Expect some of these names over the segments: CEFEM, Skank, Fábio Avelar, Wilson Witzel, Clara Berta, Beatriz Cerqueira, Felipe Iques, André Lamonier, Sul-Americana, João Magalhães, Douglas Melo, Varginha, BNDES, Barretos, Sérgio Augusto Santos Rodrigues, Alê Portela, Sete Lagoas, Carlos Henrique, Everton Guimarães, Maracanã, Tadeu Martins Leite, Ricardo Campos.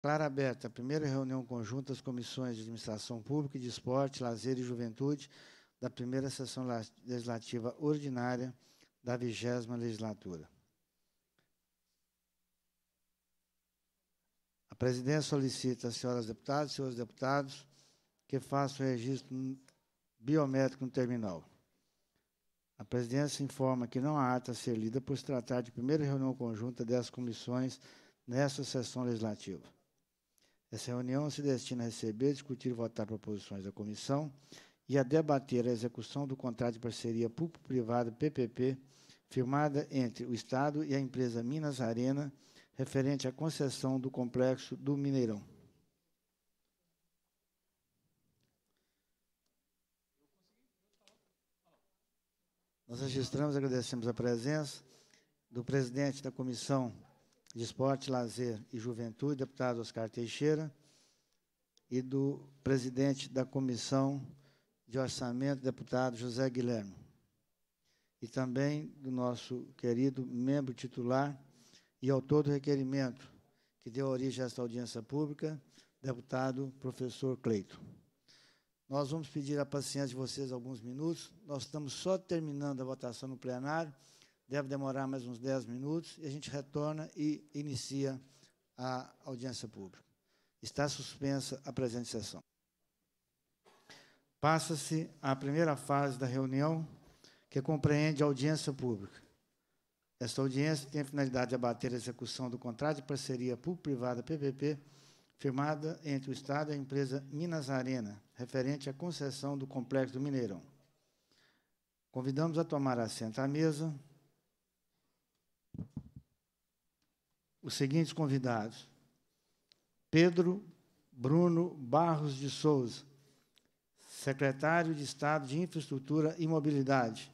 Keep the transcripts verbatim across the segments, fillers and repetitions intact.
Clara Berta, primeira reunião conjunta das comissões de administração pública e de esporte, lazer e juventude da primeira sessão legislativa ordinária da vigésima legislatura. A presidência solicita às senhoras deputadas e senhores deputados que façam o registro biométrico no terminal. A presidência informa que não há ata a ser lida por se tratar de primeira reunião conjunta dessas comissões nesta sessão legislativa. Essa reunião se destina a receber, discutir e votar proposições da comissão e a debater a execução do contrato de parceria público-privada P P P, firmada entre o Estado e a empresa Minas Arena, referente à concessão do complexo do Mineirão. Nós registramos e agradecemos a presença do presidente da Comissão de Esporte, Lazer e Juventude, deputado Oscar Teixeira, e do presidente da Comissão de Orçamento, deputado José Guilherme, e também do nosso querido membro titular e autor do requerimento que deu origem a esta audiência pública, deputado professor Cleiton. Nós vamos pedir a paciência de vocês alguns minutos, nós estamos só terminando a votação no plenário, deve demorar mais uns dez minutos, e a gente retorna e inicia a audiência pública. Está suspensa a presente sessão. Passa-se a primeira fase da reunião, que compreende a audiência pública. Esta audiência tem a finalidade de abater a execução do contrato de parceria público-privada P P P, firmada entre o Estado e a empresa Minas Arena, referente à concessão do complexo do Mineirão. Convidamos a tomar assento à mesa os seguintes convidados: Pedro Bruno Barros de Souza, secretário de Estado de Infraestrutura e Mobilidade.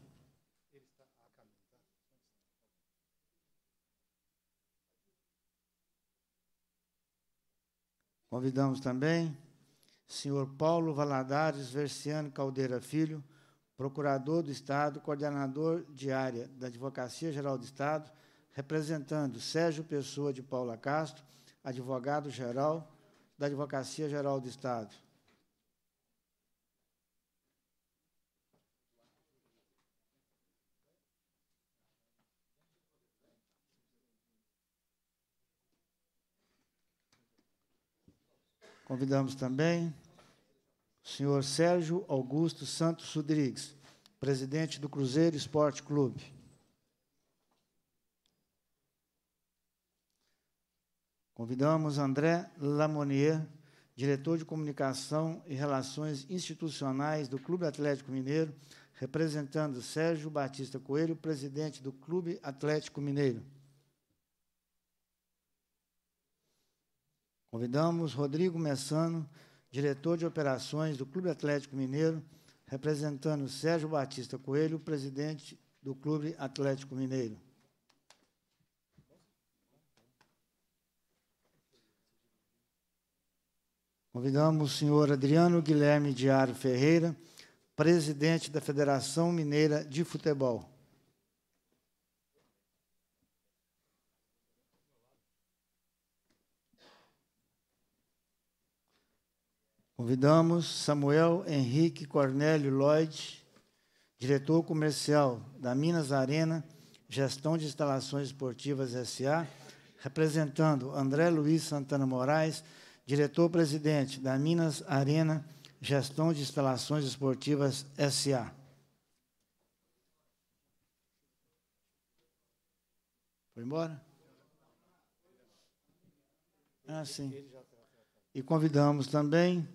Convidamos também o senhor Paulo Valadares Versiano Caldeira Filho, procurador do Estado, coordenador de área da Advocacia Geral do Estado, representando Sérgio Pessoa de Paula Castro, advogado-geral da Advocacia Geral do Estado. Convidamos também o senhor Sérgio Augusto Santos Rodrigues, presidente do Cruzeiro Esporte Clube. Convidamos André Lamonier, diretor de Comunicação e Relações Institucionais do Clube Atlético Mineiro, representando Sérgio Batista Coelho, presidente do Clube Atlético Mineiro. Convidamos Rodrigo Messano, diretor de operações do Clube Atlético Mineiro, representando Sérgio Batista Coelho, presidente do Clube Atlético Mineiro. Convidamos o senhor Adriano Guilherme Diário Ferreira, presidente da Federação Mineira de Futebol. Convidamos Samuel Henrique Cornélio Lloyd, diretor comercial da Minas Arena, Gestão de Instalações Esportivas S A, representando André Luiz Santana Moraes, diretor-presidente da Minas Arena, Gestão de Instalações Esportivas S A. Foi embora? Ah, sim. E convidamos também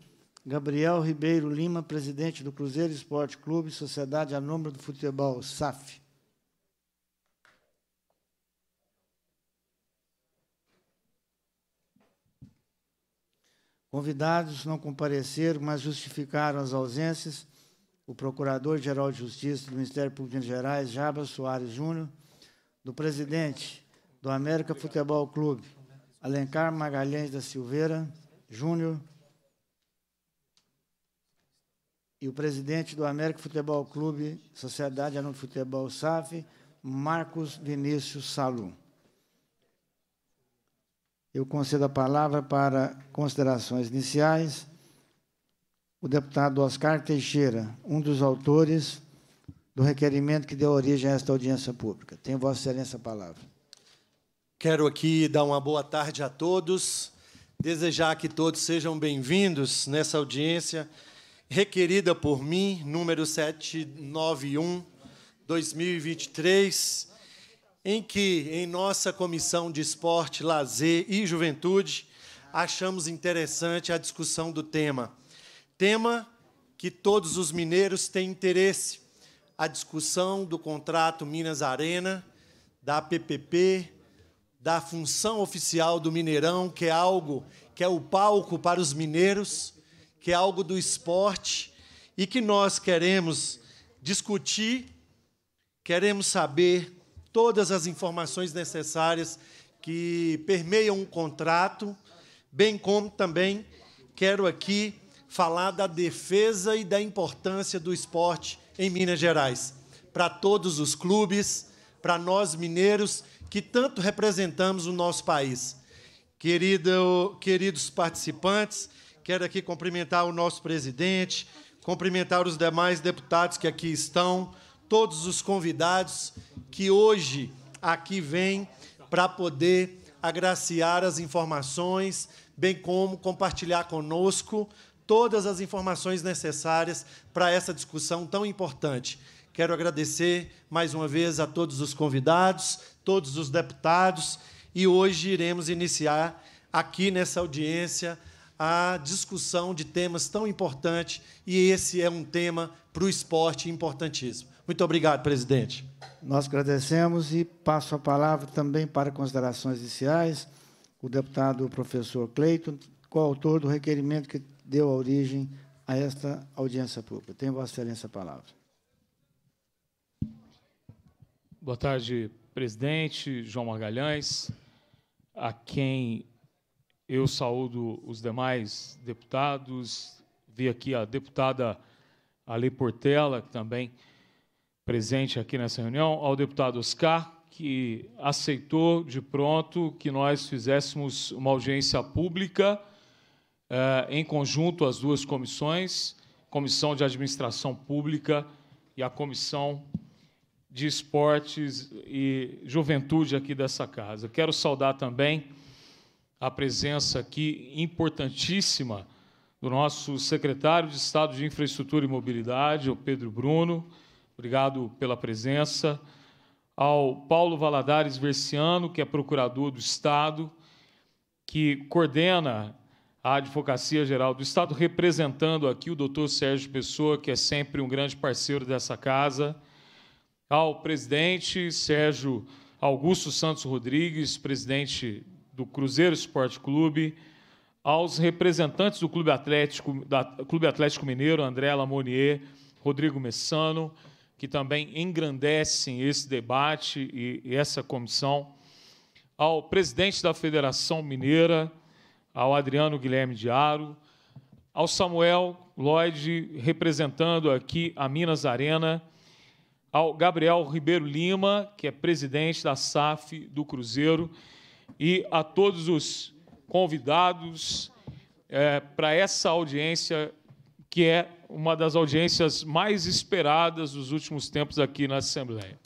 Gabriel Ribeiro Lima, presidente do Cruzeiro Esporte Clube, Sociedade Anônima do Futebol, S A F. Convidados não compareceram, mas justificaram as ausências: o Procurador-Geral de Justiça do Ministério Público de Minas Gerais, Jabas Soares Júnior, do presidente do América Futebol Clube, Alencar Magalhães da Silveira Júnior, e o presidente do América Futebol Clube, Sociedade Anônima de Futebol, S A F, Marcos Vinícius Salum. Eu concedo a palavra para considerações iniciais o deputado Oscar Teixeira, um dos autores do requerimento que deu origem a esta audiência pública. Tenho Vossa Excelência a palavra. Quero aqui dar uma boa tarde a todos, desejar que todos sejam bem-vindos nessa audiência requerida por mim, número sete nove um, dois mil e vinte e três, em que, em nossa Comissão de Esporte, Lazer e Juventude, achamos interessante a discussão do tema. Tema que todos os mineiros têm interesse, a discussão do contrato Minas Arena, da P P P, da função oficial do Mineirão, que é algo que é o palco para os mineiros, que é algo do esporte, e que nós queremos discutir, queremos saber todas as informações necessárias que permeiam o contrato, bem como também quero aqui falar da defesa e da importância do esporte em Minas Gerais, para todos os clubes, para nós mineiros que tanto representamos o nosso país. Querido, queridos participantes, quero aqui cumprimentar o nosso presidente, cumprimentar os demais deputados que aqui estão, todos os convidados que hoje aqui vêm para poder agraciar as informações, bem como compartilhar conosco todas as informações necessárias para essa discussão tão importante. Quero agradecer mais uma vez a todos os convidados, todos os deputados, e hoje iremos iniciar aqui nessa audiência a discussão de temas tão importantes, e esse é um tema para o esporte importantíssimo. Muito obrigado, presidente. Nós agradecemos e passo a palavra também para considerações iniciais o deputado professor Cleiton, coautor do requerimento que deu origem a esta audiência pública. Tem Vossa Excelência a palavra. Boa tarde, presidente João Magalhães, a quem eu saúdo os demais deputados. Vi aqui a deputada Alê Portela, que também presente aqui nessa reunião, ao deputado Oscar, que aceitou de pronto que nós fizéssemos uma audiência pública eh, em conjunto às duas comissões, Comissão de Administração Pública e a Comissão de Esportes e Juventude aqui dessa casa. Quero saudar também a presença aqui importantíssima do nosso secretário de Estado de Infraestrutura e Mobilidade, o Pedro Bruno. Obrigado pela presença. Ao Paulo Valadares Versiano, que é procurador do Estado, que coordena a Advocacia Geral do Estado, representando aqui o doutor Sérgio Pessoa, que é sempre um grande parceiro dessa casa. Ao presidente Sérgio Augusto Santos Rodrigues, presidente do Cruzeiro Esporte Clube. Aos representantes do Clube Atlético, da, Clube Atlético Mineiro, André Lamonier, Rodrigo Messano, que também engrandecem esse debate e essa comissão, ao presidente da Federação Mineira, ao Adriano Guilherme Diário, ao Samuel Lloyd, representando aqui a Minas Arena, ao Gabriel Ribeiro Lima, que é presidente da S A F do Cruzeiro, e a todos os convidados é, para essa audiência, que é uma das audiências mais esperadas dos últimos tempos aqui na Assembleia.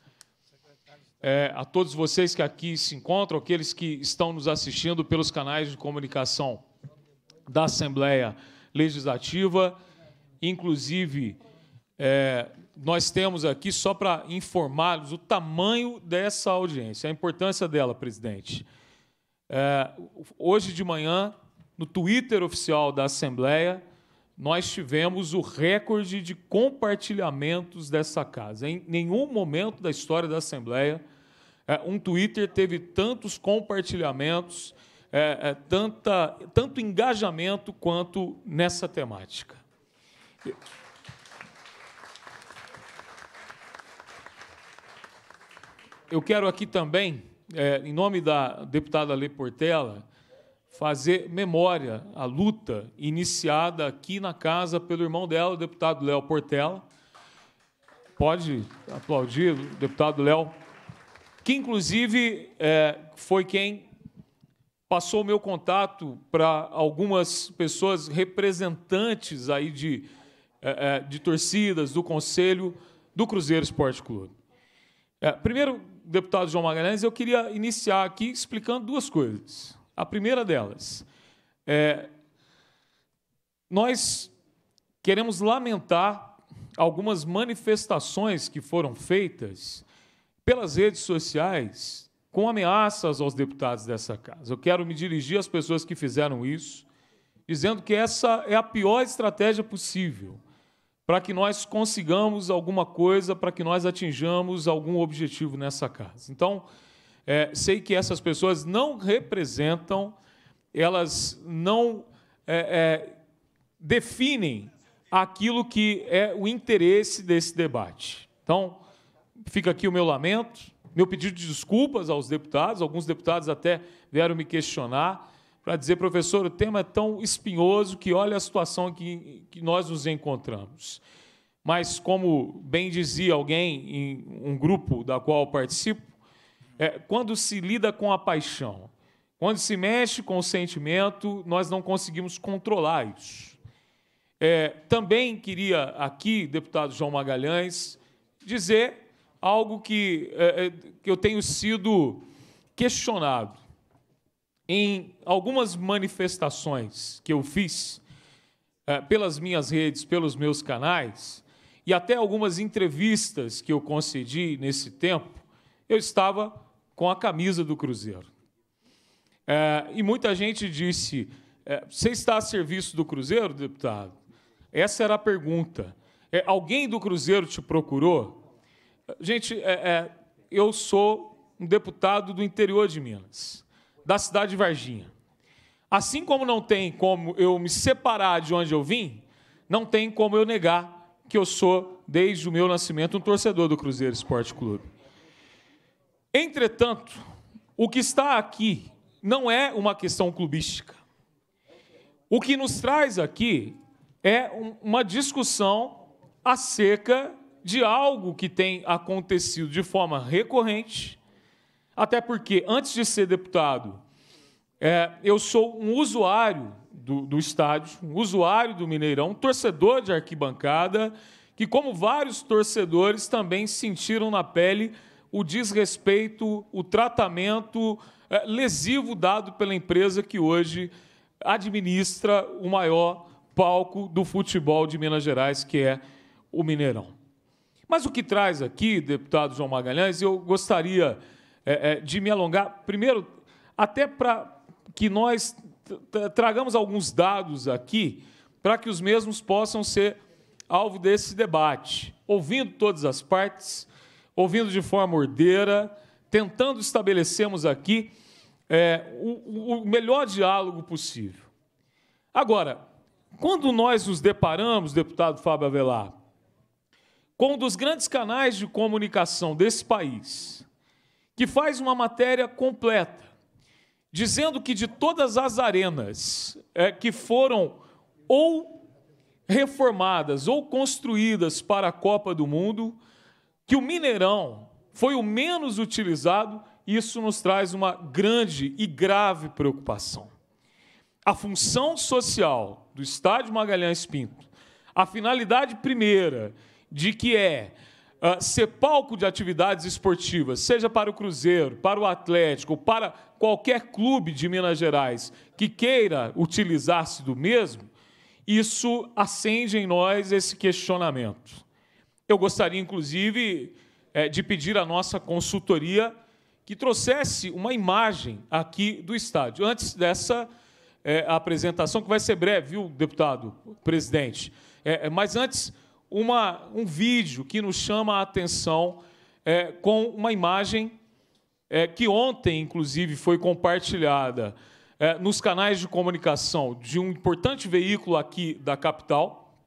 É, a todos vocês que aqui se encontram, aqueles que estão nos assistindo pelos canais de comunicação da Assembleia Legislativa, inclusive, é, nós temos aqui, só para informá-los, o tamanho dessa audiência, a importância dela, presidente. É, hoje de manhã, no Twitter oficial da Assembleia, nós tivemos o recorde de compartilhamentos dessa casa. Em nenhum momento da história da Assembleia, um Twitter teve tantos compartilhamentos, é, é, tanta, tanto engajamento quanto nessa temática. Eu quero aqui também, é, em nome da deputada Alê Portela, fazer memória à luta iniciada aqui na casa pelo irmão dela, o deputado Léo Portela. Pode aplaudir o deputado Léo, que, inclusive, é, foi quem passou o meu contato para algumas pessoas representantes aí de, é, de torcidas do Conselho do Cruzeiro Esporte Clube. É, primeiro, deputado João Magalhães, eu queria iniciar aqui explicando duas coisas. A primeira delas, é, nós queremos lamentar algumas manifestações que foram feitas pelas redes sociais com ameaças aos deputados dessa casa. Eu quero me dirigir às pessoas que fizeram isso, dizendo que essa é a pior estratégia possível para que nós consigamos alguma coisa, para que nós atinjamos algum objetivo nessa casa. Então, é, sei que essas pessoas não representam, elas não é, é, definem aquilo que é o interesse desse debate. Então, fica aqui o meu lamento, meu pedido de desculpas aos deputados. Alguns deputados até vieram me questionar, para dizer, professor, o tema é tão espinhoso que olha a situação que, que nós nos encontramos. Mas, como bem dizia alguém em um grupo da qual eu participo, é, quando se lida com a paixão, quando se mexe com o sentimento, nós não conseguimos controlar isso. É, também queria aqui, deputado João Magalhães, dizer algo que, é, que eu tenho sido questionado. Em algumas manifestações que eu fiz eh, pelas minhas redes, pelos meus canais, e até algumas entrevistas que eu concedi nesse tempo, eu estava com a camisa do Cruzeiro. Eh, e muita gente disse, eh, você está a serviço do Cruzeiro, deputado? Essa era a pergunta. Eh, alguém do Cruzeiro te procurou? Gente, eh, eh, eu sou um deputado do interior de Minas, da cidade de Varginha. Assim como não tem como eu me separar de onde eu vim, não tem como eu negar que eu sou, desde o meu nascimento, um torcedor do Cruzeiro Esporte Clube. Entretanto, o que está aqui não é uma questão clubística. O que nos traz aqui é uma discussão acerca de algo que tem acontecido de forma recorrente. Até porque, antes de ser deputado, é, eu sou um usuário do, do estádio, um usuário do Mineirão, um torcedor de arquibancada, que, como vários torcedores, também sentiram na pele o desrespeito, o tratamento é, lesivo dado pela empresa que hoje administra o maior palco do futebol de Minas Gerais, que é o Mineirão. Mas o que traz aqui, deputado João Magalhães, eu gostaria... É, é, de me alongar, primeiro, até para que nós tragamos alguns dados aqui, para que os mesmos possam ser alvo desse debate, ouvindo todas as partes, ouvindo de forma ordeira, tentando estabelecermos aqui é, o, o melhor diálogo possível. Agora, quando nós nos deparamos, deputado Fábio Avelar, com um dos grandes canais de comunicação desse país, que faz uma matéria completa, dizendo que de todas as arenas é, que foram ou reformadas ou construídas para a Copa do Mundo, que o Mineirão foi o menos utilizado, isso nos traz uma grande e grave preocupação. A função social do Estádio Magalhães Pinto, a finalidade primeira de que é Uh, ser palco de atividades esportivas, seja para o Cruzeiro, para o Atlético, para qualquer clube de Minas Gerais que queira utilizar-se do mesmo, isso acende em nós esse questionamento. Eu gostaria, inclusive, eh, de pedir à nossa consultoria que trouxesse uma imagem aqui do estádio. Antes dessa eh, apresentação, que vai ser breve, viu, deputado, presidente? Eh, mas antes... Uma, um vídeo que nos chama a atenção é, com uma imagem é, que ontem, inclusive, foi compartilhada é, nos canais de comunicação de um importante veículo aqui da capital,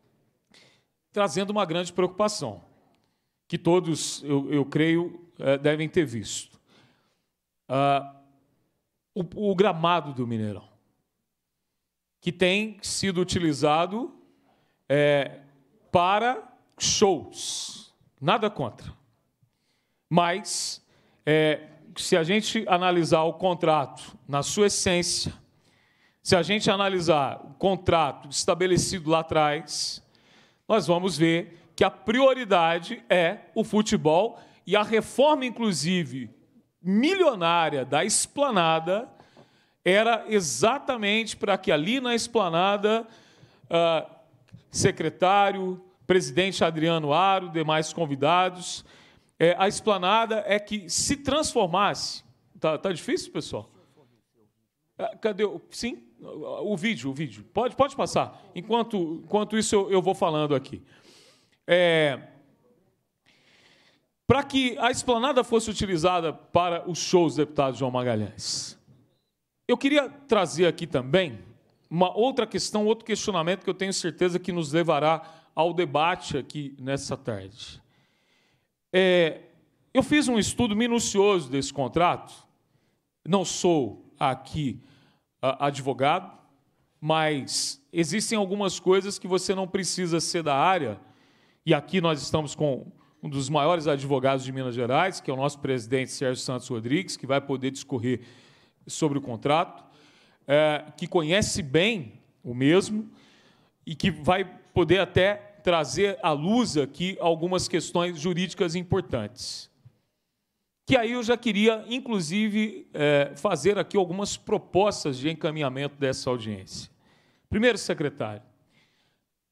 trazendo uma grande preocupação, que todos, eu, eu creio, é, devem ter visto. Ah, o, o gramado do Mineirão, que tem sido utilizado... É, para shows, nada contra, mas é, se a gente analisar o contrato na sua essência, se a gente analisar o contrato estabelecido lá atrás, nós vamos ver que a prioridade é o futebol e a reforma, inclusive, milionária da Esplanada era exatamente para que ali na Esplanada uh, secretário, presidente Adriano Haro, demais convidados, é, a Esplanada é que se transformasse. Tá, tá difícil, pessoal? Cadê? O, sim, o vídeo, o vídeo. Pode, pode passar. Enquanto, enquanto isso, eu, eu vou falando aqui. É, para que a Esplanada fosse utilizada para os shows do deputado João Magalhães. Eu queria trazer aqui também uma outra questão, outro questionamento que eu tenho certeza que nos levará ao debate aqui nessa tarde. É, eu fiz um estudo minucioso desse contrato, não sou aqui advogado, mas existem algumas coisas que você não precisa ser da área, e aqui nós estamos com um dos maiores advogados de Minas Gerais, que é o nosso presidente Sérgio Santos Rodrigues, que vai poder discorrer sobre o contrato, é, que conhece bem o mesmo e que vai poder até trazer à luz aqui algumas questões jurídicas importantes. Que aí eu já queria, inclusive, é, fazer aqui algumas propostas de encaminhamento dessa audiência. Primeiro, secretário,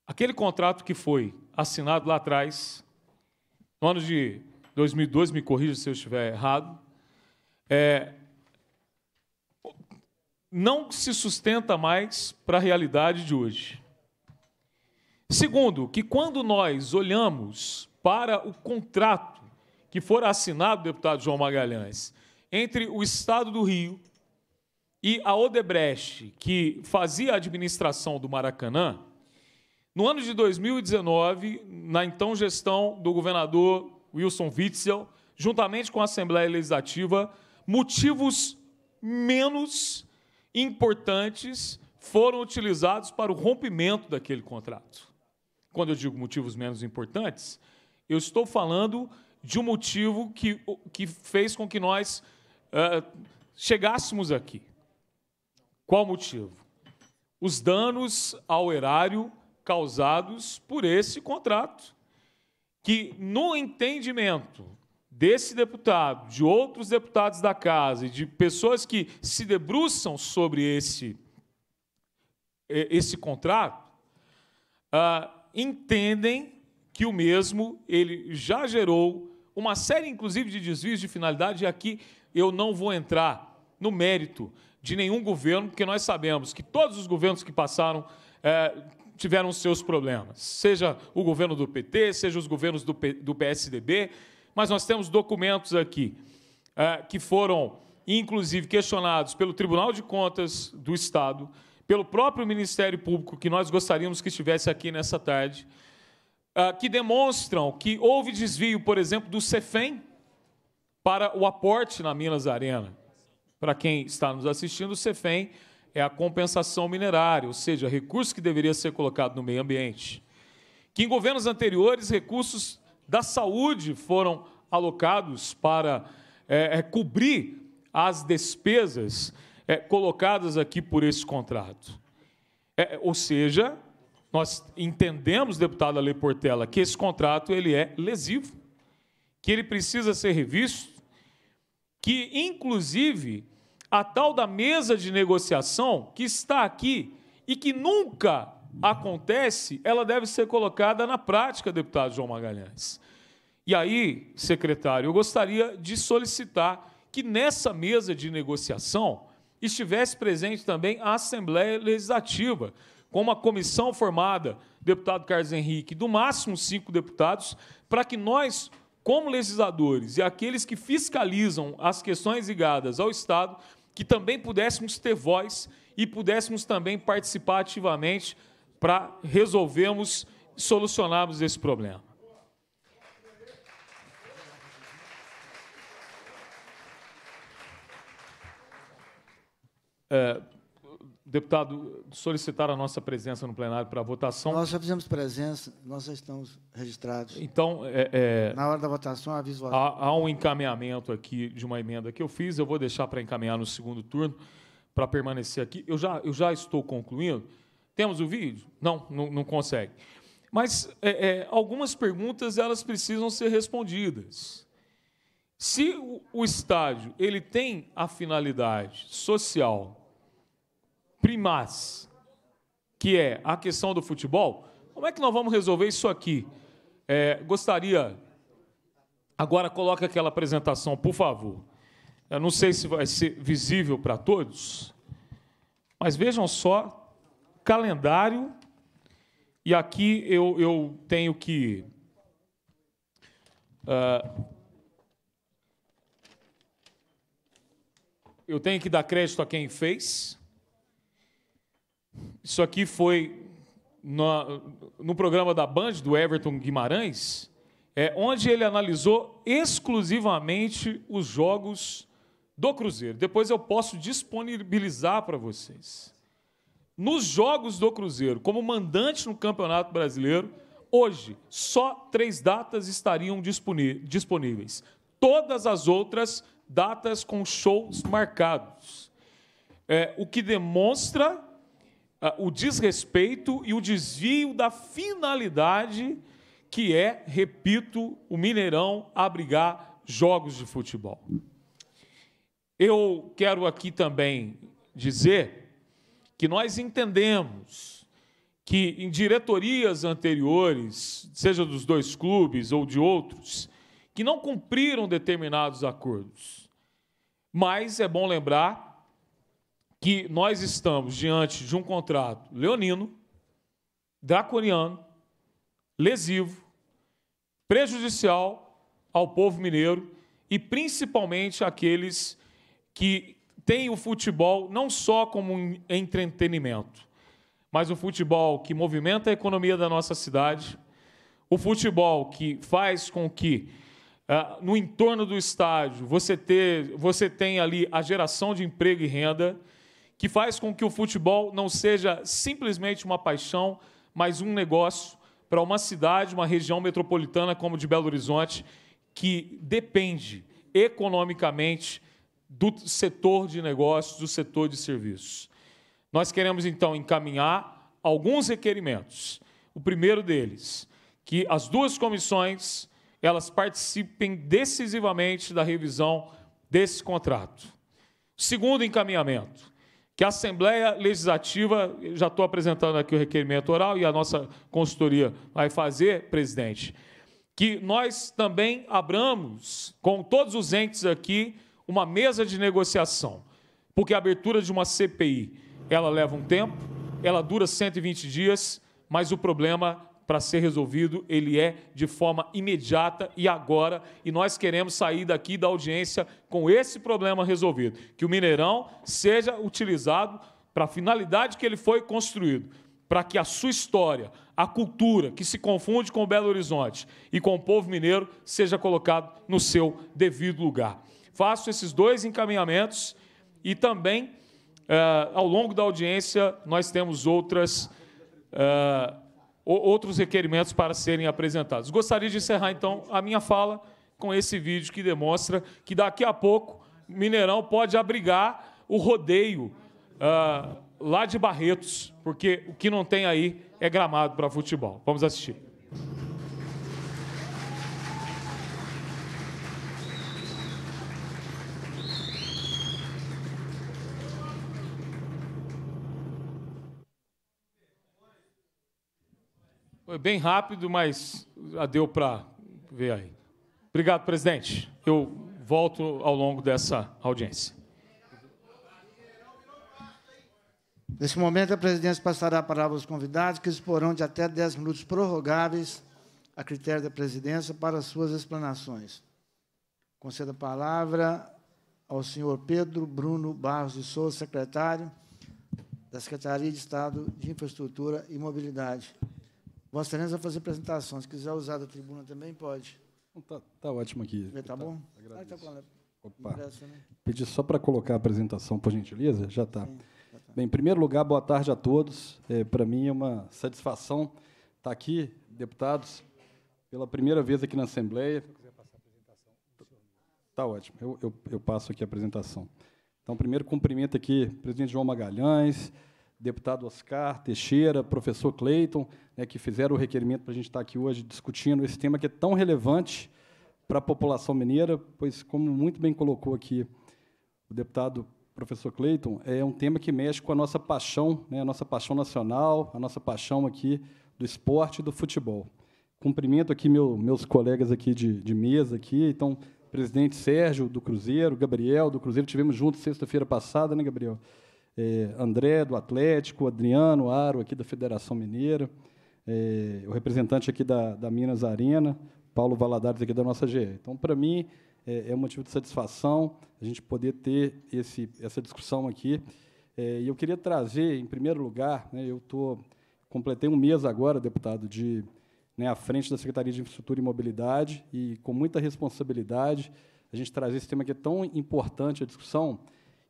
aquele contrato que foi assinado lá atrás, no ano de dois mil e doze, me corrija se eu estiver errado, é, não se sustenta mais para a realidade de hoje. Segundo, que quando nós olhamos para o contrato que for assinado, deputado João Magalhães, entre o Estado do Rio e a Odebrecht, que fazia a administração do Maracanã, no ano de dois mil e dezenove, na então gestão do governador Wilson Witzel, juntamente com a Assembleia Legislativa, motivos menos importantes foram utilizados para o rompimento daquele contrato. Quando eu digo motivos menos importantes, eu estou falando de um motivo que, que fez com que nós uh, chegássemos aqui. Qual motivo? Os danos ao erário causados por esse contrato, que, no entendimento desse deputado, de outros deputados da Casa e de pessoas que se debruçam sobre esse, esse contrato, uh, entendem que o mesmo ele já gerou uma série, inclusive, de desvios de finalidade, e aqui eu não vou entrar no mérito de nenhum governo, porque nós sabemos que todos os governos que passaram é, tiveram seus problemas, seja o governo do P T, seja os governos do, do P S D B, mas nós temos documentos aqui é, que foram, inclusive, questionados pelo Tribunal de Contas do Estado, pelo próprio Ministério Público, que nós gostaríamos que estivesse aqui nessa tarde, que demonstram que houve desvio, por exemplo, do CEFEM para o aporte na Minas Arena. Para quem está nos assistindo, o CEFEM é a compensação minerária, ou seja, recurso que deveria ser colocado no meio ambiente. Que em governos anteriores, recursos da saúde foram alocados para é, cobrir as despesas é, colocadas aqui por esse contrato. É, ou seja, nós entendemos, deputado Alê Portela, que esse contrato ele é lesivo, que ele precisa ser revisto, que, inclusive, a tal da mesa de negociação que está aqui e que nunca acontece, ela deve ser colocada na prática, deputado João Magalhães. E aí, secretário, eu gostaria de solicitar que nessa mesa de negociação estivesse presente também a Assembleia Legislativa, com uma comissão formada, deputado Carlos Henrique, do máximo cinco deputados, para que nós, como legisladores e aqueles que fiscalizam as questões ligadas ao Estado, que também pudéssemos ter voz e pudéssemos também participar ativamente para resolvermos, solucionarmos esse problema. É, Deputado, solicitar a nossa presença no plenário para a votação. Nós já fizemos presença, nós já estamos registrados. Então, é, é, na hora da votação, aviso. Há, há um encaminhamento aqui de uma emenda que eu fiz, eu vou deixar para encaminhar no segundo turno, para permanecer aqui. Eu já, eu já estou concluindo. Temos o vídeo? Não, não, não consegue. Mas é, é, algumas perguntas elas precisam ser respondidas. Se o, o estádio ele tem a finalidade social primaz, que é a questão do futebol, como é que nós vamos resolver isso aqui? É, gostaria... Agora, coloca aquela apresentação, por favor. Eu não sei se vai ser visível para todos, mas vejam só, calendário, e aqui eu, eu tenho que... Uh, eu tenho que dar crédito a quem fez... Isso aqui foi no, no programa da Band, do Everton Guimarães, é, onde ele analisou exclusivamente os jogos do Cruzeiro. Depois eu posso disponibilizar para vocês. Nos jogos do Cruzeiro, como mandante no Campeonato Brasileiro, hoje só três datas estariam disponíveis. Todas as outras datas com shows marcados. É, o que demonstra... o desrespeito e o desvio da finalidade que é, repito, o Mineirão abrigar jogos de futebol. Eu quero aqui também dizer que nós entendemos que em diretorias anteriores, seja dos dois clubes ou de outros, que não cumpriram determinados acordos. Mas é bom lembrar que nós estamos diante de um contrato leonino, draconiano, lesivo, prejudicial ao povo mineiro e principalmente àqueles que têm o futebol não só como um entretenimento, mas o futebol que movimenta a economia da nossa cidade, o futebol que faz com que uh, no entorno do estádio você, ter, você tenha ali a geração de emprego e renda, que faz com que o futebol não seja simplesmente uma paixão, mas um negócio para uma cidade, uma região metropolitana como de Belo Horizonte, que depende economicamente do setor de negócios, do setor de serviços. Nós queremos, então, encaminhar alguns requerimentos. O primeiro deles, que as duas comissões elas participem decisivamente da revisão desse contrato. Segundo encaminhamento, que a Assembleia Legislativa, já estou apresentando aqui o requerimento oral e a nossa consultoria vai fazer, presidente, que nós também abramos, com todos os entes aqui, uma mesa de negociação, porque a abertura de uma C P I, ela leva um tempo, ela dura cento e vinte dias, mas o problema, para ser resolvido, ele é de forma imediata e agora, e nós queremos sair daqui da audiência com esse problema resolvido, que o Mineirão seja utilizado para a finalidade que ele foi construído, para que a sua história, a cultura, que se confunde com Belo Horizonte e com o povo mineiro, seja colocado no seu devido lugar. Faço esses dois encaminhamentos e também, eh, ao longo da audiência, nós temos outras... Eh, outros requerimentos para serem apresentados. Gostaria de encerrar, então, a minha fala com esse vídeo que demonstra que, daqui a pouco, Mineirão pode abrigar o rodeio ah, lá de Barretos, porque o que não tem aí é gramado para futebol. Vamos assistir. Foi bem rápido, mas já deu para ver aí. Obrigado, presidente. Eu volto ao longo dessa audiência. Nesse momento, a presidência passará a palavra aos convidados, que disporão de até dez minutos prorrogáveis a critério da presidência para suas explanações. Concedo a palavra ao senhor Pedro Bruno Barros de Souza, secretário da Secretaria de Estado de Infraestrutura e Mobilidade. Vossa Excelência vai fazer apresentação. Se quiser usar da tribuna também, pode. Está tá ótimo aqui. Está tá, bom? Ah, tá com a... Opa. Ingresso, né? Pedi só para colocar a apresentação, por gentileza. Já está. Tá. Bem, em primeiro lugar, boa tarde a todos. É, para mim é uma satisfação estar aqui, deputados, pela primeira vez aqui na Assembleia. Se eu quiser passar a apresentação, está ótimo, eu, eu, eu passo aqui a apresentação. Então, primeiro, cumprimento aqui o presidente João Magalhães, deputado Oscar Teixeira, professor Cleiton, né, que fizeram o requerimento para a gente estar aqui hoje discutindo esse tema que é tão relevante para a população mineira, pois, como muito bem colocou aqui o deputado professor Cleiton, é um tema que mexe com a nossa paixão, né, a nossa paixão nacional, a nossa paixão aqui do esporte e do futebol. Cumprimento aqui meu, meus colegas aqui de, de mesa, aqui, então, presidente Sérgio, do Cruzeiro, Gabriel, do Cruzeiro, tivemos juntos sexta-feira passada, né, Gabriel? É, André, do Atlético, Adriano, Aro, aqui da Federação Mineira, é, o representante aqui da, da Minas Arena, Paulo Valadares, aqui da nossa G E. Então, para mim, é, é um motivo de satisfação a gente poder ter esse, essa discussão aqui. É, e eu queria trazer, em primeiro lugar, né, eu tô, completei um mês agora, deputado, de, né, à frente da Secretaria de Infraestrutura e Mobilidade, e com muita responsabilidade, a gente trazer esse tema que é tão importante, a discussão,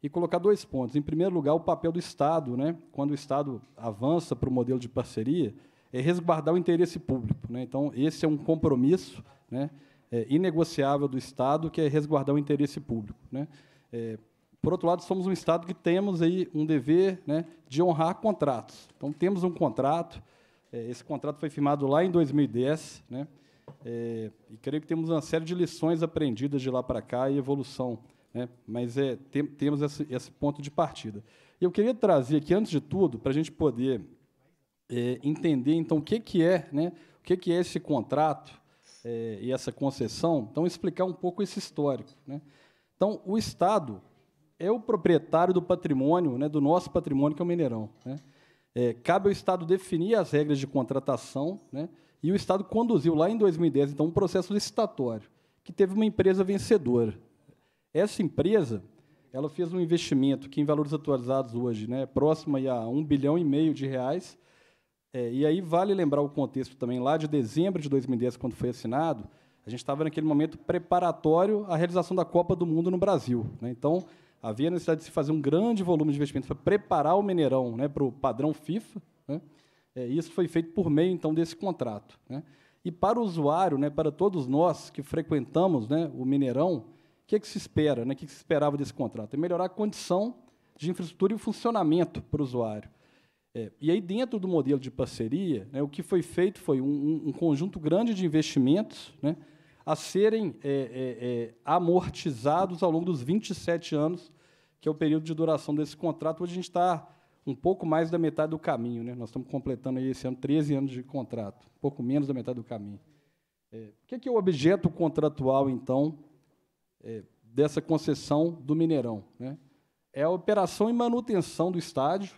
e colocar dois pontos. Em primeiro lugar, o papel do Estado, né, quando o Estado avança para o modelo de parceria, é resguardar o interesse público, né? Então, esse é um compromisso, né, é, inegociável do Estado, que é resguardar o interesse público, né? É, por outro lado, somos um Estado que temos aí um dever, né, de honrar contratos. Então, temos um contrato, é, esse contrato foi firmado lá em dois mil e dez, né, é, e creio que temos uma série de lições aprendidas de lá para cá e evolução, né, mas é, tem, temos esse, esse ponto de partida. E eu queria trazer aqui, antes de tudo, para a gente poder... É, entender, então, o que, que é, né, o que, que é esse contrato é, e essa concessão, então, explicar um pouco esse histórico, né? Então, o Estado é o proprietário do patrimônio, né, do nosso patrimônio, que é o Mineirão, né? É, cabe ao Estado definir as regras de contratação, né, e o Estado conduziu, lá em dois mil e dez, então, um processo licitatório, que teve uma empresa vencedora. Essa empresa... ela fez um investimento que, em valores atualizados hoje, né, próximo aí a um bilhão e meio de reais. É, e aí vale lembrar o contexto também, lá de dezembro de dois mil e dez, quando foi assinado, a gente estava naquele momento preparatório à realização da Copa do Mundo no Brasil, né? Então, havia a necessidade de se fazer um grande volume de investimento para preparar o Mineirão, né, para o padrão FIFA, né? É, isso foi feito por meio, então, desse contrato, né? E para o usuário, né, para todos nós que frequentamos, né, o Mineirão, o que, é que se espera, né, o que, é que se esperava desse contrato? É melhorar a condição de infraestrutura e o funcionamento para o usuário. É, e aí, dentro do modelo de parceria, né, o que foi feito foi um, um conjunto grande de investimentos, né, a serem é, é, é, amortizados ao longo dos vinte e sete anos, que é o período de duração desse contrato. Hoje a gente está um pouco mais da metade do caminho, né? Nós estamos completando aí esse ano treze anos de contrato, um pouco menos da metade do caminho. É, o que é, que é o objeto contratual, então, é, dessa concessão do Mineirão, né? É a operação e manutenção do estádio,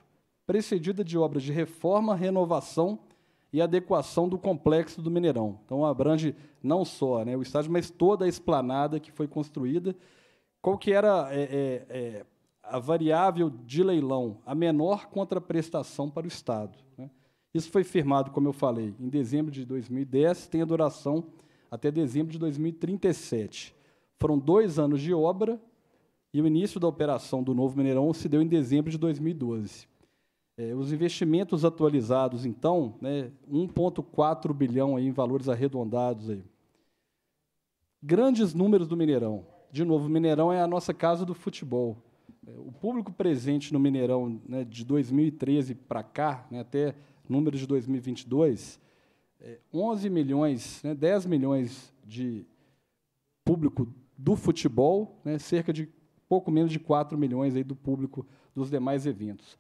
precedida de obras de reforma, renovação e adequação do complexo do Mineirão. Então, abrange não só, né, o estádio, mas toda a esplanada que foi construída. Qual que era é, é, a variável de leilão? A menor contraprestação para o Estado, né? Isso foi firmado, como eu falei, em dezembro de dois mil e dez, tem a duração até dezembro de dois mil e trinta e sete. Foram dois anos de obra e o início da operação do novo Mineirão se deu em dezembro de dois mil e doze. É, os investimentos atualizados, então, né, um vírgula quatro bilhão aí em valores arredondados aí. Grandes números do Mineirão. De novo, o Mineirão é a nossa casa do futebol. É, o público presente no Mineirão, né, de dois mil e treze para cá, né, até números de dois mil e vinte e dois, é onze milhões, né, dez milhões de público do futebol, né, cerca de pouco menos de quatro milhões aí do público dos demais eventos.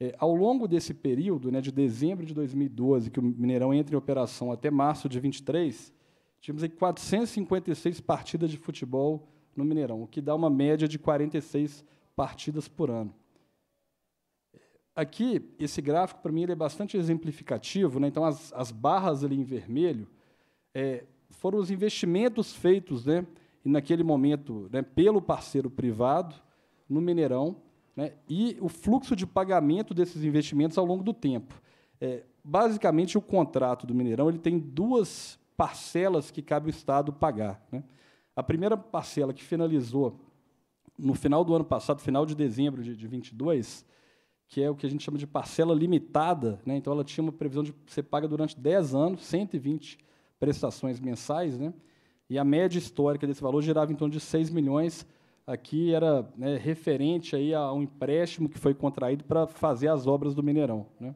É, ao longo desse período, né, de dezembro de dois mil e doze, que o Mineirão entra em operação, até março de vinte e três, tivemos aí quatrocentas e cinquenta e seis partidas de futebol no Mineirão, o que dá uma média de quarenta e seis partidas por ano. Aqui, esse gráfico, para mim, ele é bastante exemplificativo, né? Então, as, as barras ali em vermelho é, foram os investimentos feitos, né, naquele momento, né, pelo parceiro privado no Mineirão, né, e o fluxo de pagamento desses investimentos ao longo do tempo. É, basicamente, o contrato do Mineirão ele tem duas parcelas que cabe o Estado pagar, né? A primeira parcela, que finalizou no final do ano passado, final de dezembro de, de vinte e dois, que é o que a gente chama de parcela limitada, né? Então, ela tinha uma previsão de ser paga durante dez anos, cento e vinte prestações mensais, né? E a média histórica desse valor girava em torno de seis milhões. Aqui era, né, referente aí a um empréstimo que foi contraído para fazer as obras do Mineirão, né?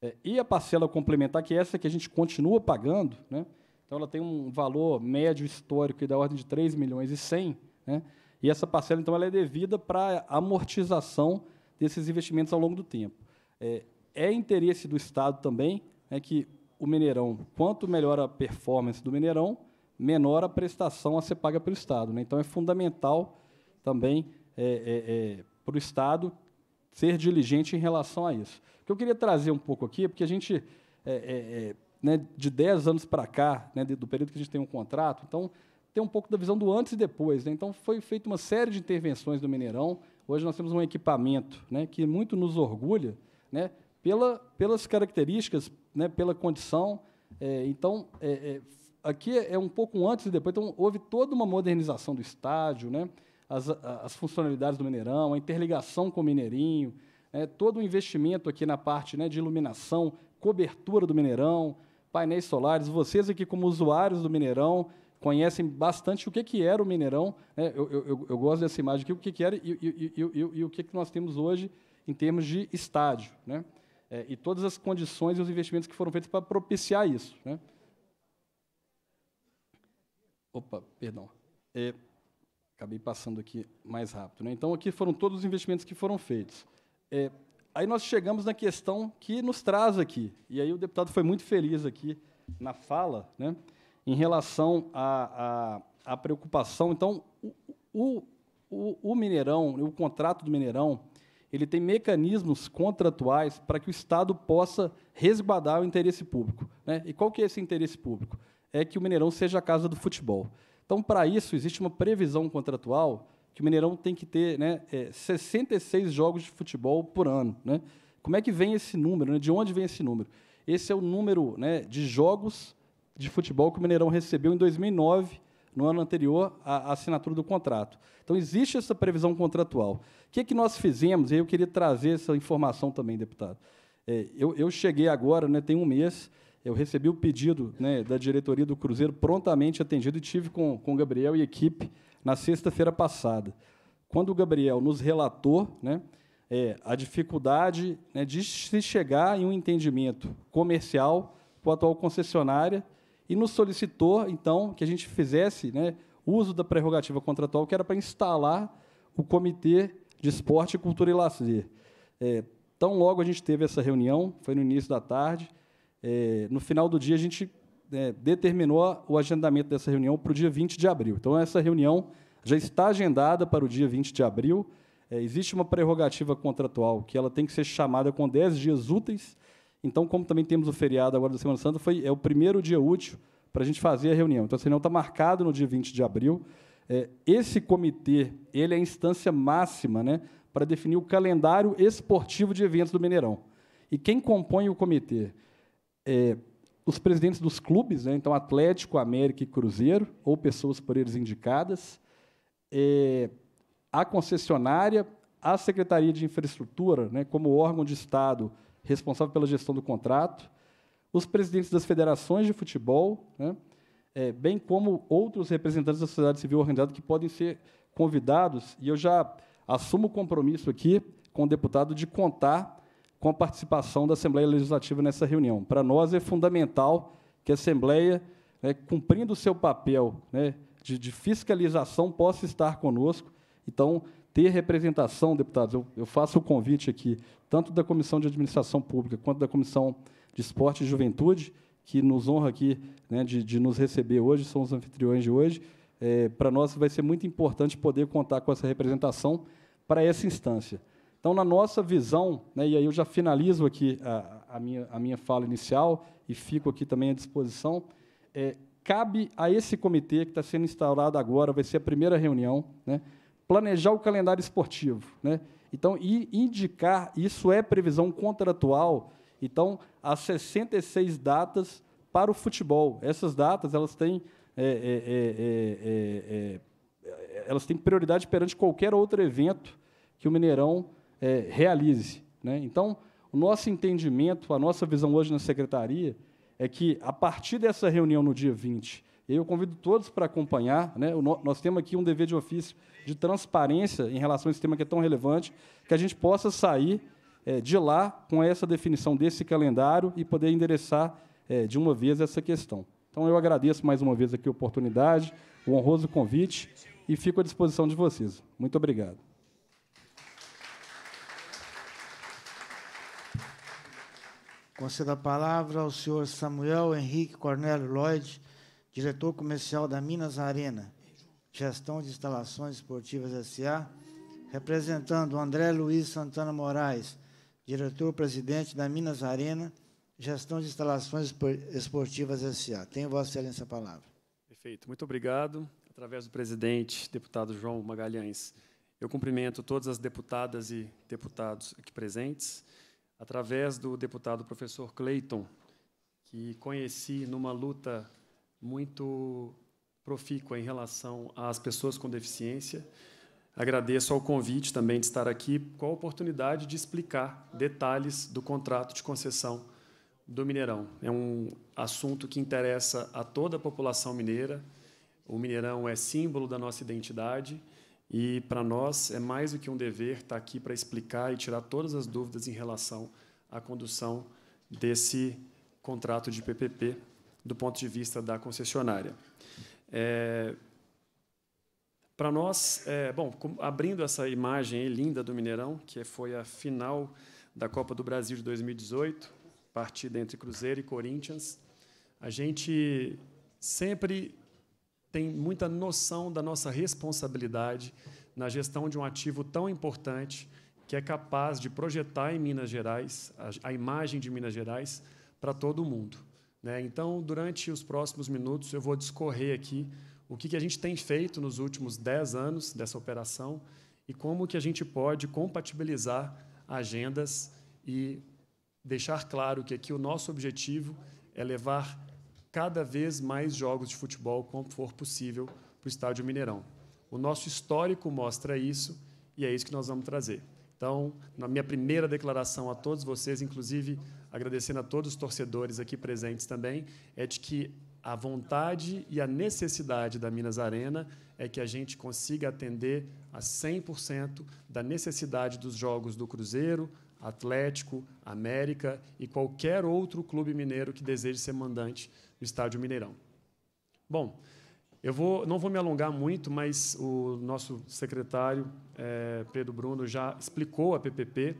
É, e a parcela complementar, que é essa que a gente continua pagando, né? Então, ela tem um valor médio histórico da ordem de três milhões e cem, né? E essa parcela, então, ela é devida para amortização desses investimentos ao longo do tempo. É, é interesse do Estado também, né, que o Mineirão, quanto melhor a performance do Mineirão, menor a prestação a ser paga pelo Estado, né? Então, é fundamental também é, é, é, para o Estado ser diligente em relação a isso. O que eu queria trazer um pouco aqui é porque a gente, é, é, é, né, de dez anos para cá, né, do período que a gente tem um contrato, então, tem um pouco da visão do antes e depois, né? Então, foi feita uma série de intervenções do Mineirão. Hoje nós temos um equipamento, né, que muito nos orgulha, né, pela, pelas características, né, pela condição. É, então, é, é, aqui é um pouco antes e depois. Então, houve toda uma modernização do estádio, né, as, as funcionalidades do Mineirão, a interligação com o Mineirinho, né, todo o investimento aqui na parte, né, de iluminação, cobertura do Mineirão, painéis solares. Vocês aqui, como usuários do Mineirão, conhecem bastante o que, que era o Mineirão, né? eu, eu, eu gosto dessa imagem aqui, o que, que era e, e, e, e, e o que, que nós temos hoje em termos de estádio, né? É, e todas as condições e os investimentos que foram feitos para propiciar isso, né? Opa, perdão. É, acabei passando aqui mais rápido, né? Então, aqui foram todos os investimentos que foram feitos. É, aí nós chegamos na questão que nos traz aqui, e aí o deputado foi muito feliz aqui na fala, né, em relação à a, a, a preocupação. Então, o, o, o Mineirão, o contrato do Mineirão, ele tem mecanismos contratuais para que o Estado possa resguardar o interesse público, né? E qual que é esse interesse público? É que o Mineirão seja a casa do futebol. Então, para isso, existe uma previsão contratual que o Mineirão tem que ter, né, é, sessenta e seis jogos de futebol por ano, né? Como é que vem esse número, né? De onde vem esse número? Esse é o número, né, de jogos de futebol que o Mineirão recebeu em dois mil e nove, no ano anterior à assinatura do contrato. Então, existe essa previsão contratual. O que é que nós fizemos? E eu queria trazer essa informação também, deputado. É, eu, eu cheguei agora, né, tem um mês, eu recebi o pedido, né, da diretoria do Cruzeiro, prontamente atendido, e tive com, com o Gabriel e a equipe na sexta-feira passada. Quando o Gabriel nos relatou, né, é, a dificuldade, né, de se chegar em um entendimento comercial com a atual concessionária, e nos solicitou, então, que a gente fizesse, né, uso da prerrogativa contratual, que era para instalar o Comitê de Esporte, Cultura e Lazer. É, tão logo a gente teve essa reunião, foi no início da tarde, é, no final do dia a gente, é, determinou o agendamento dessa reunião para o dia vinte de abril. Então, essa reunião já está agendada para o dia vinte de abril. É, existe uma prerrogativa contratual que ela tem que ser chamada com dez dias úteis. Então, como também temos o feriado agora da Semana Santa, foi, é o primeiro dia útil para a gente fazer a reunião. Então, a reunião está marcada no dia vinte de abril. É, esse comitê, ele é a instância máxima, né, para definir o calendário esportivo de eventos do Mineirão. E quem compõe o comitê? É, os presidentes dos clubes, né, então Atlético, América e Cruzeiro, ou pessoas por eles indicadas, é, a concessionária, a Secretaria de Infraestrutura, né, como órgão de Estado responsável pela gestão do contrato, os presidentes das federações de futebol, né, é, bem como outros representantes da sociedade civil organizada que podem ser convidados, e eu já assumo o compromisso aqui com o deputado de contar com a participação da Assembleia Legislativa nessa reunião. Para nós é fundamental que a Assembleia, né, cumprindo o seu papel, né, de, de fiscalização, possa estar conosco. Então, ter representação, deputados, eu, eu faço o convite aqui, tanto da Comissão de Administração Pública quanto da Comissão de Esporte e Juventude, que nos honra aqui, né, de, de nos receber hoje, são os anfitriões de hoje. É, para nós vai ser muito importante poder contar com essa representação para essa instância. Então, na nossa visão, né, e aí eu já finalizo aqui a, a, minha, a minha fala inicial e fico aqui também à disposição, é, cabe a esse comitê que está sendo instaurado agora, vai ser a primeira reunião, né, planejar o calendário esportivo, né? Então, e indicar, isso é previsão contratual, então, as sessenta e seis datas para o futebol. Essas datas, elas têm, é, é, é, é, é, elas têm prioridade perante qualquer outro evento que o Mineirão, é, realize. Né? Então, o nosso entendimento, a nossa visão hoje na secretaria é que, a partir dessa reunião no dia vinte, e eu convido todos para acompanhar, né? o no, nós temos aqui um dever de ofício de transparência em relação a esse tema que é tão relevante, que a gente possa sair é, de lá com essa definição desse calendário e poder endereçar é, de uma vez essa questão. Então, eu agradeço mais uma vez aqui a oportunidade, o honroso convite, e fico à disposição de vocês. Muito obrigado. Concedo a palavra ao senhor Samuel Henrique Cornélio Lloyd, diretor comercial da Minas Arena, Gestão de Instalações Esportivas S A, representando André Luiz Santana Moraes, diretor-presidente da Minas Arena, Gestão de Instalações Esportivas S A. Tenho Vossa Excelência a palavra. Perfeito. Muito obrigado. Através do presidente, deputado João Magalhães, eu cumprimento todas as deputadas e deputados aqui presentes. Através do deputado professor Cleiton, que conheci numa luta muito profícua em relação às pessoas com deficiência. Agradeço ao convite também de estar aqui, com a oportunidade de explicar detalhes do contrato de concessão do Mineirão. É um assunto que interessa a toda a população mineira. O Mineirão é símbolo da nossa identidade e, para nós, é mais do que um dever estar aqui para explicar e tirar todas as dúvidas em relação à condução desse contrato de P P P, do ponto de vista da concessionária. É, para nós, é, bom, abrindo essa imagem linda do Mineirão, que foi a final da Copa do Brasil de dois mil e dezoito, partida entre Cruzeiro e Corinthians, a gente sempre tem muita noção da nossa responsabilidade na gestão de um ativo tão importante, que é capaz de projetar em Minas Gerais, a, a imagem de Minas Gerais, para todo o mundo. Então, durante os próximos minutos, eu vou discorrer aqui o que a gente tem feito nos últimos dez anos dessa operação e como que a gente pode compatibilizar agendas e deixar claro que aqui o nosso objetivo é levar cada vez mais jogos de futebol, como for possível, para o Estádio Mineirão. O nosso histórico mostra isso e é isso que nós vamos trazer. Então, na minha primeira declaração a todos vocês, inclusive agradecendo a todos os torcedores aqui presentes também, é de que a vontade e a necessidade da Minas Arena é que a gente consiga atender a cem por cento da necessidade dos jogos do Cruzeiro, Atlético, América e qualquer outro clube mineiro que deseje ser mandante do Estádio Mineirão. Bom, eu vou, não vou me alongar muito, mas o nosso secretário, é, Pedro Bruno, já explicou a P P P,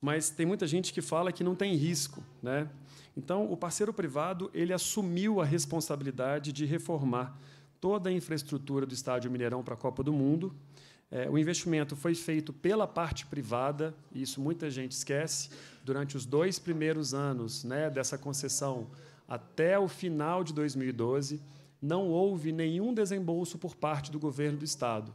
mas tem muita gente que fala que não tem risco, né? Então, o parceiro privado, ele assumiu a responsabilidade de reformar toda a infraestrutura do Estádio Mineirão para a Copa do Mundo. É, o investimento foi feito pela parte privada, e isso muita gente esquece. Durante os dois primeiros anos, né, dessa concessão, até o final de dois mil e doze, não houve nenhum desembolso por parte do governo do Estado.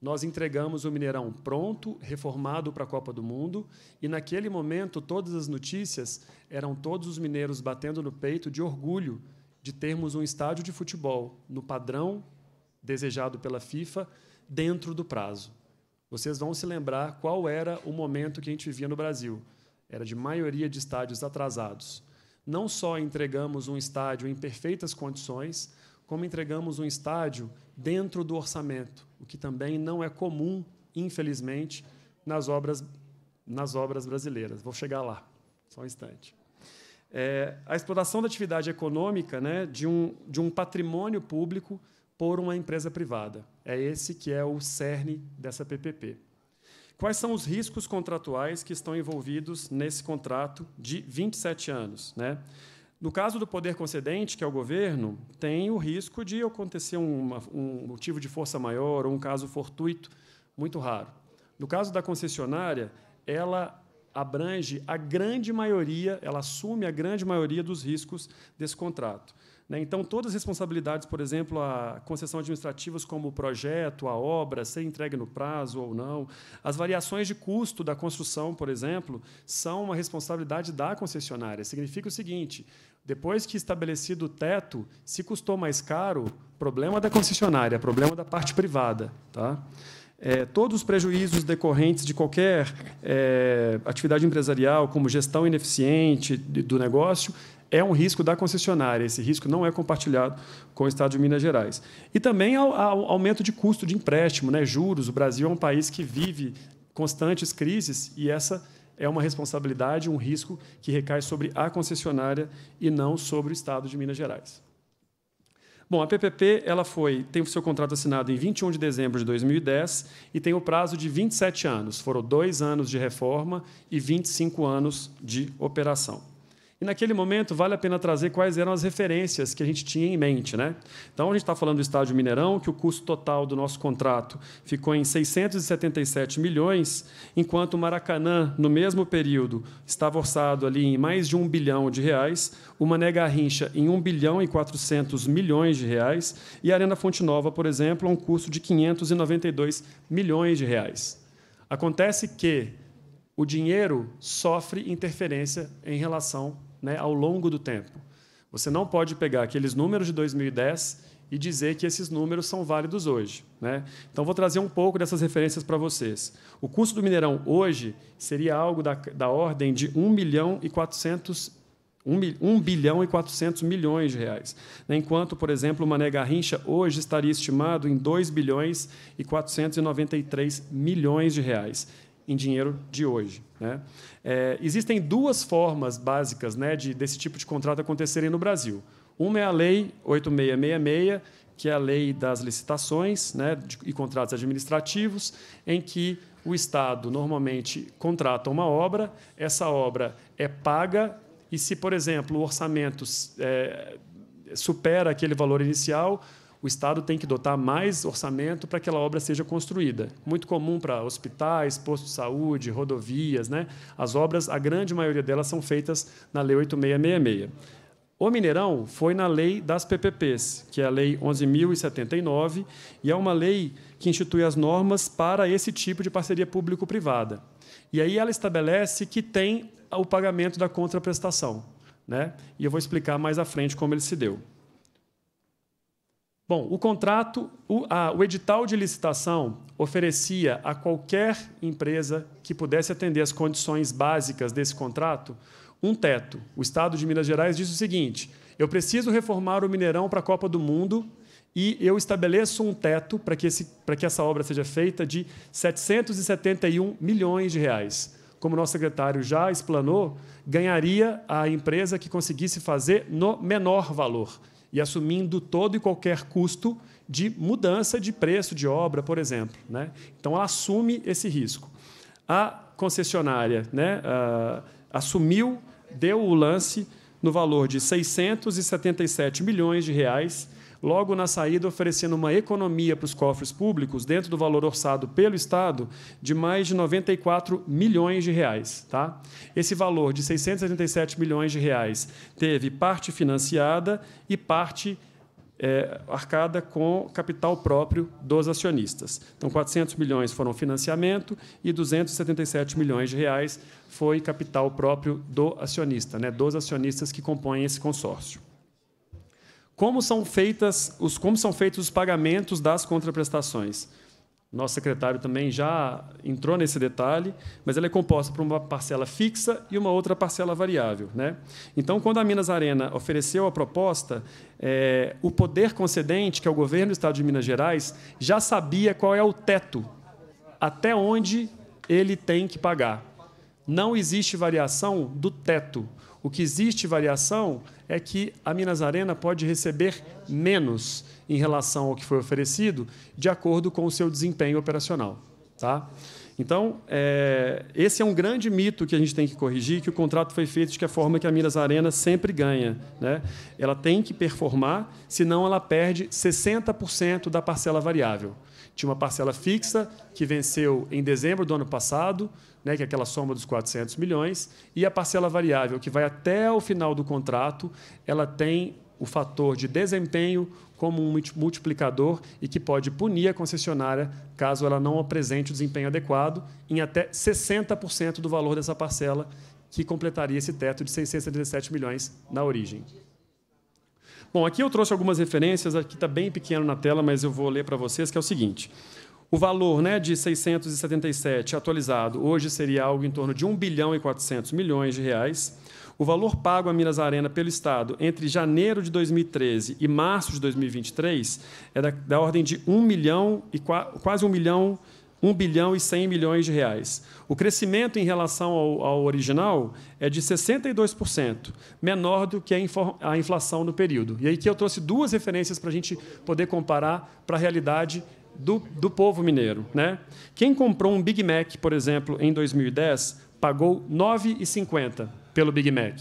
Nós entregamos o Mineirão pronto, reformado para a Copa do Mundo, e, naquele momento, todas as notícias eram todos os mineiros batendo no peito de orgulho de termos um estádio de futebol no padrão desejado pela FIFA dentro do prazo. Vocês vão se lembrar qual era o momento que a gente vivia no Brasil. Era de maioria de estádios atrasados. Não só entregamos um estádio em perfeitas condições, como entregamos um estádio dentro do orçamento, o que também não é comum, infelizmente, nas obras, nas obras brasileiras. Vou chegar lá, só um instante. É, a exploração da atividade econômica, né, de um, de um patrimônio público por uma empresa privada. É esse que é o cerne dessa P P P. Quais são os riscos contratuais que estão envolvidos nesse contrato de vinte e sete anos? Né? No caso do poder concedente, que é o governo, tem o risco de acontecer uma, um motivo de força maior ou um caso fortuito muito raro. No caso da concessionária, ela abrange a grande maioria, ela assume a grande maioria dos riscos desse contrato. Então, todas as responsabilidades, por exemplo, a concessão administrativas como o projeto, a obra, ser entregue no prazo ou não, as variações de custo da construção, por exemplo, são uma responsabilidade da concessionária. Significa o seguinte: depois que estabelecido o teto, se custou mais caro, problema da concessionária, problema da parte privada. Tá? É, todos os prejuízos decorrentes de qualquer é, atividade empresarial, como gestão ineficiente do negócio, é um risco da concessionária. Esse risco não é compartilhado com o Estado de Minas Gerais. E também ao, ao aumento de custo de empréstimo, né, juros. O Brasil é um país que vive constantes crises e essa é uma responsabilidade, um risco que recai sobre a concessionária e não sobre o Estado de Minas Gerais. Bom, a P P P ela foi, tem o seu contrato assinado em vinte e um de dezembro de dois mil e dez e tem o prazo de vinte e sete anos. Foram dois anos de reforma e vinte e cinco anos de operação. E, naquele momento, vale a pena trazer quais eram as referências que a gente tinha em mente, né? Então, a gente está falando do estádio Mineirão, que o custo total do nosso contrato ficou em seiscentos e setenta e sete milhões, enquanto o Maracanã, no mesmo período, estava orçado ali em mais de um bilhão de reais, o Mané Garrincha em um bilhão e quatrocentos milhões de reais e a Arena Fonte Nova, por exemplo, a um custo de quinhentos e noventa e dois milhões de reais. Acontece que o dinheiro sofre interferência em relação, né, ao longo do tempo. Você não pode pegar aqueles números de dois mil e dez e dizer que esses números são válidos hoje, né? Então, vou trazer um pouco dessas referências para vocês. O custo do Mineirão hoje seria algo da, da ordem de um bilhão e quatrocentos milhões de reais, enquanto, por exemplo, o Mané Garrincha hoje estaria estimado em dois bilhões e quatrocentos e noventa e três milhões de reais. Em dinheiro de hoje, né? É, existem duas formas básicas, né, de, desse tipo de contrato acontecerem no Brasil. Uma é a Lei oito mil seiscentos e sessenta e seis, que é a lei das licitações, né, de, e contratos administrativos, em que o Estado normalmente contrata uma obra, essa obra é paga e, se, por exemplo, o orçamento é, supera aquele valor inicial, o Estado tem que dotar mais orçamento para que aquela obra seja construída. Muito comum para hospitais, postos de saúde, rodovias, né? As obras, a grande maioria delas, são feitas na Lei oito mil seiscentos e sessenta e seis. O Mineirão foi na lei das P P Ps, que é a Lei onze mil e setenta e nove, e é uma lei que institui as normas para esse tipo de parceria público-privada. E aí ela estabelece que tem o pagamento da contraprestação, né? E eu vou explicar mais à frente como ele se deu. Bom, o contrato, o, a, o edital de licitação oferecia a qualquer empresa que pudesse atender às condições básicas desse contrato um teto. O Estado de Minas Gerais diz o seguinte: eu preciso reformar o Mineirão para a Copa do Mundo e eu estabeleço um teto para que, esse, para que essa obra seja feita de setecentos e setenta e um milhões de reais. Como o nosso secretário já explanou, ganharia a empresa que conseguisse fazer no menor valor e assumindo todo e qualquer custo de mudança de preço de obra, por exemplo, né? Então, ela assume esse risco. A concessionária, né, uh, assumiu, deu o lance no valor de seiscentos e setenta e sete milhões de reais, logo na saída oferecendo uma economia para os cofres públicos, dentro do valor orçado pelo Estado, de mais de noventa e quatro milhões de reais. Tá? Esse valor de seiscentos e setenta e sete milhões de reais teve parte financiada e parte é, arcada com capital próprio dos acionistas. Então, quatrocentos milhões foram financiamento e duzentos e setenta e sete milhões de reais foi capital próprio do acionista, né, dos acionistas que compõem esse consórcio. Como são, feitas os, como são feitos os pagamentos das contraprestações? Nosso secretário também já entrou nesse detalhe, mas ela é composta por uma parcela fixa e uma outra parcela variável, né? Então, quando a Minas Arena ofereceu a proposta, é, o poder concedente, que é o governo do Estado de Minas Gerais, já sabia qual é o teto, até onde ele tem que pagar. Não existe variação do teto. O que existe variação é que a Minas Arena pode receber menos em relação ao que foi oferecido, de acordo com o seu desempenho operacional. Tá? Então, é, esse é um grande mito que a gente tem que corrigir, que o contrato foi feito de que a forma que a Minas Arena sempre ganha, né? Ela tem que performar, senão ela perde sessenta por cento da parcela variável. Tinha uma parcela fixa que venceu em dezembro do ano passado, né, que é aquela soma dos quatrocentos milhões, e a parcela variável, que vai até o final do contrato, ela tem o fator de desempenho como um multiplicador e que pode punir a concessionária caso ela não apresente o desempenho adequado em até sessenta por cento do valor dessa parcela, que completaria esse teto de seiscentos e setenta e sete milhões na origem. Bom, aqui eu trouxe algumas referências, aqui está bem pequeno na tela, mas eu vou ler para vocês, que é o seguinte: O valor, né, de seiscentos e setenta e sete atualizado hoje seria algo em torno de um bilhão e quatrocentos milhões de reais. O valor pago à Minas Arena pelo Estado entre janeiro de dois mil e treze e março de dois mil e vinte e três é da, da ordem de um milhão e quase um milhão, um bilhão e cem milhões de reais. O crescimento em relação ao, ao original é de sessenta e dois por cento, menor do que a, infor, a inflação no período. E aí que eu trouxe duas referências para a gente poder comparar para a realidade do, do povo mineiro, né? Quem comprou um Big Mac, por exemplo, em dois mil e dez, pagou nove reais e cinquenta pelo Big Mac.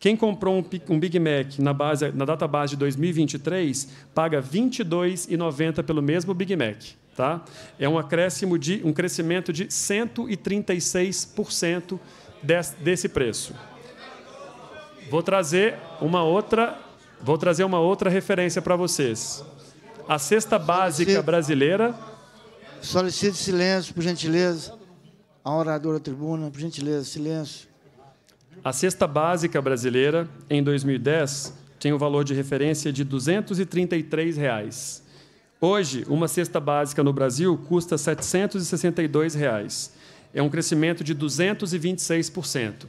Quem comprou um Big Mac na, base, na data base de dois mil e vinte e três paga vinte e dois reais e noventa pelo mesmo Big Mac. Tá? É um, acréscimo de, um crescimento de cento e trinta e seis por cento des, desse preço. Vou trazer uma outra, vou trazer uma outra referência para vocês. A cesta básica solicito, brasileira... Solicito silêncio, por gentileza. A oradora tribuna, por gentileza, silêncio. A cesta básica brasileira, em dois mil e dez, tem um valor de referência de duzentos e trinta e três reais. Hoje, uma cesta básica no Brasil custa setecentos e sessenta e dois reais. É um crescimento de duzentos e vinte e seis por cento.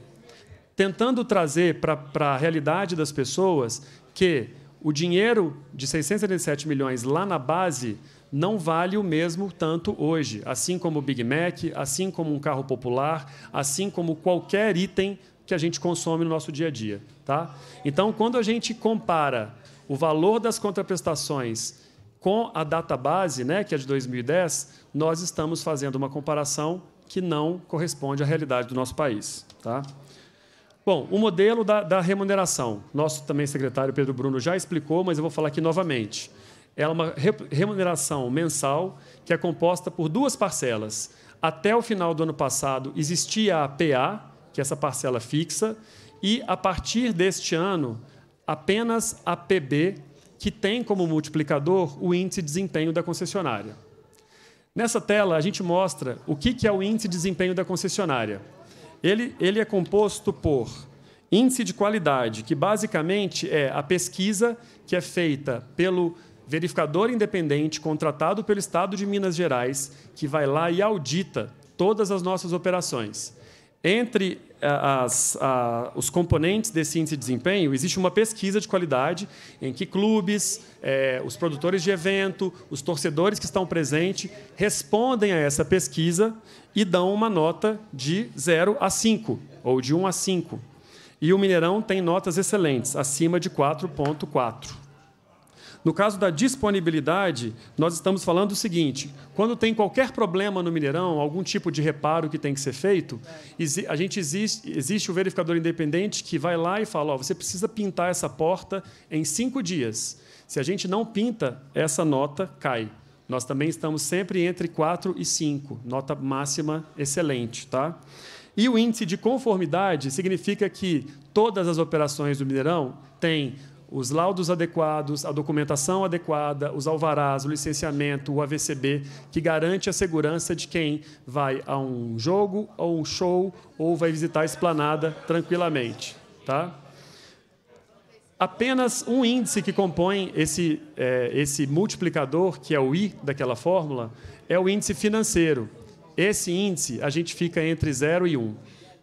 Tentando trazer para a realidade das pessoas que o dinheiro de seiscentos e setenta e sete milhões lá na base não vale o mesmo tanto hoje, assim como o Big Mac, assim como um carro popular, assim como qualquer item que a gente consome no nosso dia a dia, tá? Então, quando a gente compara o valor das contraprestações com a data base, né, que é de dois mil e dez, nós estamos fazendo uma comparação que não corresponde à realidade do nosso país, tá? Bom, o modelo da, da remuneração. Nosso também secretário Pedro Bruno já explicou, mas eu vou falar aqui novamente. É uma remuneração mensal que é composta por duas parcelas. Até o final do ano passado existia a P A, que é essa parcela fixa, e, a partir deste ano, apenas a P B, que tem como multiplicador o índice de desempenho da concessionária. Nessa tela, a gente mostra o que é o índice de desempenho da concessionária. Ele, ele é composto por índice de qualidade, que basicamente é a pesquisa que é feita pelo verificador independente contratado pelo Estado de Minas Gerais, que vai lá e audita todas as nossas operações. Entre as, a, os componentes desse índice de desempenho, existe uma pesquisa de qualidade em que clubes, é, os produtores de evento, os torcedores que estão presentes respondem a essa pesquisa e dão uma nota de zero a cinco, ou de um a cinco. E o Mineirão tem notas excelentes, acima de quatro ponto quatro. No caso da disponibilidade, nós estamos falando o seguinte: quando tem qualquer problema no Mineirão, algum tipo de reparo que tem que ser feito, a gente existe, existe o verificador independente que vai lá e fala: ó, você precisa pintar essa porta em cinco dias. Se a gente não pinta, essa nota cai. Nós também estamos sempre entre quatro e cinco, nota máxima excelente, tá? E o índice de conformidade significa que todas as operações do Mineirão têm os laudos adequados, a documentação adequada, os alvarás, o licenciamento, o A V C B, que garante a segurança de quem vai a um jogo, ou um show, ou vai visitar a esplanada tranquilamente, tá? Apenas um índice que compõe esse, é, esse multiplicador, que é o I daquela fórmula, é o índice financeiro. Esse índice, a gente fica entre zero e um.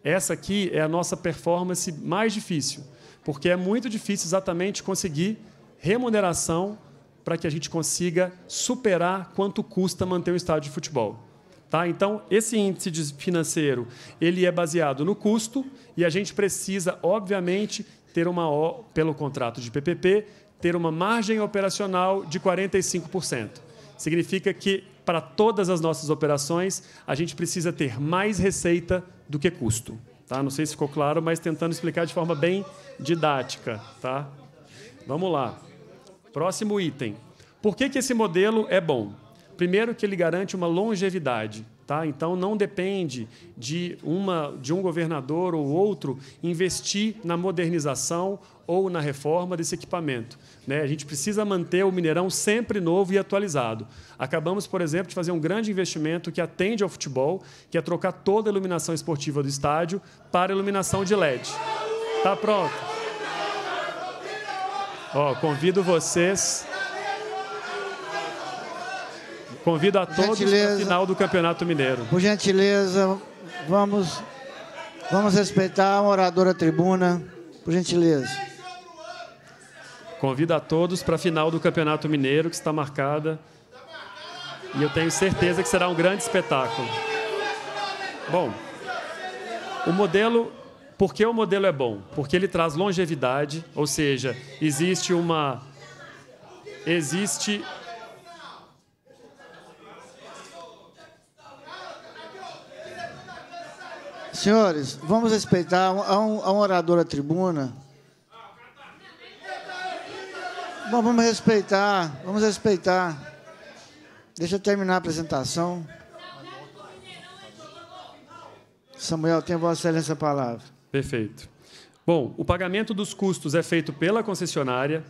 Essa aqui é a nossa performance mais difícil, porque é muito difícil exatamente conseguir remuneração para que a gente consiga superar quanto custa manter um estádio de futebol, tá? Então, esse índice financeiro, ele é baseado no custo e a gente precisa, obviamente, ter uma O, pelo contrato de P P P, ter uma margem operacional de quarenta e cinco por cento. Significa que, para todas as nossas operações, a gente precisa ter mais receita do que custo. Tá? Não sei se ficou claro, mas tentando explicar de forma bem didática, tá? Vamos lá. Próximo item. Por que que esse modelo é bom? Primeiro, que ele garante uma longevidade, tá? Então, não depende de, uma, de um governador ou outro investir na modernização ou na reforma desse equipamento, né? A gente precisa manter o Mineirão sempre novo e atualizado. Acabamos, por exemplo, de fazer um grande investimento que atende ao futebol, que é trocar toda a iluminação esportiva do estádio para iluminação de L E D. Tá pronto? Ó, convido vocês... Convido a todos para a final do Campeonato Mineiro. Por gentileza, vamos, vamos respeitar a oradora tribuna. Por gentileza. Convido a todos para a final do Campeonato Mineiro, que está marcada. E eu tenho certeza que será um grande espetáculo. Bom, o modelo... Por que o modelo é bom? Porque ele traz longevidade, ou seja, existe uma... Existe... Senhores, vamos respeitar a um, a um orador à tribuna. Bom, vamos respeitar, vamos respeitar. Deixa eu terminar a apresentação. Samuel, tem a Vossa Excelência a palavra. Perfeito. Bom, o pagamento dos custos é feito pela concessionária,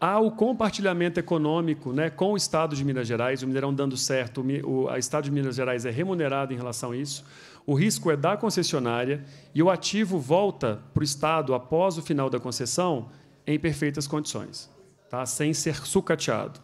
há o compartilhamento econômico, né, com o Estado de Minas Gerais, o Mineirão dando certo, o, o Estado de Minas Gerais é remunerado em relação a isso, o risco é da concessionária e o ativo volta para o Estado após o final da concessão em perfeitas condições, tá? Sem ser sucateado.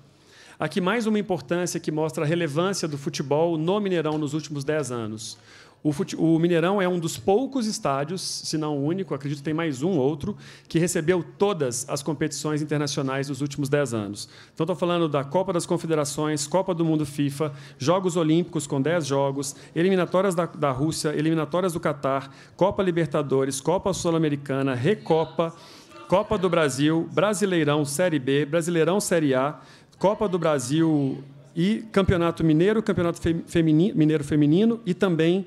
Aqui mais uma importância que mostra a relevância do futebol no Mineirão nos últimos dez anos. O, fute... o Mineirão é um dos poucos estádios, se não o único, acredito que tem mais um outro, que recebeu todas as competições internacionais dos últimos dez anos. Então, estou falando da Copa das Confederações, Copa do Mundo FIFA, Jogos Olímpicos com dez jogos, eliminatórias da, da Rússia, eliminatórias do Catar, Copa Libertadores, Copa Sul-Americana, Recopa, Copa do Brasil, Brasileirão Série B, Brasileirão Série A, Copa do Brasil e Campeonato Mineiro, Campeonato Feminino, Mineiro Feminino e também...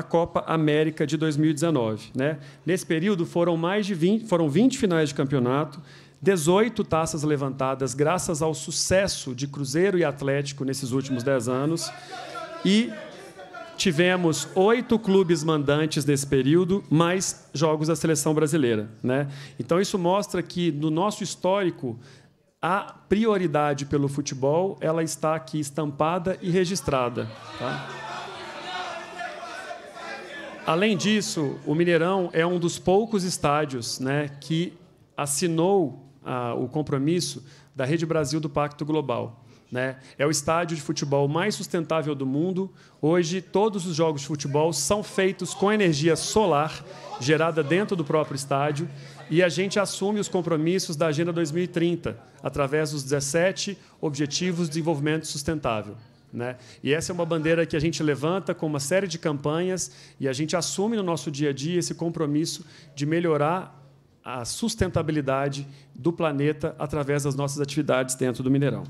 a Copa América de dois mil e dezenove. Né? Nesse período, foram mais de vinte, foram vinte finais de campeonato, dezoito taças levantadas, graças ao sucesso de Cruzeiro e Atlético nesses últimos dez anos. E tivemos oito clubes mandantes nesse período, mais jogos da seleção brasileira. Né? Então, isso mostra que, no nosso histórico, a prioridade pelo futebol ela está aqui estampada e registrada. Tá? Além disso, o Mineirão é um dos poucos estádios, né, que assinou ah, o compromisso da Rede Brasil do Pacto Global. Né? É o estádio de futebol mais sustentável do mundo. Hoje, todos os jogos de futebol são feitos com energia solar, gerada dentro do próprio estádio, e a gente assume os compromissos da Agenda dois mil e trinta, através dos dezessete Objetivos de Desenvolvimento Sustentável. Né? E essa é uma bandeira que a gente levanta com uma série de campanhas e a gente assume no nosso dia a dia esse compromisso de melhorar a sustentabilidade do planeta através das nossas atividades dentro do Mineirão.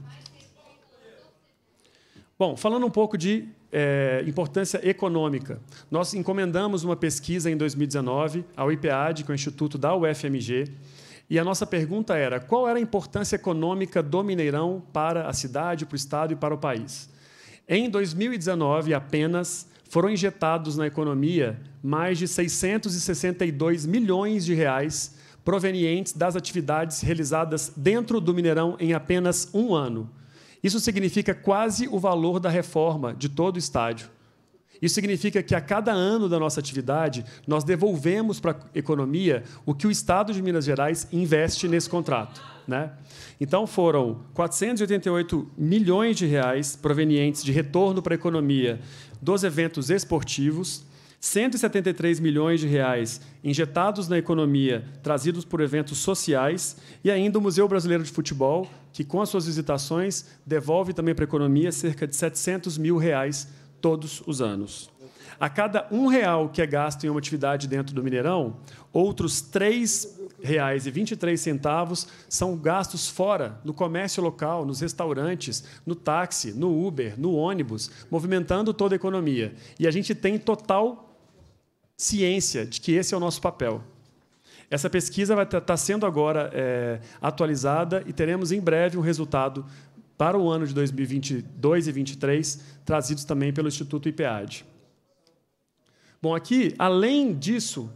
Bom, falando um pouco de é, importância econômica, nós encomendamos uma pesquisa em dois mil e dezenove ao I P E A D, que é o Instituto da U F M G, e a nossa pergunta era qual era a importância econômica do Mineirão para a cidade, para o Estado e para o país. Em dois mil e dezenove, apenas, foram injetados na economia mais de seiscentos e sessenta e dois milhões de reais provenientes das atividades realizadas dentro do Mineirão em apenas um ano. Isso significa quase o valor da reforma de todo o estádio. Isso significa que, a cada ano da nossa atividade, nós devolvemos para a economia o que o Estado de Minas Gerais investe nesse contrato. Né? Então, foram quatrocentos e oitenta e oito milhões de reais provenientes de retorno para a economia dos eventos esportivos, cento e setenta e três milhões de reais injetados na economia, trazidos por eventos sociais, e ainda o Museu Brasileiro de Futebol, que, com as suas visitações, devolve também para a economia cerca de setecentos mil reais todos os anos. A cada um real que é gasto em uma atividade dentro do Mineirão, outros três reais e vinte e três centavos são gastos fora, no comércio local, nos restaurantes, no táxi, no Uber, no ônibus, movimentando toda a economia. E a gente tem total ciência de que esse é o nosso papel. Essa pesquisa vai estar sendo agora é, atualizada e teremos em breve um resultado para o ano de dois mil e vinte e dois e dois mil e vinte e três, trazidos também pelo Instituto I P E A D. Bom, aqui, além disso,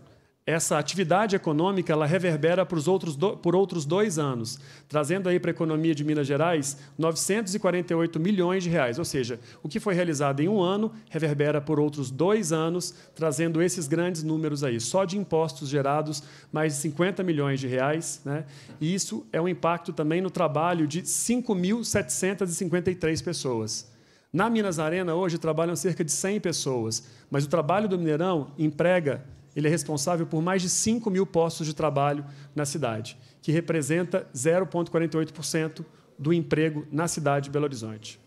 essa atividade econômica ela reverbera por outros, do, por outros dois anos, trazendo aí para a economia de Minas Gerais novecentos e quarenta e oito milhões de reais, ou seja, o que foi realizado em um ano reverbera por outros dois anos, trazendo esses grandes números aí, só de impostos gerados mais de cinquenta milhões de reais, né? E isso é um impacto também no trabalho de cinco mil setecentos e cinquenta e três pessoas. Na Minas Arena, hoje, trabalham cerca de cem pessoas, mas o trabalho do Mineirão emprega, ele é responsável por mais de cinco mil postos de trabalho na cidade, que representa zero vírgula quarenta e oito por cento do emprego na cidade de Belo Horizonte.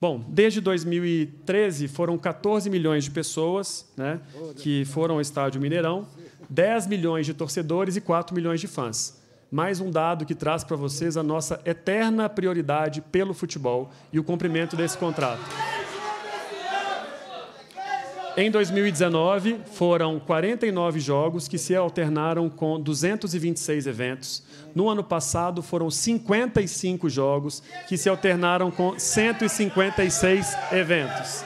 Bom, desde dois mil e treze, foram quatorze milhões de pessoas, né, que foram ao estádio Mineirão, dez milhões de torcedores e quatro milhões de fãs. Mais um dado que traz para vocês a nossa eterna prioridade pelo futebol e o cumprimento desse contrato. Em dois mil e dezenove, foram quarenta e nove jogos que se alternaram com duzentos e vinte e seis eventos. No ano passado, foram cinquenta e cinco jogos que se alternaram com cento e cinquenta e seis eventos.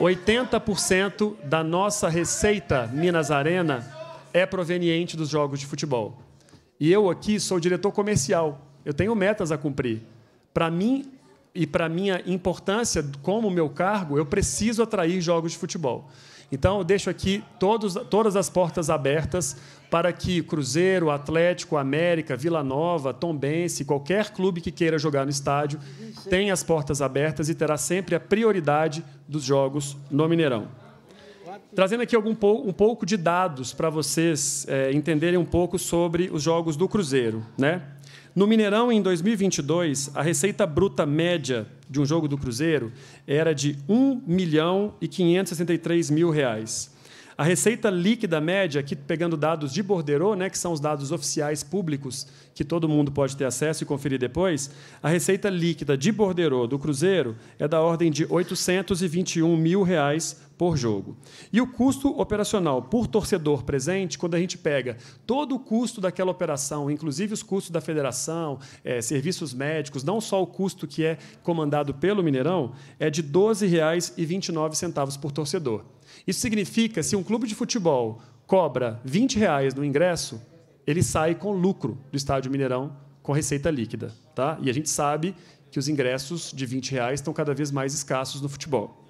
oitenta por cento da nossa receita Minas Arena é proveniente dos jogos de futebol. E eu aqui sou diretor comercial, eu tenho metas a cumprir. Para mim, e para minha importância, como meu cargo, eu preciso atrair jogos de futebol. Então, eu deixo aqui todos, todas as portas abertas para que Cruzeiro, Atlético, América, Vila Nova, Tombense, qualquer clube que queira jogar no estádio, tenha as portas abertas e terá sempre a prioridade dos jogos no Mineirão. Trazendo aqui algum, um pouco de dados para vocês é, entenderem um pouco sobre os jogos do Cruzeiro, né? No Mineirão, em dois mil e vinte e dois, a receita bruta média de um jogo do Cruzeiro era de um milhão e quinhentos e sessenta e três mil reais. A receita líquida média, aqui pegando dados de borderô, né, que são os dados oficiais públicos que todo mundo pode ter acesso e conferir depois, a receita líquida de borderô do Cruzeiro é da ordem de oitocentos e vinte e um mil reais por jogo. E o custo operacional por torcedor presente, quando a gente pega todo o custo daquela operação, inclusive os custos da federação, é, serviços médicos, não só o custo que é comandado pelo Mineirão, é de doze reais e vinte e nove centavos por torcedor. Isso significa, se um clube de futebol cobra vinte reais no ingresso, ele sai com lucro do estádio Mineirão com receita líquida, tá? E a gente sabe que os ingressos de vinte reais estão cada vez mais escassos no futebol.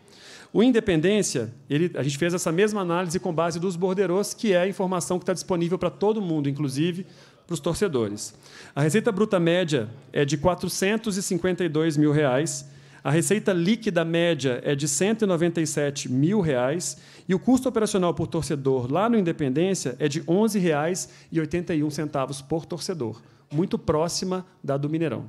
O Independência, ele, a gente fez essa mesma análise com base dos borderôs, que é a informação que está disponível para todo mundo, inclusive para os torcedores. A receita bruta média é de quatrocentos e cinquenta e dois mil reais. A receita líquida média é de cento e noventa e sete mil reais, e o custo operacional por torcedor lá no Independência é de onze reais e oitenta e um centavos por torcedor, muito próxima da do Mineirão.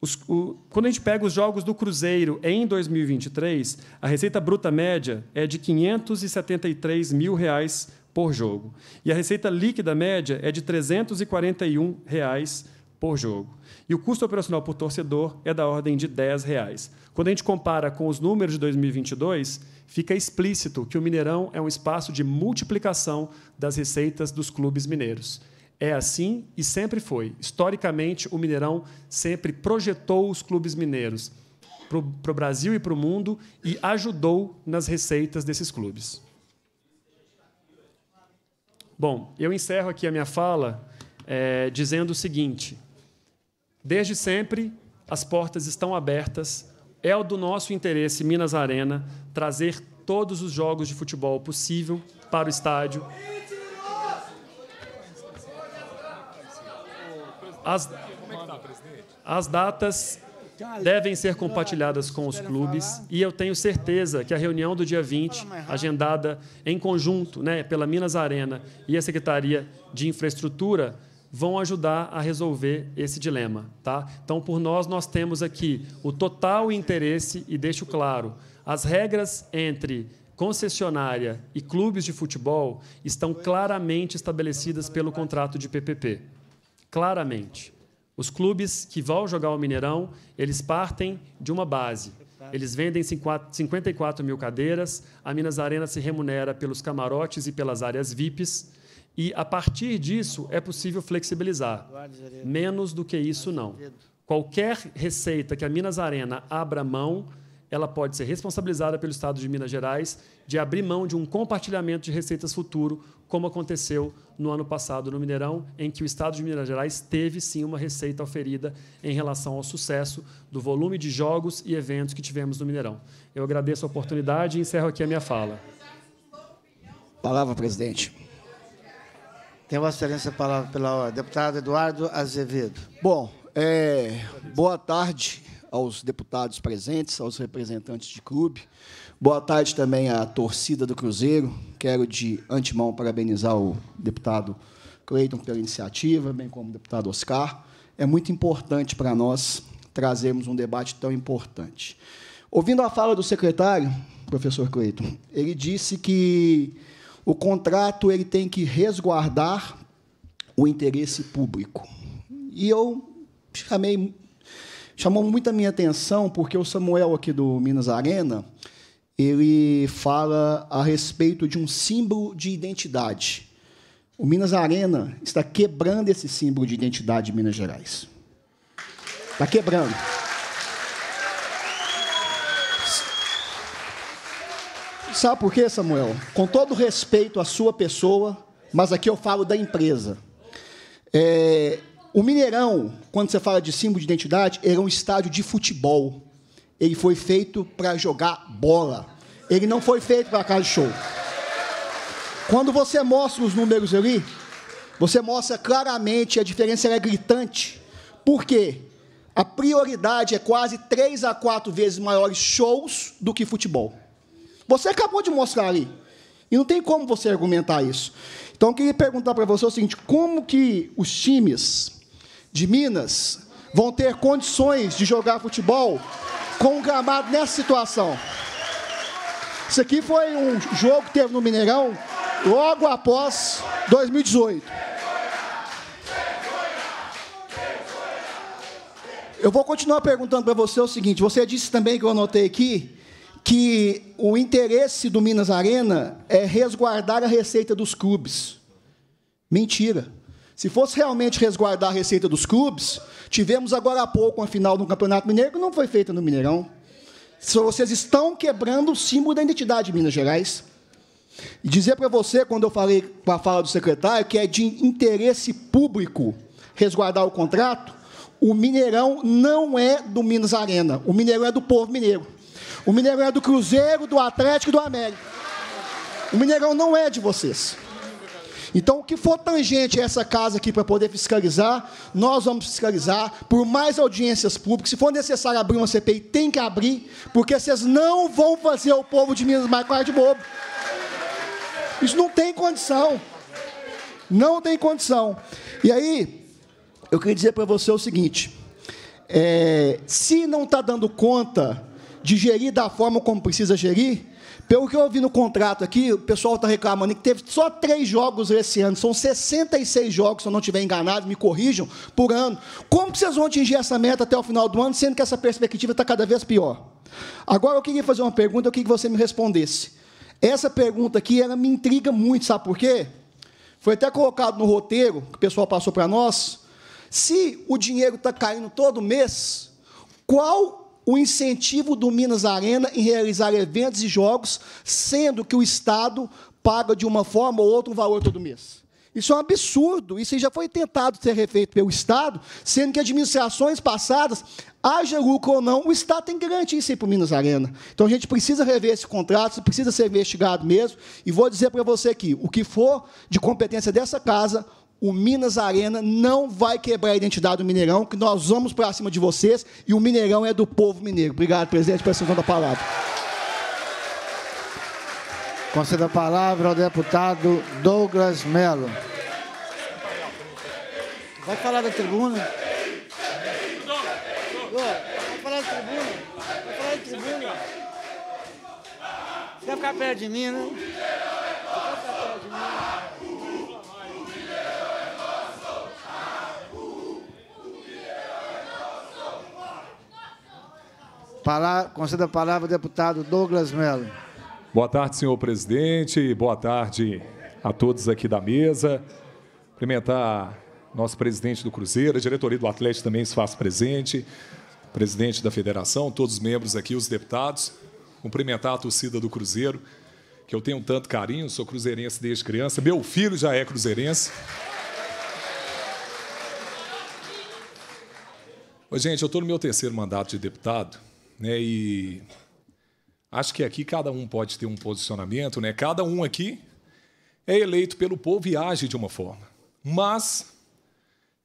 Os, o, quando a gente pega os jogos do Cruzeiro em dois mil e vinte e três, a receita bruta média é de quinhentos e setenta e três mil reais por jogo, e a receita líquida média é de trezentos e quarenta e um reais por jogo. E o custo operacional por torcedor é da ordem de dez reais. Quando a gente compara com os números de dois mil e vinte e dois, fica explícito que o Mineirão é um espaço de multiplicação das receitas dos clubes mineiros. É assim e sempre foi. Historicamente, o Mineirão sempre projetou os clubes mineiros para o Brasil e para o mundo e ajudou nas receitas desses clubes. Bom, eu encerro aqui a minha fala é, dizendo o seguinte... Desde sempre, as portas estão abertas. É do nosso interesse, Minas Arena, trazer todos os jogos de futebol possível para o estádio. As, as datas devem ser compartilhadas com os clubes e eu tenho certeza que a reunião do dia vinte, agendada em conjunto, né, pela Minas Arena e a Secretaria de Infraestrutura, vão ajudar a resolver esse dilema, tá? Então, por nós, nós temos aqui o total interesse, e deixo claro, as regras entre concessionária e clubes de futebol estão claramente estabelecidas pelo contrato de P P P. Claramente. Os clubes que vão jogar o Mineirão, eles partem de uma base. Eles vendem cinquenta e quatro mil cadeiras, a Minas Arena se remunera pelos camarotes e pelas áreas V I Ps, e, a partir disso, é possível flexibilizar. Menos do que isso, não. Qualquer receita que a Minas Arena abra mão, ela pode ser responsabilizada pelo Estado de Minas Gerais de abrir mão de um compartilhamento de receitas futuro, como aconteceu no ano passado no Mineirão, em que o Estado de Minas Gerais teve, sim, uma receita oferida em relação ao sucesso do volume de jogos e eventos que tivemos no Mineirão. Eu agradeço a oportunidade e encerro aqui a minha fala. Palavra, presidente. Tem Vossa Excelência a palavra pela deputada Eduardo Azevedo. Bom, é, boa tarde aos deputados presentes, aos representantes de clube. Boa tarde também à torcida do Cruzeiro. Quero, de antemão, parabenizar o deputado Cleiton pela iniciativa, bem como o deputado Oscar. É muito importante para nós trazermos um debate tão importante. Ouvindo a fala do secretário, professor Cleiton, ele disse que o contrato ele tem que resguardar o interesse público. E eu chamei, chamou muito a minha atenção, porque o Samuel, aqui do Minas Arena, ele fala a respeito de um símbolo de identidade. O Minas Arena está quebrando esse símbolo de identidade de Minas Gerais. Está quebrando. Sabe por quê, Samuel? Com todo respeito à sua pessoa, mas aqui eu falo da empresa. É, o Mineirão, quando você fala de símbolo de identidade, era um estádio de futebol. Ele foi feito para jogar bola. Ele não foi feito para casa de show. Quando você mostra os números ali, você mostra claramente, a diferença é gritante. Por quê? A prioridade é quase três a quatro vezes maiores shows do que futebol. Você acabou de mostrar ali. E não tem como você argumentar isso. Então, eu queria perguntar para você o seguinte, como que os times de Minas vão ter condições de jogar futebol com o gramado nessa situação? Isso aqui foi um jogo que teve no Mineirão logo após dois mil e dezoito. Eu vou continuar perguntando para você o seguinte, você disse também, que eu anotei aqui, que o interesse do Minas Arena é resguardar a receita dos clubes. Mentira. Se fosse realmente resguardar a receita dos clubes, tivemos agora há pouco uma final do Campeonato Mineiro que não foi feita no Mineirão. Vocês estão quebrando o símbolo da identidade de Minas Gerais. E dizer para você, quando eu falei com a fala do secretário, que é de interesse público resguardar o contrato, o Mineirão não é do Minas Arena. O Mineirão é do povo mineiro. O Mineirão é do Cruzeiro, do Atlético e do América. O Mineirão não é de vocês. Então, o que for tangente a essa casa aqui para poder fiscalizar, nós vamos fiscalizar por mais audiências públicas. Se for necessário abrir uma C P I, tem que abrir, porque vocês não vão fazer o povo de Minas mais quase de bobo. Isso não tem condição. Não tem condição. E aí, eu queria dizer para você o seguinte, é, se não está dando conta de gerir da forma como precisa gerir, pelo que eu ouvi no contrato aqui, o pessoal está reclamando que teve só três jogos esse ano, são sessenta e seis jogos, se eu não estiver enganado, me corrijam, por ano. Como que vocês vão atingir essa meta até o final do ano, sendo que essa perspectiva está cada vez pior? Agora, eu queria fazer uma pergunta, eu queria que você me respondesse. Essa pergunta aqui, ela me intriga muito, sabe por quê? Foi até colocado no roteiro, que o pessoal passou para nós, se o dinheiro está caindo todo mês, qual o incentivo do Minas Arena em realizar eventos e jogos, sendo que o Estado paga, de uma forma ou outra, um valor todo mês. Isso é um absurdo. Isso já foi tentado ser refeito pelo Estado, sendo que administrações passadas, haja lucro ou não, o Estado tem que garantir isso aí para o Minas Arena. Então, a gente precisa rever esse contrato, isso precisa ser investigado mesmo. E vou dizer para você aqui, o que for de competência dessa casa, o Minas Arena não vai quebrar a identidade do Mineirão, que nós vamos para cima de vocês, e o Mineirão é do povo mineiro. Obrigado, presidente, pela segunda palavra. Concedo a palavra ao deputado Douglas Melo. Vai falar da tribuna? Vai falar da tribuna? Vai falar da tribuna? Você vai ficar perto de mim, né? Vai ficar perto de mim. Conceda a palavra ao deputado Douglas Melo. Boa tarde, senhor presidente. Boa tarde a todos aqui da mesa. Cumprimentar nosso presidente do Cruzeiro, a diretoria do Atlético também se faz presente, presidente da federação, todos os membros aqui, os deputados. Cumprimentar a torcida do Cruzeiro, que eu tenho um tanto carinho, sou cruzeirense desde criança. Meu filho já é cruzeirense. Ô, gente, eu estou no meu terceiro mandato de deputado, né, e acho que aqui cada um pode ter um posicionamento, né? Cada um aqui é eleito pelo povo e age de uma forma. Mas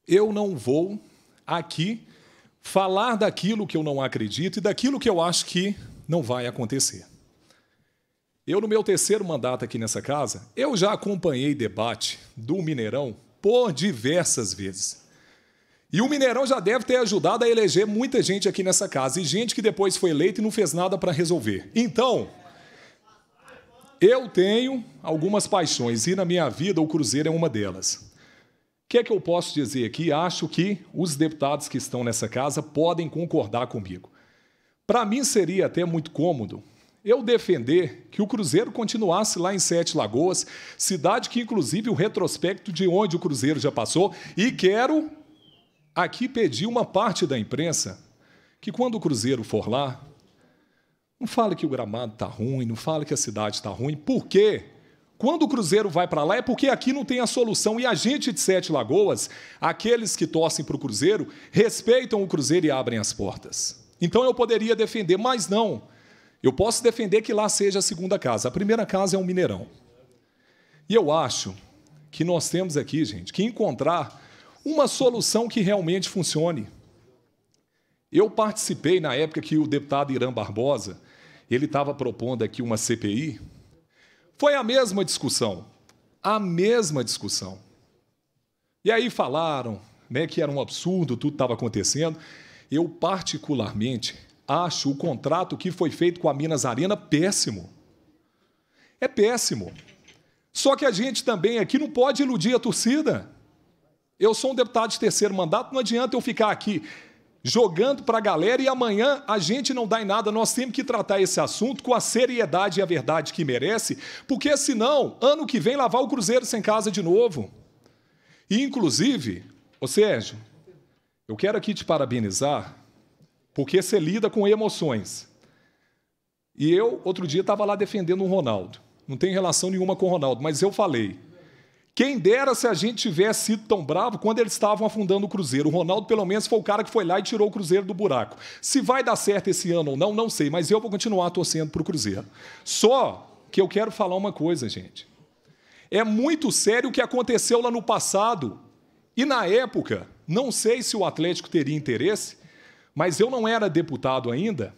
eu não vou aqui falar daquilo que eu não acredito e daquilo que eu acho que não vai acontecer. Eu, no meu terceiro mandato aqui nessa casa, eu já acompanhei debate do Mineirão por diversas vezes. E o Mineirão já deve ter ajudado a eleger muita gente aqui nessa casa, e gente que depois foi eleita e não fez nada para resolver. Então, eu tenho algumas paixões, e na minha vida o Cruzeiro é uma delas. O que é que eu posso dizer aqui? Acho que os deputados que estão nessa casa podem concordar comigo. Para mim seria até muito cômodo eu defender que o Cruzeiro continuasse lá em Sete Lagoas, cidade que, inclusive, o retrospecto de onde o Cruzeiro já passou. E quero aqui pedir uma parte da imprensa que, quando o Cruzeiro for lá, não fale que o gramado está ruim, não fale que a cidade está ruim, porque quando o Cruzeiro vai para lá é porque aqui não tem a solução. E a gente de Sete Lagoas, aqueles que torcem para o Cruzeiro, respeitam o Cruzeiro e abrem as portas. Então eu poderia defender, mas não. Eu posso defender que lá seja a segunda casa. A primeira casa é o Mineirão. E eu acho que nós temos aqui, gente, que encontrar uma solução que realmente funcione. Eu participei, na época que o deputado Irã Barbosa, ele estava propondo aqui uma C P I. Foi a mesma discussão. A mesma discussão. E aí falaram, né, que era um absurdo, tudo estava acontecendo. Eu, particularmente, acho o contrato que foi feito com a Minas Arena péssimo. É péssimo. Só que a gente também aqui não pode iludir a torcida. Eu sou um deputado de terceiro mandato, não adianta eu ficar aqui jogando para a galera e amanhã a gente não dá em nada. Nós temos que tratar esse assunto com a seriedade e a verdade que merece, porque senão, ano que vem, lá vai o Cruzeiro sem casa de novo. E, inclusive, ô Sérgio, eu quero aqui te parabenizar, porque você lida com emoções. E eu, outro dia, estava lá defendendo o Ronaldo. Não tem relação nenhuma com o Ronaldo, mas eu falei: quem dera se a gente tivesse sido tão bravo quando eles estavam afundando o Cruzeiro. O Ronaldo, pelo menos, foi o cara que foi lá e tirou o Cruzeiro do buraco. Se vai dar certo esse ano ou não, não sei, mas eu vou continuar torcendo para o Cruzeiro. Só que eu quero falar uma coisa, gente. É muito sério o que aconteceu lá no passado. E, na época, não sei se o Atlético teria interesse, mas eu não era deputado ainda.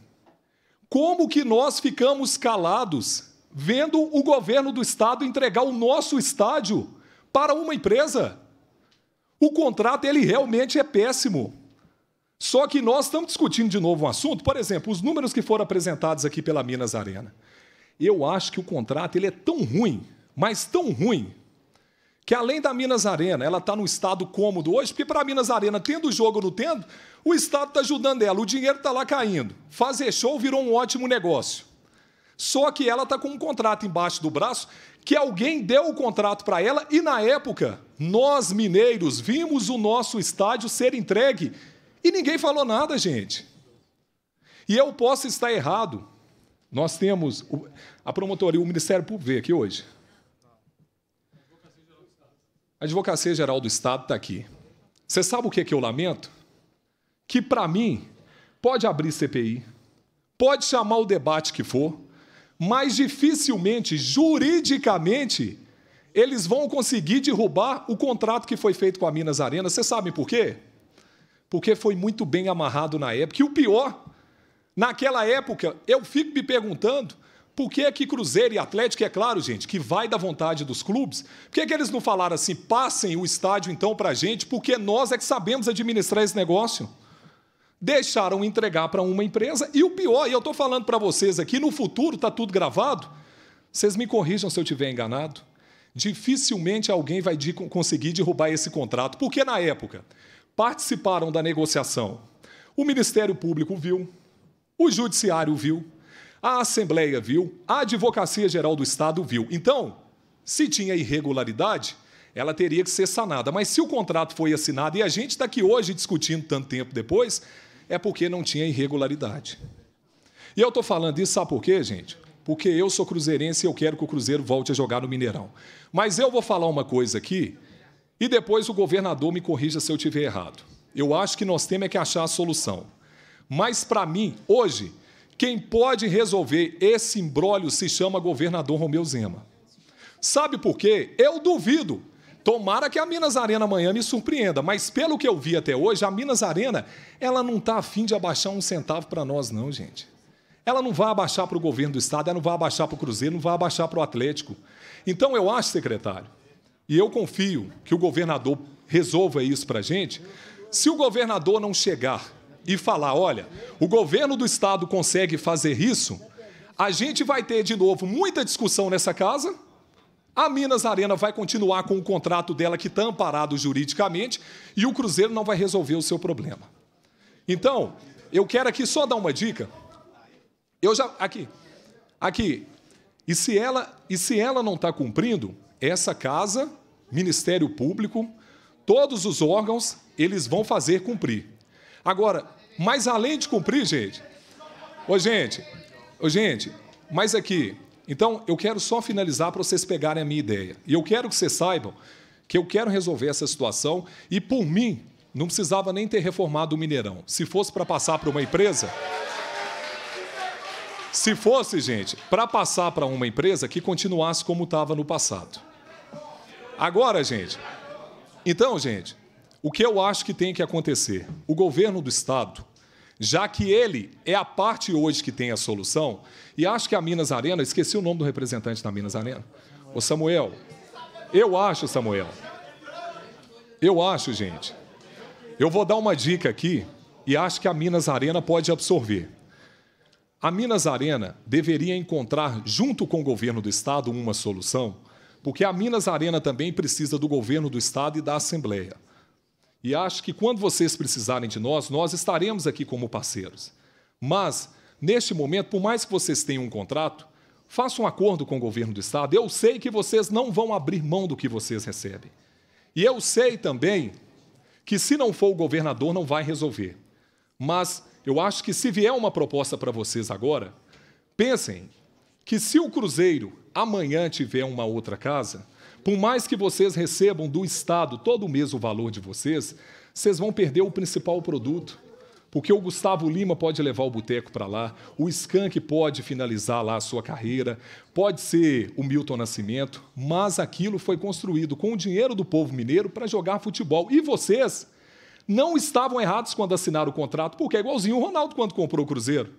Como que nós ficamos calados vendo o governo do estado entregar o nosso estádio para uma empresa? O contrato, ele realmente é péssimo. Só que nós estamos discutindo de novo um assunto. Por exemplo, os números que foram apresentados aqui pela Minas Arena. Eu acho que o contrato, ele é tão ruim, mas tão ruim, que além da Minas Arena, ela está num estado cômodo hoje, porque para a Minas Arena, tendo o jogo ou não tendo, o estado está ajudando ela, o dinheiro está lá caindo. Fazer show virou um ótimo negócio. Só que ela está com um contrato embaixo do braço, que alguém deu o contrato para ela, e na época, nós mineiros vimos o nosso estádio ser entregue e ninguém falou nada, gente. E eu posso estar errado. Nós temos a promotoria, o Ministério Público veio aqui hoje. A Advocacia Geral do Estado está aqui. Você sabe o que é que eu lamento? Que, para mim, pode abrir C P I, pode chamar o debate que for, mas dificilmente, juridicamente, eles vão conseguir derrubar o contrato que foi feito com a Minas Arena. Você sabe por quê? Porque foi muito bem amarrado na época. E o pior, naquela época, eu fico me perguntando, por que é que Cruzeiro e Atlético, é claro, gente, que vai da vontade dos clubes, por que é que eles não falaram assim: passem o estádio então para a gente, porque nós é que sabemos administrar esse negócio? Deixaram entregar para uma empresa. E o pior, e eu estou falando para vocês aqui, no futuro está tudo gravado, vocês me corrijam se eu estiver enganado, dificilmente alguém vai de conseguir derrubar esse contrato, porque na época participaram da negociação o Ministério Público viu, o Judiciário viu, a Assembleia viu, a Advocacia Geral do Estado viu. Então, se tinha irregularidade, ela teria que ser sanada. Mas se o contrato foi assinado e a gente está aqui hoje discutindo tanto tempo depois, é porque não tinha irregularidade. E eu estou falando isso, sabe por quê, gente? Porque eu sou cruzeirense e eu quero que o Cruzeiro volte a jogar no Mineirão. Mas eu vou falar uma coisa aqui e depois o governador me corrija se eu estiver errado. Eu acho que nós temos é que achar a solução. Mas, para mim, hoje, quem pode resolver esse imbróglio se chama governador Romeu Zema. Sabe por quê? Eu duvido Tomara que a Minas Arena amanhã me surpreenda, mas pelo que eu vi até hoje, a Minas Arena, ela não está afim de abaixar um centavo para nós não, gente. Ela não vai abaixar para o governo do estado, ela não vai abaixar para o Cruzeiro, não vai abaixar para o Atlético. Então, eu acho, secretário, e eu confio que o governador resolva isso para a gente, se o governador não chegar e falar, olha, o governo do estado consegue fazer isso, a gente vai ter, de novo, muita discussão nessa casa. A Minas Arena vai continuar com o contrato dela que está amparado juridicamente e o Cruzeiro não vai resolver o seu problema. Então, eu quero aqui só dar uma dica. Eu já... Aqui. Aqui. E se ela, e se ela não está cumprindo, essa casa, Ministério Público, todos os órgãos, eles vão fazer cumprir. Agora, mas além de cumprir, gente... Ô, gente... Ô, gente, mas aqui... Então, eu quero só finalizar para vocês pegarem a minha ideia. E eu quero que vocês saibam que eu quero resolver essa situação e, por mim, não precisava nem ter reformado o Mineirão. Se fosse para passar para uma empresa... Se fosse, gente, para passar para uma empresa que continuasse como estava no passado. Agora, gente... Então, gente, o que eu acho que tem que acontecer? O governo do estado... já que ele é a parte hoje que tem a solução, e acho que a Minas Arena, esqueci o nome do representante da Minas Arena, o Samuel, eu acho, Samuel, eu acho, gente, eu vou dar uma dica aqui, e acho que a Minas Arena pode absorver. A Minas Arena deveria encontrar, junto com o governo do estado, uma solução, porque a Minas Arena também precisa do governo do estado e da Assembleia. E acho que quando vocês precisarem de nós, nós estaremos aqui como parceiros. Mas, neste momento, por mais que vocês tenham um contrato, façam um acordo com o governo do estado. Eu sei que vocês não vão abrir mão do que vocês recebem. E eu sei também que, se não for o governador, não vai resolver. Mas eu acho que, se vier uma proposta para vocês agora, pensem que, se o Cruzeiro amanhã tiver uma outra casa... Por mais que vocês recebam do estado todo mês o valor de vocês, vocês vão perder o principal produto, porque o Gustavo Lima pode levar o boteco para lá, o Skank pode finalizar lá a sua carreira, pode ser o Milton Nascimento, mas aquilo foi construído com o dinheiro do povo mineiro para jogar futebol. E vocês não estavam errados quando assinaram o contrato, porque é igualzinho o Ronaldo quando comprou o Cruzeiro.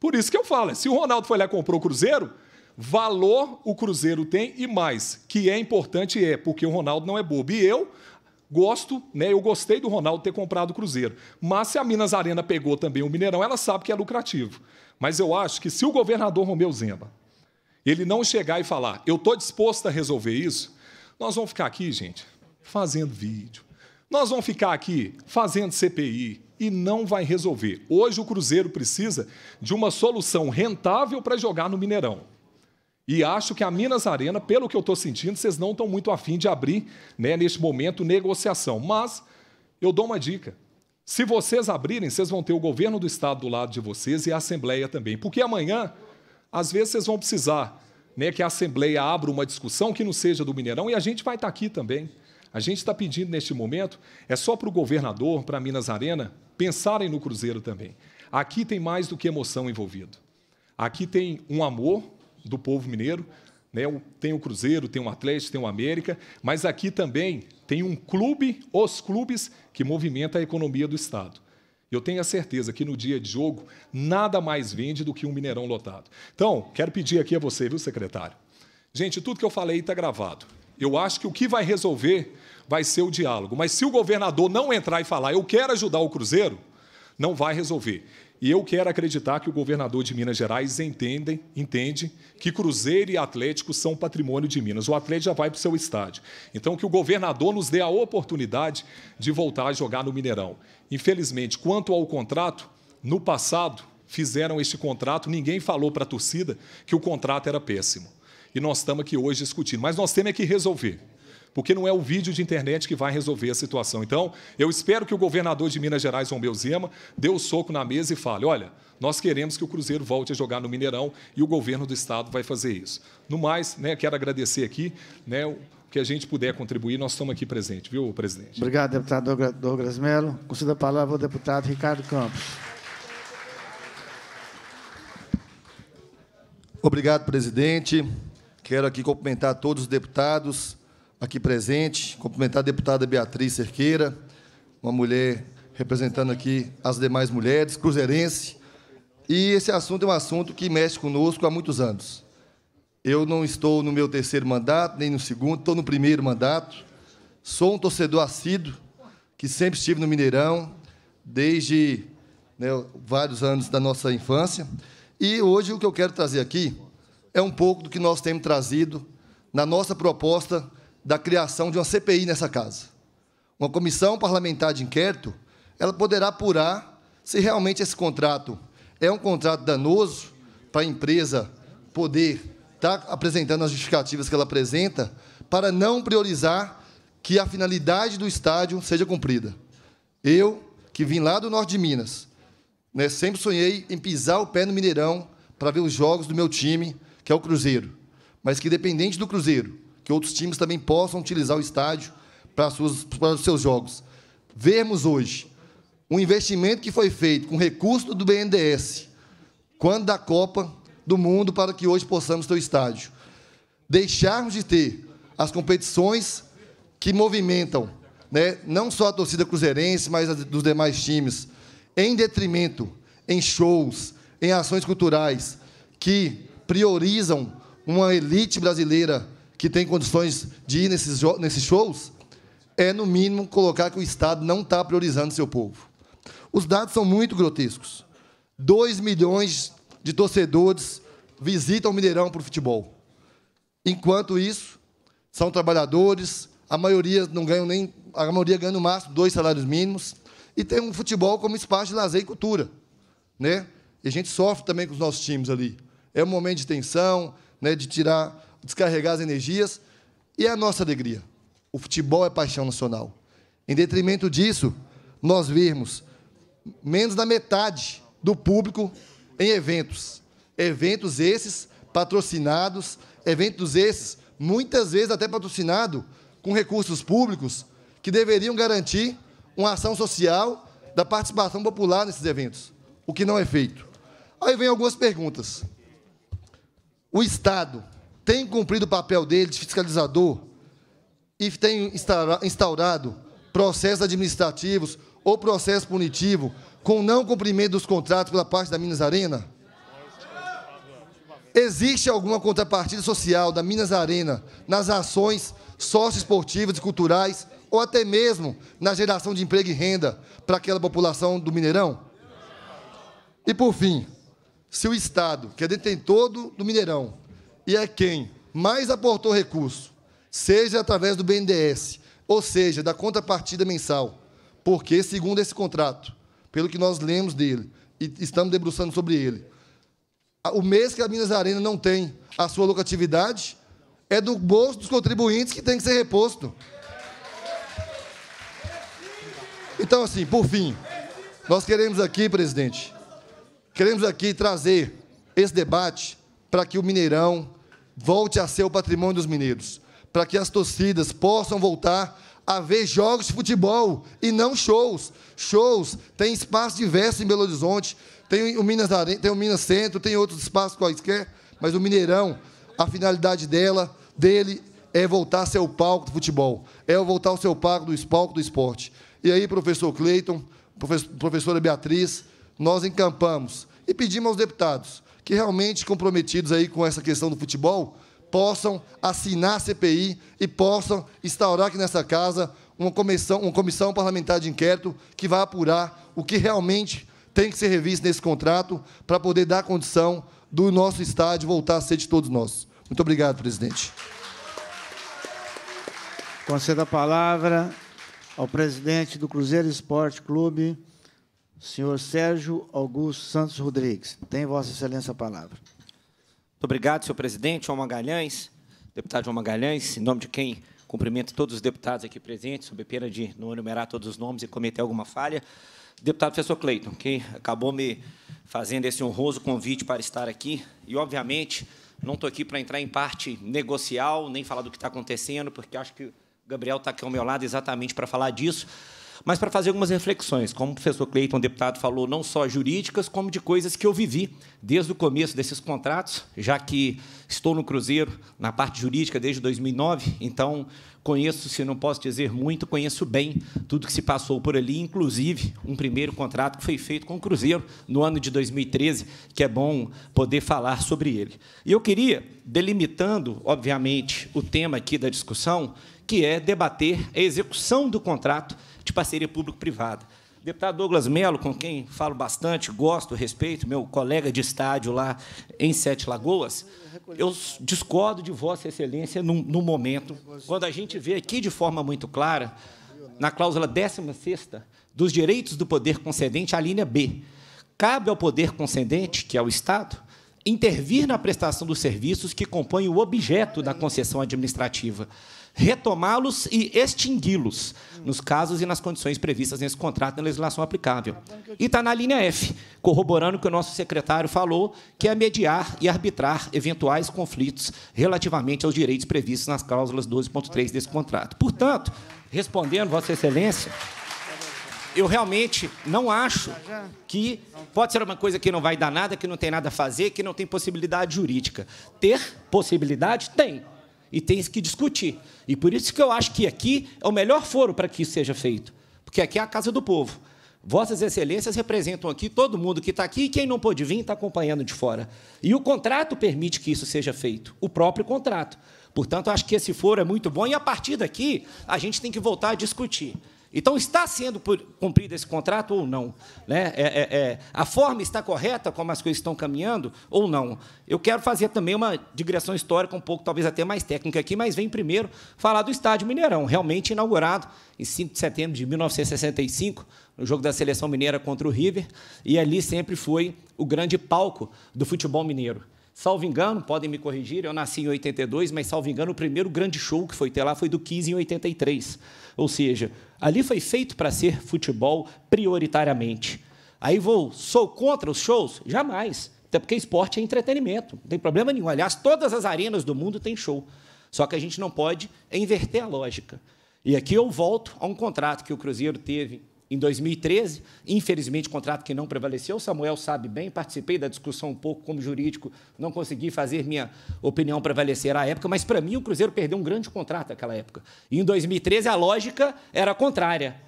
Por isso que eu falo, se o Ronaldo foi lá e comprou o Cruzeiro... Valor o Cruzeiro tem e mais, que é importante é, porque o Ronaldo não é bobo. E eu gosto, né? Eu gostei do Ronaldo ter comprado o Cruzeiro. Mas se a Minas Arena pegou também o Mineirão, ela sabe que é lucrativo. Mas eu acho que se o governador Romeu Zema, ele não chegar e falar, eu estou disposto a resolver isso, nós vamos ficar aqui, gente, fazendo vídeo. Nós vamos ficar aqui fazendo C P I e não vai resolver. Hoje o Cruzeiro precisa de uma solução rentável para jogar no Mineirão. E acho que a Minas Arena, pelo que eu estou sentindo, vocês não estão muito afim de abrir, né, neste momento, negociação. Mas eu dou uma dica. Se vocês abrirem, vocês vão ter o governo do estado do lado de vocês e a Assembleia também. Porque amanhã, às vezes, vocês vão precisar, né, que a Assembleia abra uma discussão que não seja do Mineirão e a gente vai estar aqui também. A gente está pedindo, neste momento, é só para o governador, para a Minas Arena, pensarem no Cruzeiro também. Aqui tem mais do que emoção envolvido. Aqui tem um amor do povo mineiro, né? Tem o Cruzeiro, tem o Atlético, tem o América, mas aqui também tem um clube, os clubes, que movimenta a economia do estado. Eu tenho a certeza que no dia de jogo nada mais vende do que um Mineirão lotado. Então, quero pedir aqui a você, viu, secretário? Gente, tudo que eu falei está gravado. Eu acho que o que vai resolver vai ser o diálogo, mas se o governador não entrar e falar, eu quero ajudar o Cruzeiro, não vai resolver. E eu quero acreditar que o governador de Minas Gerais entende, entende que Cruzeiro e Atlético são patrimônio de Minas. O Atlético já vai para o seu estádio. Então, que o governador nos dê a oportunidade de voltar a jogar no Mineirão. Infelizmente, quanto ao contrato, no passado fizeram este contrato, ninguém falou para a torcida que o contrato era péssimo. E nós estamos aqui hoje discutindo. Mas nós temos é que resolver, porque não é o vídeo de internet que vai resolver a situação. Então, eu espero que o governador de Minas Gerais, Romeu Zema, dê o soco na mesa e fale, olha, nós queremos que o Cruzeiro volte a jogar no Mineirão e o governo do estado vai fazer isso. No mais, né, quero agradecer aqui, né, o que a gente puder contribuir, nós estamos aqui presentes, viu, presidente? Obrigado, deputado Douglas Melo. Conceda a palavra ao deputado Ricardo Campos. Obrigado, presidente. Quero aqui cumprimentar todos os deputados, aqui presente, cumprimentar a deputada Beatriz Cerqueira, uma mulher representando aqui as demais mulheres, cruzeirense. E esse assunto é um assunto que mexe conosco há muitos anos. Eu não estou no meu terceiro mandato, nem no segundo, estou no primeiro mandato. Sou um torcedor assíduo, que sempre estive no Mineirão, desde, né, vários anos da nossa infância. E hoje o que eu quero trazer aqui é um pouco do que nós temos trazido na nossa proposta da criação de uma C P I nessa casa. Uma comissão parlamentar de inquérito, ela poderá apurar se realmente esse contrato é um contrato danoso para a empresa poder está apresentando as justificativas que ela apresenta para não priorizar que a finalidade do estádio seja cumprida. Eu, que vim lá do norte de Minas, né, sempre sonhei em pisar o pé no Mineirão para ver os jogos do meu time, que é o Cruzeiro, mas que, dependente do Cruzeiro, que outros times também possam utilizar o estádio para, suas, para os seus jogos. Vermos hoje um investimento que foi feito com recurso do B N D E S, quando da Copa do Mundo, para que hoje possamos ter o estádio. Deixarmos de ter as competições que movimentam, né, não só a torcida cruzeirense, mas a dos demais times, em detrimento, em shows, em ações culturais, que priorizam uma elite brasileira que tem condições de ir nesses, nesses shows, é, no mínimo, colocar que o Estado não está priorizando seu povo. Os dados são muito grotescos. dois milhões de torcedores visitam o Mineirão para o futebol. Enquanto isso, são trabalhadores, a maioria não ganha nem, a maioria ganha no máximo dois salários mínimos, e tem um futebol como espaço de lazer e cultura, né? E a gente sofre também com os nossos times ali. É um momento de tensão, né, de tirar, descarregar as energias, e é a nossa alegria. O futebol é paixão nacional. Em detrimento disso, nós vemos menos da metade do público em eventos, eventos esses patrocinados, eventos esses, muitas vezes até patrocinado com recursos públicos, que deveriam garantir uma ação social da participação popular nesses eventos, o que não é feito. Aí vem algumas perguntas. O Estado tem cumprido o papel dele de fiscalizador e tem instaurado processos administrativos ou processo punitivo com não cumprimento dos contratos pela parte da Minas Arena? Existe alguma contrapartida social da Minas Arena nas ações socioesportivas e culturais, ou até mesmo na geração de emprego e renda para aquela população do Mineirão? E, por fim, se o Estado, que é detentor do Mineirão e é quem mais aportou recurso, seja através do B N D E S, ou seja, da contrapartida mensal, porque, segundo esse contrato, pelo que nós lemos dele e estamos debruçando sobre ele, o mês que a Minas Arena não tem a sua lucratividade é do bolso dos contribuintes que tem que ser reposto. Então, assim, por fim, nós queremos aqui, presidente, queremos aqui trazer esse debate para que o Mineirão volte a ser o patrimônio dos mineiros, para que as torcidas possam voltar a ver jogos de futebol e não shows. Shows tem espaço diverso em Belo Horizonte, tem o Minas Arena, tem o Minas Centro, tem outros espaços quaisquer, mas o Mineirão, a finalidade dela, dele é voltar a ser o palco do futebol, é voltar ao seu palco do palco do esporte. E aí, professor Cleiton, professora Beatriz, nós encampamos e pedimos aos deputados que realmente comprometidos aí com essa questão do futebol possam assinar a C P I e possam instaurar aqui nessa casa uma comissão, uma comissão parlamentar de inquérito que vai apurar o que realmente tem que ser revisto nesse contrato para poder dar condição do nosso estádio voltar a ser de todos nós. Muito obrigado, presidente. Concedo a palavra ao presidente do Cruzeiro Esporte Clube, senhor Sérgio Augusto Santos Rodrigues. Tem Vossa Excelência a palavra. Muito obrigado, senhor presidente, João Magalhães, deputado João Magalhães, em nome de quem cumprimento todos os deputados aqui presentes, sob pena de não enumerar todos os nomes e cometer alguma falha, deputado professor Cleiton, que acabou me fazendo esse honroso convite para estar aqui, e, obviamente, não estou aqui para entrar em parte negocial, nem falar do que está acontecendo, porque acho que o Gabriel está aqui ao meu lado exatamente para falar disso, mas para fazer algumas reflexões, como o professor Cleiton, deputado, falou, não só jurídicas, como de coisas que eu vivi desde o começo desses contratos, já que estou no Cruzeiro, na parte jurídica, desde dois mil e nove, então conheço, se não posso dizer muito, conheço bem tudo que se passou por ali, inclusive um primeiro contrato que foi feito com o Cruzeiro no ano de dois mil e treze, que é bom poder falar sobre ele. E eu queria, delimitando, obviamente, o tema aqui da discussão, que é debater a execução do contrato de parceria público-privada. Deputado Douglas Melo, com quem falo bastante, gosto, respeito, meu colega de estádio lá em Sete Lagoas, eu discordo de Vossa Excelência num, num momento, quando a gente vê aqui de forma muito clara, na cláusula décima sexta dos direitos do poder concedente, a linha B. Cabe ao poder concedente, que é o Estado, intervir na prestação dos serviços que compõem o objeto da concessão administrativa, retomá-los e extingui-los, nos casos e nas condições previstas nesse contrato e na legislação aplicável. E está na linha F, corroborando o que o nosso secretário falou, que é mediar e arbitrar eventuais conflitos relativamente aos direitos previstos nas cláusulas doze ponto três desse contrato. Portanto, respondendo, Vossa Excelência, eu realmente não acho que pode ser uma coisa que não vai dar nada, que não tem nada a fazer, que não tem possibilidade jurídica. Ter possibilidade? Tem. E tem que discutir. E por isso que eu acho que aqui é o melhor foro para que isso seja feito, porque aqui é a casa do povo. Vossas Excelências representam aqui todo mundo que está aqui e quem não pôde vir está acompanhando de fora. E o contrato permite que isso seja feito, o próprio contrato. Portanto, eu acho que esse foro é muito bom e, a partir daqui, a gente tem que voltar a discutir. Então, está sendo cumprido esse contrato ou não? Né? É, é, é. A forma está correta, como as coisas estão caminhando, ou não? Eu quero fazer também uma digressão histórica, um pouco, talvez até mais técnica aqui, mas vem primeiro falar do estádio Mineirão, realmente inaugurado em cinco de setembro de mil novecentos e sessenta e cinco, no jogo da Seleção Mineira contra o River, e ali sempre foi o grande palco do futebol mineiro. Salvo engano, podem me corrigir, eu nasci em oitenta e dois, mas, salvo engano, o primeiro grande show que foi ter lá foi do quinze em oitenta e três. Ou seja, ali foi feito para ser futebol prioritariamente. Aí vou, sou contra os shows? Jamais, até porque esporte é entretenimento, não tem problema nenhum. Aliás, todas as arenas do mundo têm show, só que a gente não pode inverter a lógica. E aqui eu volto a um contrato que o Cruzeiro teve em dois mil e treze, infelizmente, contrato que não prevaleceu. O Samuel sabe bem, participei da discussão um pouco como jurídico, não consegui fazer minha opinião prevalecer à época, mas, para mim, o Cruzeiro perdeu um grande contrato naquela época. E, em dois mil e treze, a lógica era contrária.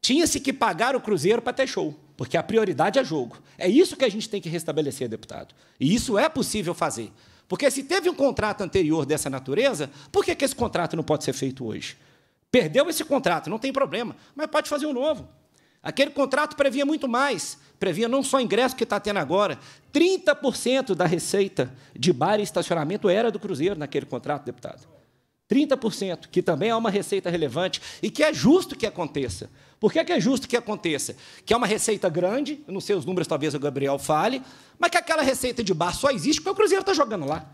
Tinha-se que pagar o Cruzeiro para ter show, porque a prioridade é jogo. É isso que a gente tem que restabelecer, deputado. E isso é possível fazer. Porque, se teve um contrato anterior dessa natureza, por que que esse contrato não pode ser feito hoje? Perdeu esse contrato, não tem problema, mas pode fazer um novo. Aquele contrato previa muito mais, previa não só o ingresso que está tendo agora, trinta por cento da receita de bar e estacionamento era do Cruzeiro naquele contrato, deputado. trinta por cento, que também é uma receita relevante e que é justo que aconteça. Por que é justo que aconteça? Que é uma receita grande, não sei os números, talvez o Gabriel fale, mas que aquela receita de bar só existe porque o Cruzeiro está jogando lá.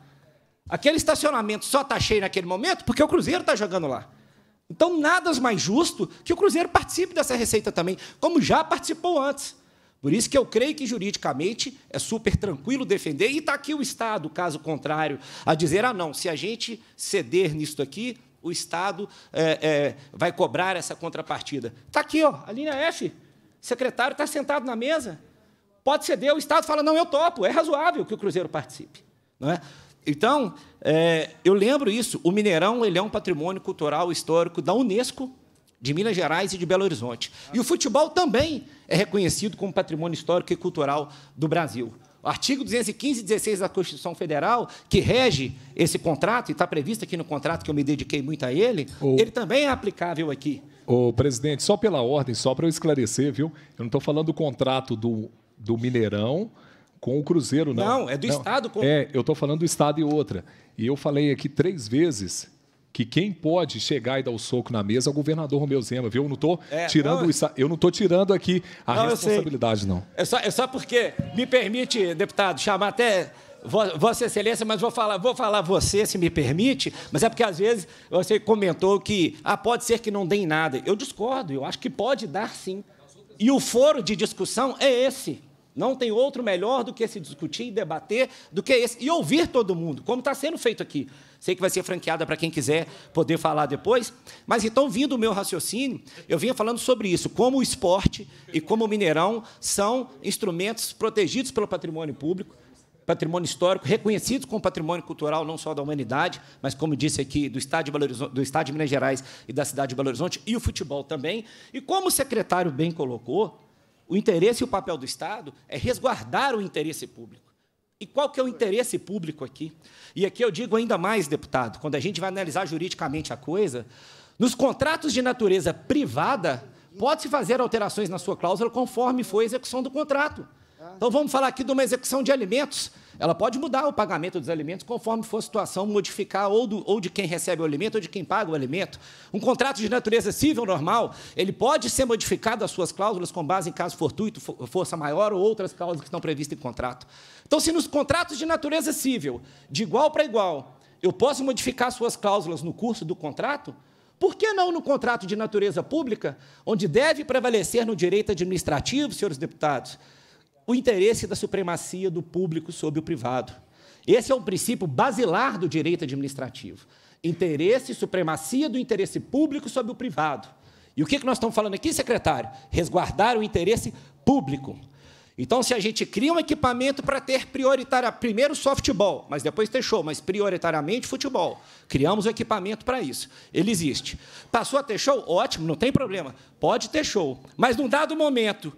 Aquele estacionamento só está cheio naquele momento porque o Cruzeiro está jogando lá. Então, nada mais justo que o Cruzeiro participe dessa receita também, como já participou antes. Por isso que eu creio que, juridicamente, é super tranquilo defender. E está aqui o Estado, caso contrário, a dizer, ah, não, se a gente ceder nisso aqui, o Estado é, é, vai cobrar essa contrapartida. Está aqui, ó, a linha F. O secretário está sentado na mesa. Pode ceder, o Estado fala, não, eu topo, é razoável que o Cruzeiro participe. Não é? Então, é, eu lembro isso, o Mineirão ele é um patrimônio cultural histórico da Unesco, de Minas Gerais e de Belo Horizonte. E o futebol também é reconhecido como patrimônio histórico e cultural do Brasil. O artigo duzentos e quinze e dezesseis da Constituição Federal, que rege esse contrato, e está previsto aqui no contrato, que eu me dediquei muito a ele, oh. ele também é aplicável aqui. Ô, oh, presidente, só pela ordem, só para eu esclarecer, viu? Eu não estou falando do contrato do, do Mineirão, com o Cruzeiro, não. Não, é do não. Estado. Com... É, eu estou falando do Estado e outra. E eu falei aqui três vezes que quem pode chegar e dar o soco na mesa é o governador Romeu Zema, viu? Eu não estou é, tirando, não... eu não estou tirando aqui a não, responsabilidade, não. É só, é só porque, me permite, deputado, chamar até... Vossa Excelência, mas vou falar, vou falar você, se me permite, mas é porque, às vezes, você comentou que ah, pode ser que não dê em nada. Eu discordo, eu acho que pode dar, sim. E o foro de discussão é esse. Não tem outro melhor do que se discutir e debater do que esse. E ouvir todo mundo, como está sendo feito aqui. Sei que vai ser franqueada para quem quiser poder falar depois. Mas, então, vindo o meu raciocínio, eu vinha falando sobre isso, como o esporte e como o Mineirão são instrumentos protegidos pelo patrimônio público, patrimônio histórico, reconhecidos como patrimônio cultural, não só da humanidade, mas, como disse aqui, do Estado de Belo Horizonte, do Estado de Minas Gerais e da cidade de Belo Horizonte, e o futebol também. E, como o secretário bem colocou, o interesse e o papel do Estado é resguardar o interesse público. E qual que é o interesse público aqui? E aqui eu digo ainda mais, deputado, quando a gente vai analisar juridicamente a coisa, nos contratos de natureza privada, pode-se fazer alterações na sua cláusula conforme foi a execução do contrato. Então, vamos falar aqui de uma execução de alimentos. Ela pode mudar o pagamento dos alimentos conforme for a situação, modificar ou, do, ou de quem recebe o alimento ou de quem paga o alimento. Um contrato de natureza civil normal, ele pode ser modificado as suas cláusulas com base em caso fortuito, força maior ou outras cláusulas que estão previstas em contrato. Então, se nos contratos de natureza civil, de igual para igual, eu posso modificar as suas cláusulas no curso do contrato, por que não no contrato de natureza pública, onde deve prevalecer no direito administrativo, senhores deputados, o interesse da supremacia do público sobre o privado? Esse é um princípio basilar do direito administrativo. Interesse e supremacia do interesse público sobre o privado. E o que nós estamos falando aqui, secretário? Resguardar o interesse público. Então, se a gente cria um equipamento para ter prioritariamente, primeiro só futebol, mas depois ter show, mas prioritariamente futebol. Criamos um equipamento para isso. Ele existe. Passou a ter show? Ótimo, não tem problema. Pode ter show. Mas, num dado momento,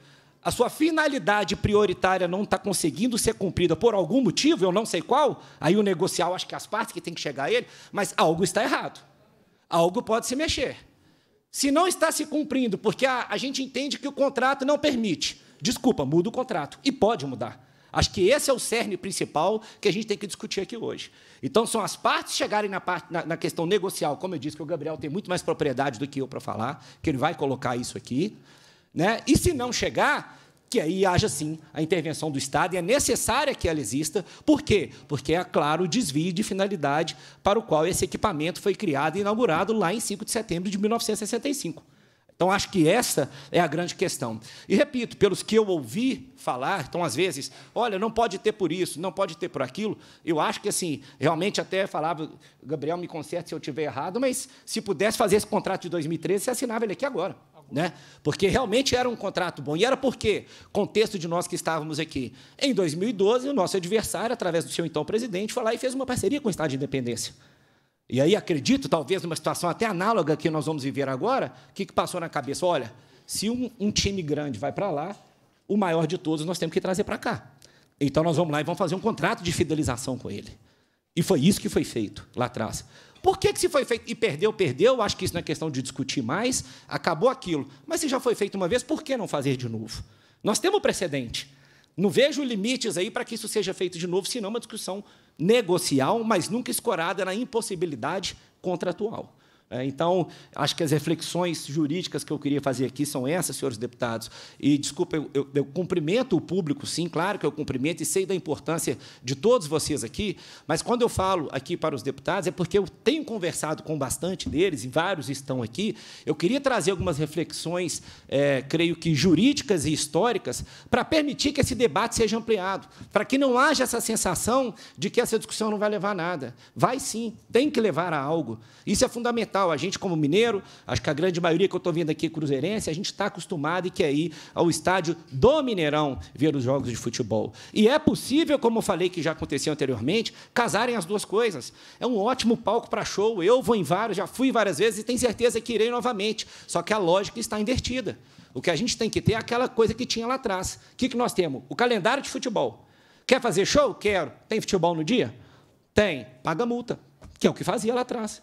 a sua finalidade prioritária não está conseguindo ser cumprida por algum motivo, eu não sei qual, aí o negocial, acho que as partes que tem que chegar a ele, mas algo está errado, algo pode se mexer. Se não está se cumprindo, porque a, a gente entende que o contrato não permite, desculpa, muda o contrato, e pode mudar. Acho que esse é o cerne principal que a gente tem que discutir aqui hoje. Então, são as partes chegarem na, parte, na, na questão negocial, como eu disse, que o Gabriel tem muito mais propriedade do que eu para falar, que ele vai colocar isso aqui, né? E, se não chegar, que aí haja, sim, a intervenção do Estado, e é necessária que ela exista. Por quê? Porque é claro o desvio de finalidade para o qual esse equipamento foi criado e inaugurado lá em cinco de setembro de mil novecentos e sessenta e cinco. Então, acho que essa é a grande questão. E, repito, pelos que eu ouvi falar, então, às vezes, olha, não pode ter por isso, não pode ter por aquilo, eu acho que, assim, realmente até falava, Gabriel, me conserta se eu estiver errado, mas, se pudesse fazer esse contrato de dois mil e treze, você assinava ele aqui agora. Né? Porque realmente era um contrato bom. E era por quê? Contexto de nós que estávamos aqui. Em dois mil e doze, o nosso adversário, através do seu então presidente, foi lá e fez uma parceria com o Estado de Independência. E aí acredito, talvez, numa situação até análoga que nós vamos viver agora, o que, que passou na cabeça? Olha, se um, um time grande vai para lá, o maior de todos nós temos que trazer para cá. Então, nós vamos lá e vamos fazer um contrato de fidelização com ele. E foi isso que foi feito lá atrás. Por que, que se foi feito? E perdeu, perdeu, acho que isso não é questão de discutir mais, acabou aquilo. Mas, se já foi feito uma vez, por que não fazer de novo? Nós temos um precedente. Não vejo limites aí para que isso seja feito de novo, senão uma discussão negocial, mas nunca escorada na impossibilidade contratual. Então, acho que as reflexões jurídicas que eu queria fazer aqui são essas, senhores deputados. E, desculpa, eu, eu, eu cumprimento o público, sim, claro que eu cumprimento e sei da importância de todos vocês aqui, mas, quando eu falo aqui para os deputados, é porque eu tenho conversado com bastante deles, e vários estão aqui, eu queria trazer algumas reflexões, é, creio que jurídicas e históricas, para permitir que esse debate seja ampliado, para que não haja essa sensação de que essa discussão não vai levar a nada. Vai, sim, tem que levar a algo. Isso é fundamental. A gente, como mineiro, acho que a grande maioria que eu estou vendo aqui é cruzeirense, a gente está acostumado e quer ir ao estádio do Mineirão ver os jogos de futebol. E é possível, como eu falei que já aconteceu anteriormente, casarem as duas coisas. É um ótimo palco para show. Eu vou em vários, já fui várias vezes e tenho certeza que irei novamente. Só que a lógica está invertida. O que a gente tem que ter é aquela coisa que tinha lá atrás. O que nós temos? O calendário de futebol. Quer fazer show? Quero. Tem futebol no dia? Tem. Paga multa, que é o que fazia lá atrás.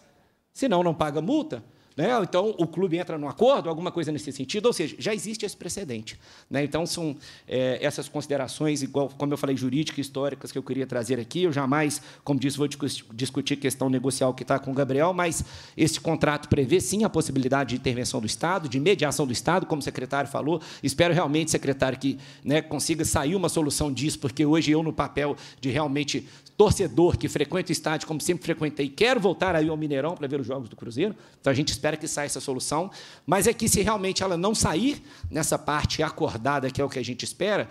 Senão, não paga multa, né? Então o clube entra num acordo, alguma coisa nesse sentido, ou seja, já existe esse precedente, né? Então, são é, essas considerações, igual, como eu falei, jurídicas e históricas que eu queria trazer aqui. Eu jamais, como disse, vou discutir questão negocial que está com o Gabriel, mas esse contrato prevê, sim, a possibilidade de intervenção do Estado, de mediação do Estado, como o secretário falou. Espero realmente, secretário, que, né, consiga sair uma solução disso, porque hoje eu, no papel de realmente torcedor que frequenta o estádio, como sempre frequentei, quero voltar aí ao Mineirão para ver os jogos do Cruzeiro, então a gente espera que saia essa solução, mas é que, se realmente ela não sair nessa parte acordada, que é o que a gente espera,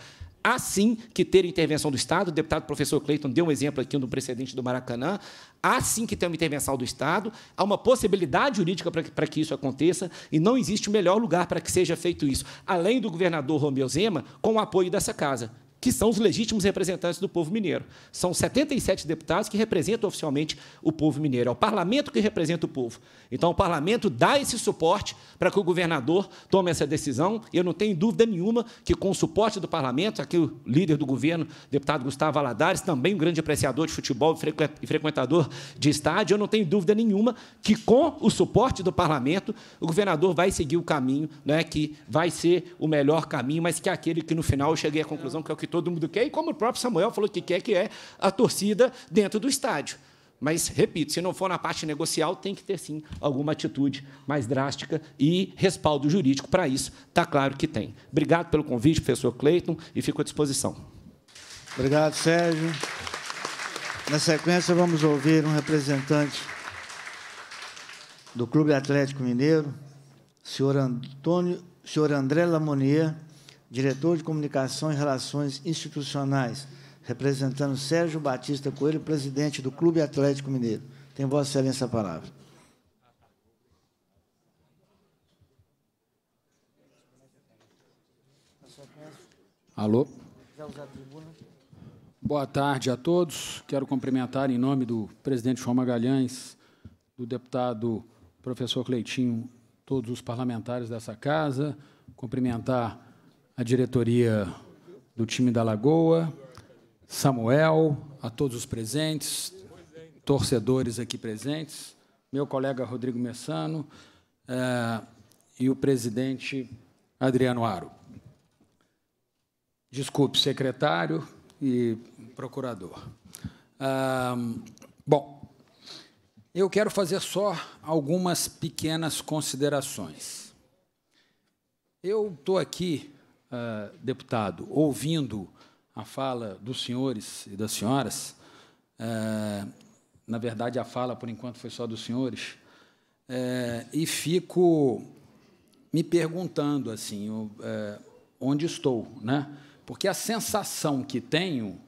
Há sim que ter intervenção do Estado, o deputado professor Cleiton deu um exemplo aqui no precedente do Maracanã, há sim que ter uma intervenção do Estado, há uma possibilidade jurídica para que, para que isso aconteça, e não existe o melhor lugar para que seja feito isso, além do governador Romeu Zema, com o apoio dessa casa, que são os legítimos representantes do povo mineiro. São setenta e sete deputados que representam oficialmente o povo mineiro. É o parlamento que representa o povo. Então, o parlamento dá esse suporte para que o governador tome essa decisão. Eu não tenho dúvida nenhuma que, com o suporte do parlamento, aqui o líder do governo, deputado Gustavo Valadares, também um grande apreciador de futebol e frequentador de estádio, eu não tenho dúvida nenhuma que, com o suporte do parlamento, o governador vai seguir o caminho, né, que vai ser o melhor caminho, mas que é aquele que, no final, eu cheguei à conclusão que é o que todo mundo quer, e como o próprio Samuel falou que quer, que é a torcida dentro do estádio. Mas, repito, se não for na parte negocial, tem que ter, sim, alguma atitude mais drástica e respaldo jurídico para isso. Está claro que tem. Obrigado pelo convite, professor Cleiton, e fico à disposição. Obrigado, Sérgio. Na sequência, vamos ouvir um representante do Clube Atlético Mineiro, senhor Antônio, senhor André Lamonier, diretor de Comunicação e Relações Institucionais, representando Sérgio Batista Coelho, presidente do Clube Atlético Mineiro. Tem Vossa Excelência a palavra. Alô? Boa tarde a todos. Quero cumprimentar, em nome do presidente João Magalhães, do deputado professor Cleitinho, todos os parlamentares dessa casa, cumprimentar a diretoria do time da Lagoa, Samuel, a todos os presentes, torcedores aqui presentes, meu colega Rodrigo Messano eh, e o presidente Adriano Aro. Desculpe, secretário e procurador. Ah, bom, eu quero fazer só algumas pequenas considerações. Eu estou aqui... Uh, deputado, ouvindo a fala dos senhores e das senhoras, uh, na verdade, a fala, por enquanto, foi só dos senhores, uh, e fico me perguntando assim, uh, onde estou, né? Porque a sensação que tenho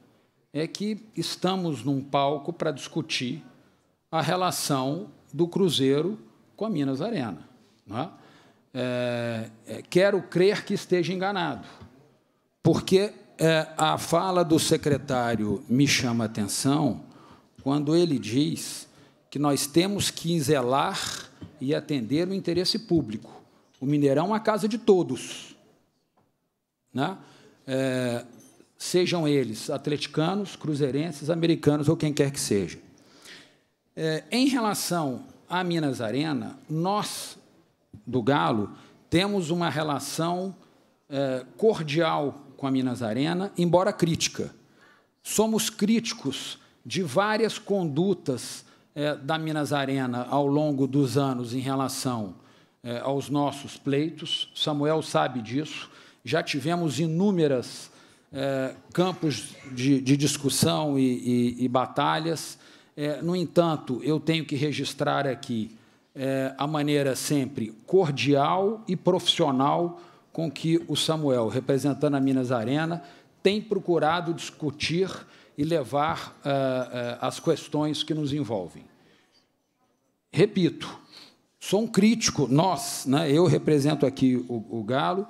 é que estamos num palco para discutir a relação do Cruzeiro com a Minas Arena, não é? É, quero crer que esteja enganado, porque é, a fala do secretário me chama a atenção quando ele diz que nós temos que zelar e atender o interesse público. O Mineirão é uma casa de todos, né? É, sejam eles atleticanos, cruzeirenses, americanos ou quem quer que seja. É, em relação à Minas Arena, nós... do Galo, temos uma relação eh, cordial com a Minas Arena, embora crítica. Somos críticos de várias condutas eh, da Minas Arena ao longo dos anos em relação eh, aos nossos pleitos. Samuel sabe disso. Já tivemos inúmeras eh, campos de, de discussão e, e, e batalhas. Eh, no entanto, eu tenho que registrar aqui É, a maneira sempre cordial e profissional com que o Samuel, representando a Minas Arena, tem procurado discutir e levar uh, uh, as questões que nos envolvem. Repito, sou um crítico, nós, né, eu represento aqui o, o Galo,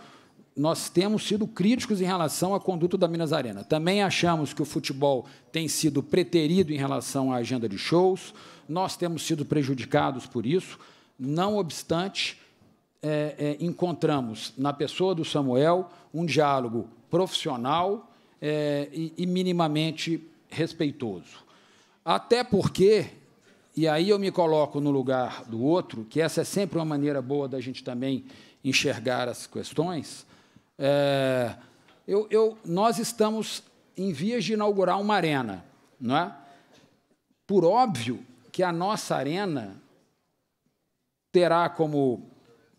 nós temos sido críticos em relação à conduta da Minas Arena. Também achamos que o futebol tem sido preterido em relação à agenda de shows, nós temos sido prejudicados por isso, não obstante, é, é, encontramos na pessoa do Samuel um diálogo profissional é, e, e minimamente respeitoso. Até porque, e aí eu me coloco no lugar do outro, que essa é sempre uma maneira boa da gente também enxergar as questões, é, eu, eu, nós estamos em vias de inaugurar uma arena, não é? Por óbvio, que a nossa arena terá como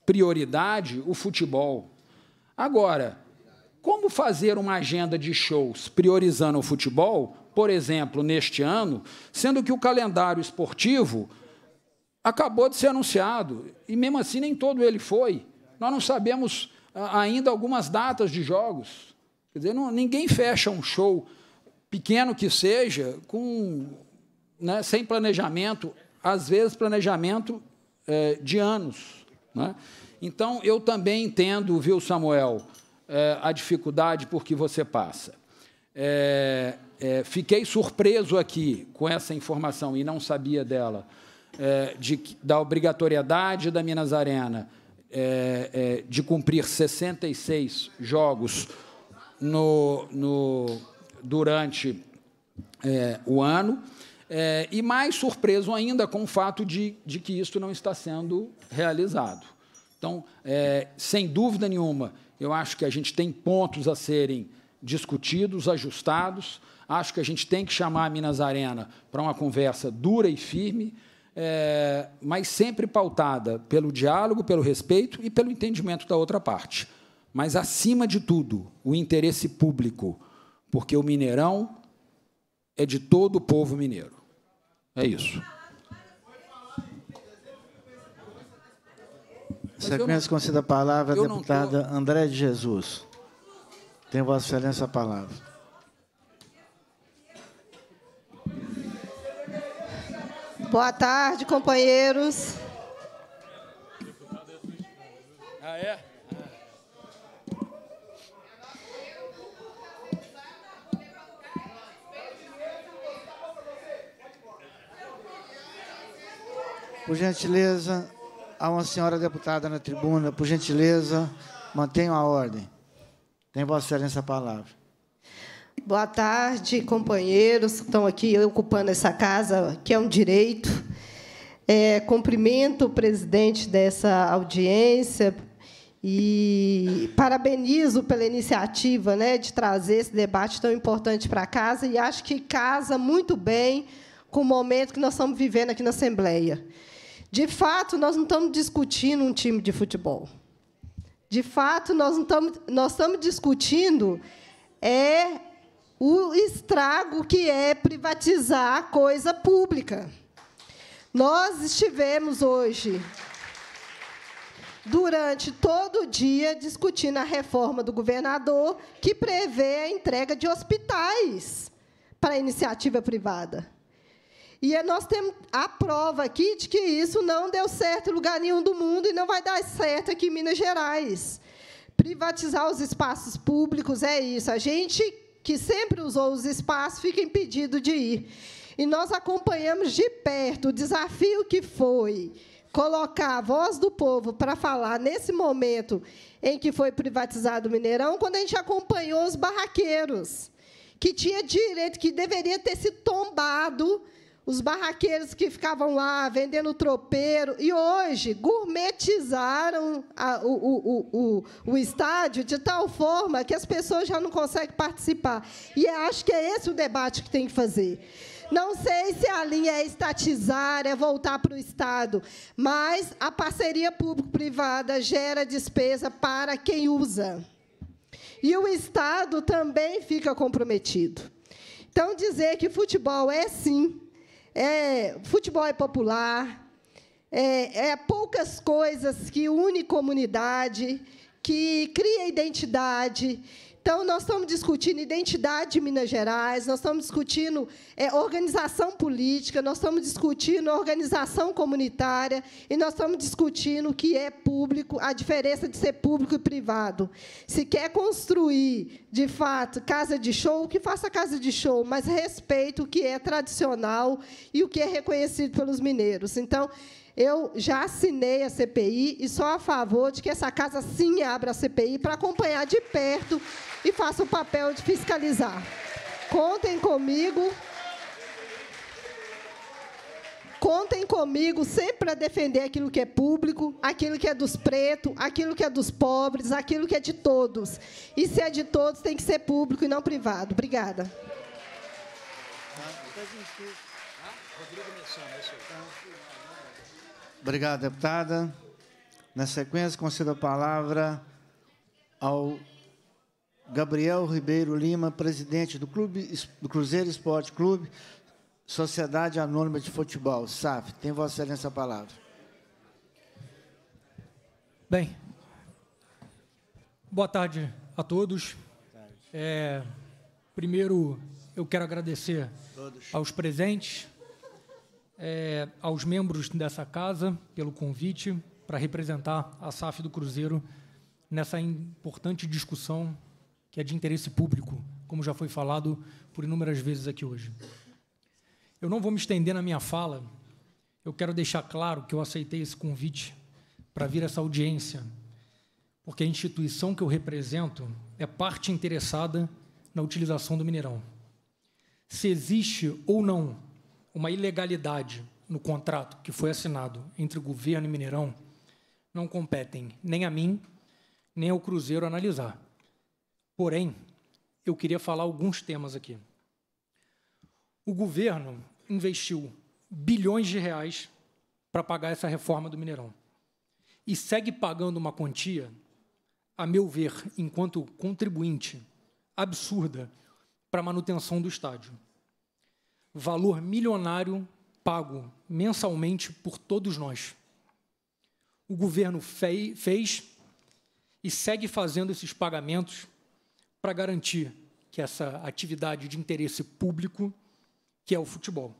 prioridade o futebol. Agora, como fazer uma agenda de shows priorizando o futebol, por exemplo, neste ano, sendo que o calendário esportivo acabou de ser anunciado, e mesmo assim nem todo ele foi. Nós não sabemos ainda algumas datas de jogos. Quer dizer, não, ninguém fecha um show, pequeno que seja, com, né, sem planejamento, às vezes planejamento é, de anos. Né? Então, eu também entendo, viu, Samuel, é, a dificuldade por que você passa. É, é, fiquei surpreso aqui com essa informação, e não sabia dela, é, de, da obrigatoriedade da Minas Arena é, é, de cumprir sessenta e seis jogos no, no, durante é, o ano, é, e mais surpreso ainda com o fato de, de que isto não está sendo realizado. Então, é, sem dúvida nenhuma, eu acho que a gente tem pontos a serem discutidos, ajustados. Acho que a gente tem que chamar a Minas Arena para uma conversa dura e firme, é, mas sempre pautada pelo diálogo, pelo respeito e pelo entendimento da outra parte. Mas, acima de tudo, o interesse público, porque o Mineirão é de todo o povo mineiro. É isso. Sequência, conceda a palavra à deputada tô... André de Jesus. Tem Vossa Excelência a palavra. Boa tarde, companheiros. Ah, é? Ah. Por gentileza, há uma senhora deputada na tribuna. Por gentileza, mantenham a ordem. Tem Vossa Excelência a palavra. Boa tarde, companheiros que estão aqui ocupando essa casa, que é um direito. É, cumprimento o presidente dessa audiência e parabenizo pela iniciativa, né, de trazer esse debate tão importante para a casa, e acho que casa muito bem com o momento que nós estamos vivendo aqui na Assembleia. De fato, nós não estamos discutindo um time de futebol. De fato, nós não estamos, nós estamos discutindo é o estrago que é privatizar a coisa pública. Nós estivemos hoje, durante todo o dia, discutindo a reforma do governador, que prevê a entrega de hospitais para a iniciativa privada. E nós temos a prova aqui de que isso não deu certo em lugar nenhum do mundo e não vai dar certo aqui em Minas Gerais. Privatizar os espaços públicos é isso. A gente que sempre usou os espaços fica impedido de ir. E nós acompanhamos de perto o desafio que foi colocar a voz do povo para falar nesse momento em que foi privatizado o Mineirão, quando a gente acompanhou os barraqueiros, que tinha direito, que deveria ter se tombado. Os barraqueiros que ficavam lá vendendo tropeiro, e hoje gourmetizaram a, o, o, o, o estádio de tal forma que as pessoas já não conseguem participar. E acho que é esse o debate que tem que fazer. Não sei se a linha é estatizar, é voltar para o Estado, mas a parceria público-privada gera despesa para quem usa. E o Estado também fica comprometido. Então, dizer que futebol é, sim, É, futebol é popular, é, é poucas coisas que une comunidade, que cria identidade. Então, nós estamos discutindo identidade de Minas Gerais, nós estamos discutindo é, organização política, nós estamos discutindo organização comunitária e nós estamos discutindo o que é público, a diferença de ser público e privado. Se quer construir, de fato, casa de show, que faça casa de show, mas respeite o que é tradicional e o que é reconhecido pelos mineiros. Então, eu já assinei a C P I e sou a favor de que essa casa, sim, abra a C P I para acompanhar de perto e faça o papel de fiscalizar. Contem comigo. Contem comigo sempre para defender aquilo que é público, aquilo que é dos pretos, aquilo que é dos pobres, aquilo que é de todos. E, se é de todos, tem que ser público e não privado. Obrigada. Rodrigo Messano, é isso. Obrigado, deputada. Na sequência, concedo a palavra ao Gabriel Ribeiro Lima, presidente do, Clube, do Cruzeiro Esporte Clube, Sociedade Anônima de Futebol, S A F. Tem Vossa Excelência a palavra. Bem, boa tarde a todos. Boa tarde. É, primeiro, eu quero agradecer todos, aos presentes, é, aos membros dessa casa, pelo convite para representar a S A F do Cruzeiro nessa importante discussão que é de interesse público, como já foi falado por inúmeras vezes aqui hoje. Eu não vou me estender na minha fala, eu quero deixar claro que eu aceitei esse convite para vir a essa audiência, porque a instituição que eu represento é parte interessada na utilização do Mineirão. Se existe ou não uma ilegalidade no contrato que foi assinado entre o governo e Mineirão, não competem nem a mim, nem ao Cruzeiro analisar. Porém, eu queria falar alguns temas aqui. O governo investiu bilhões de reais para pagar essa reforma do Mineirão e segue pagando uma quantia, a meu ver, enquanto contribuinte, absurda para a manutenção do estádio. Valor milionário pago mensalmente por todos nós. O governo fe- fez e segue fazendo esses pagamentos para garantir que essa atividade de interesse público, que é o futebol.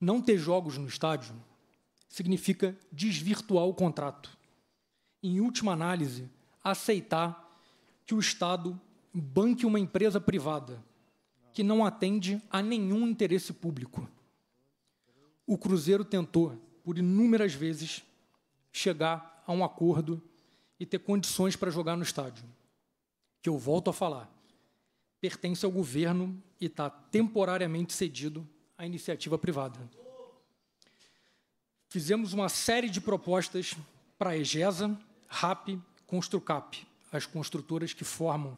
Não ter jogos no estádio significa desvirtuar o contrato. Em última análise, aceitar que o Estado banque uma empresa privada que não atende a nenhum interesse público. O Cruzeiro tentou, por inúmeras vezes, chegar a um acordo e ter condições para jogar no estádio, que eu volto a falar, pertence ao governo e está temporariamente cedido à iniciativa privada. Fizemos uma série de propostas para a EGESA, RAP, ConstruCap, as construtoras que formam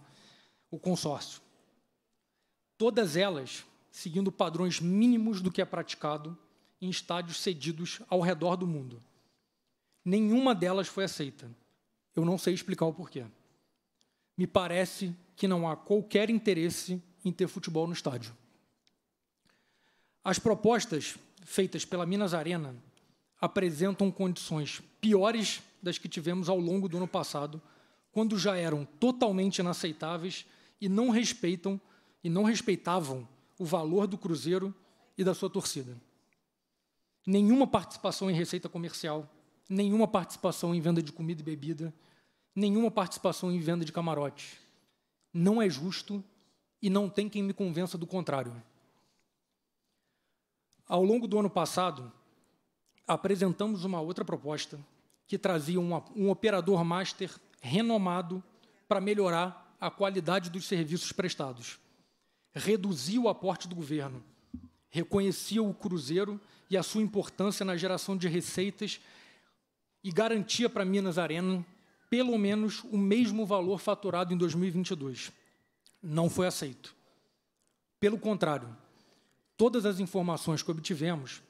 o consórcio. Todas elas seguindo padrões mínimos do que é praticado em estádios cedidos ao redor do mundo. Nenhuma delas foi aceita. Eu não sei explicar o porquê. Me parece que não há qualquer interesse em ter futebol no estádio. As propostas feitas pela Minas Arena apresentam condições piores das que tivemos ao longo do ano passado, quando já eram totalmente inaceitáveis e não respeitam e não respeitavam o valor do Cruzeiro e da sua torcida. Nenhuma participação em receita comercial, nenhuma participação em venda de comida e bebida, nenhuma participação em venda de camarotes. Não é justo e não tem quem me convença do contrário. Ao longo do ano passado, apresentamos uma outra proposta que trazia um, um operador master renomado para melhorar a qualidade dos serviços prestados. Reduzia o aporte do governo, reconhecia o Cruzeiro e a sua importância na geração de receitas e garantia para Minas Arena pelo menos o mesmo valor faturado em dois mil e vinte e dois. Não foi aceito. Pelo contrário, todas as informações que obtivemos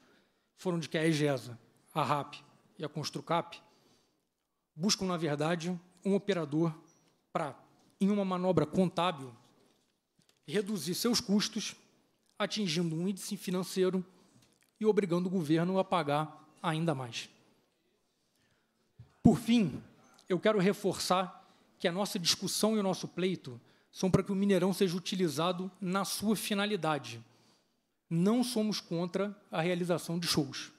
foram de que a EGESA, a RAP e a ConstruCap buscam, na verdade, um operador para, em uma manobra contábil, reduzir seus custos, atingindo um índice financeiro e obrigando o governo a pagar ainda mais. Por fim, eu quero reforçar que a nossa discussão e o nosso pleito são para que o Mineirão seja utilizado na sua finalidade. Não somos contra a realização de shows.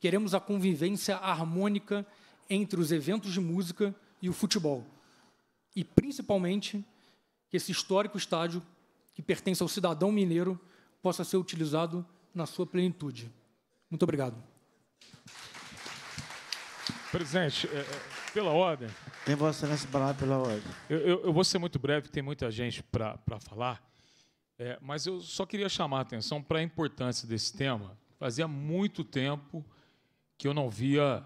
Queremos a convivência harmônica entre os eventos de música e o futebol. E, principalmente, que esse histórico estádio, que pertence ao cidadão mineiro, possa ser utilizado na sua plenitude. Muito obrigado. Presidente, pela ordem... Tem vossa excelência palavra pela ordem. Eu, eu, eu vou ser muito breve, tem muita gente para falar, é, mas eu só queria chamar a atenção para a importância desse tema. Fazia muito tempo que eu não via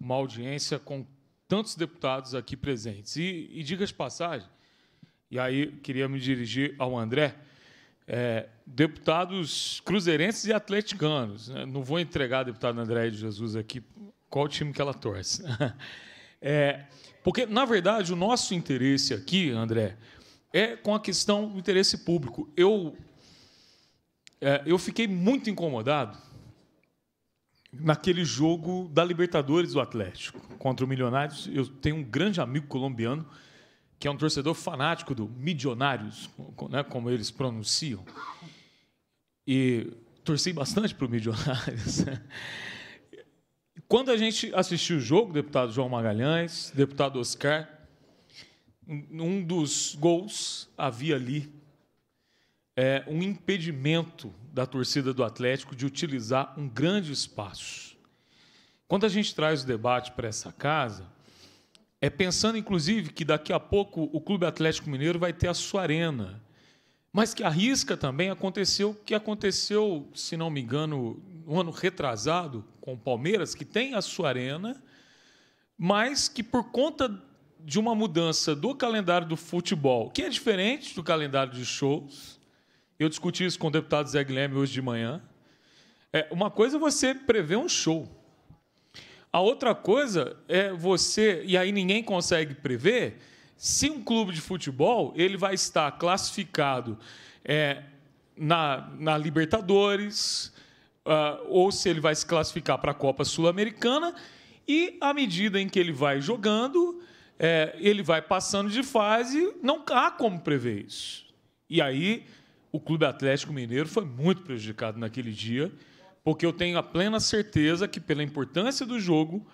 uma audiência com tantos deputados aqui presentes. E, e diga de passagem, e aí queria me dirigir ao André, é, deputados cruzeirenses e atleticanos. Né? Não vou entregar a deputada Andréia de Jesus aqui qual time que ela torce. É, porque, na verdade, o nosso interesse aqui, André, é com a questão do interesse público. Eu, é, eu fiquei muito incomodado naquele jogo da Libertadores do Atlético contra o Milionários. Eu tenho um grande amigo colombiano que é um torcedor fanático do Milionários, né, como eles pronunciam. E torci bastante para o Milionários. Quando a gente assistiu o jogo, deputado João Magalhães, deputado Oscar, num dos gols havia ali é, um impedimento da torcida do Atlético de utilizar um grande espaço. Quando a gente traz o debate para essa casa, é pensando, inclusive, que daqui a pouco o Clube Atlético Mineiro vai ter a sua arena, mas que arrisca também aconteceu o que aconteceu, se não me engano, um ano retrasado com o Palmeiras, que tem a sua arena, mas que por conta de uma mudança do calendário do futebol, que é diferente do calendário de shows, eu discuti isso com o deputado Zé Guilherme hoje de manhã, é, uma coisa é você prever um show, a outra coisa é você, e aí ninguém consegue prever, se um clube de futebol ele vai estar classificado é, na, na Libertadores, uh, ou se ele vai se classificar para a Copa Sul-Americana, e à medida em que ele vai jogando, é, ele vai passando de fase, não há como prever isso. E aí o Clube Atlético Mineiro foi muito prejudicado naquele dia, porque eu tenho a plena certeza que, pela importância do jogo,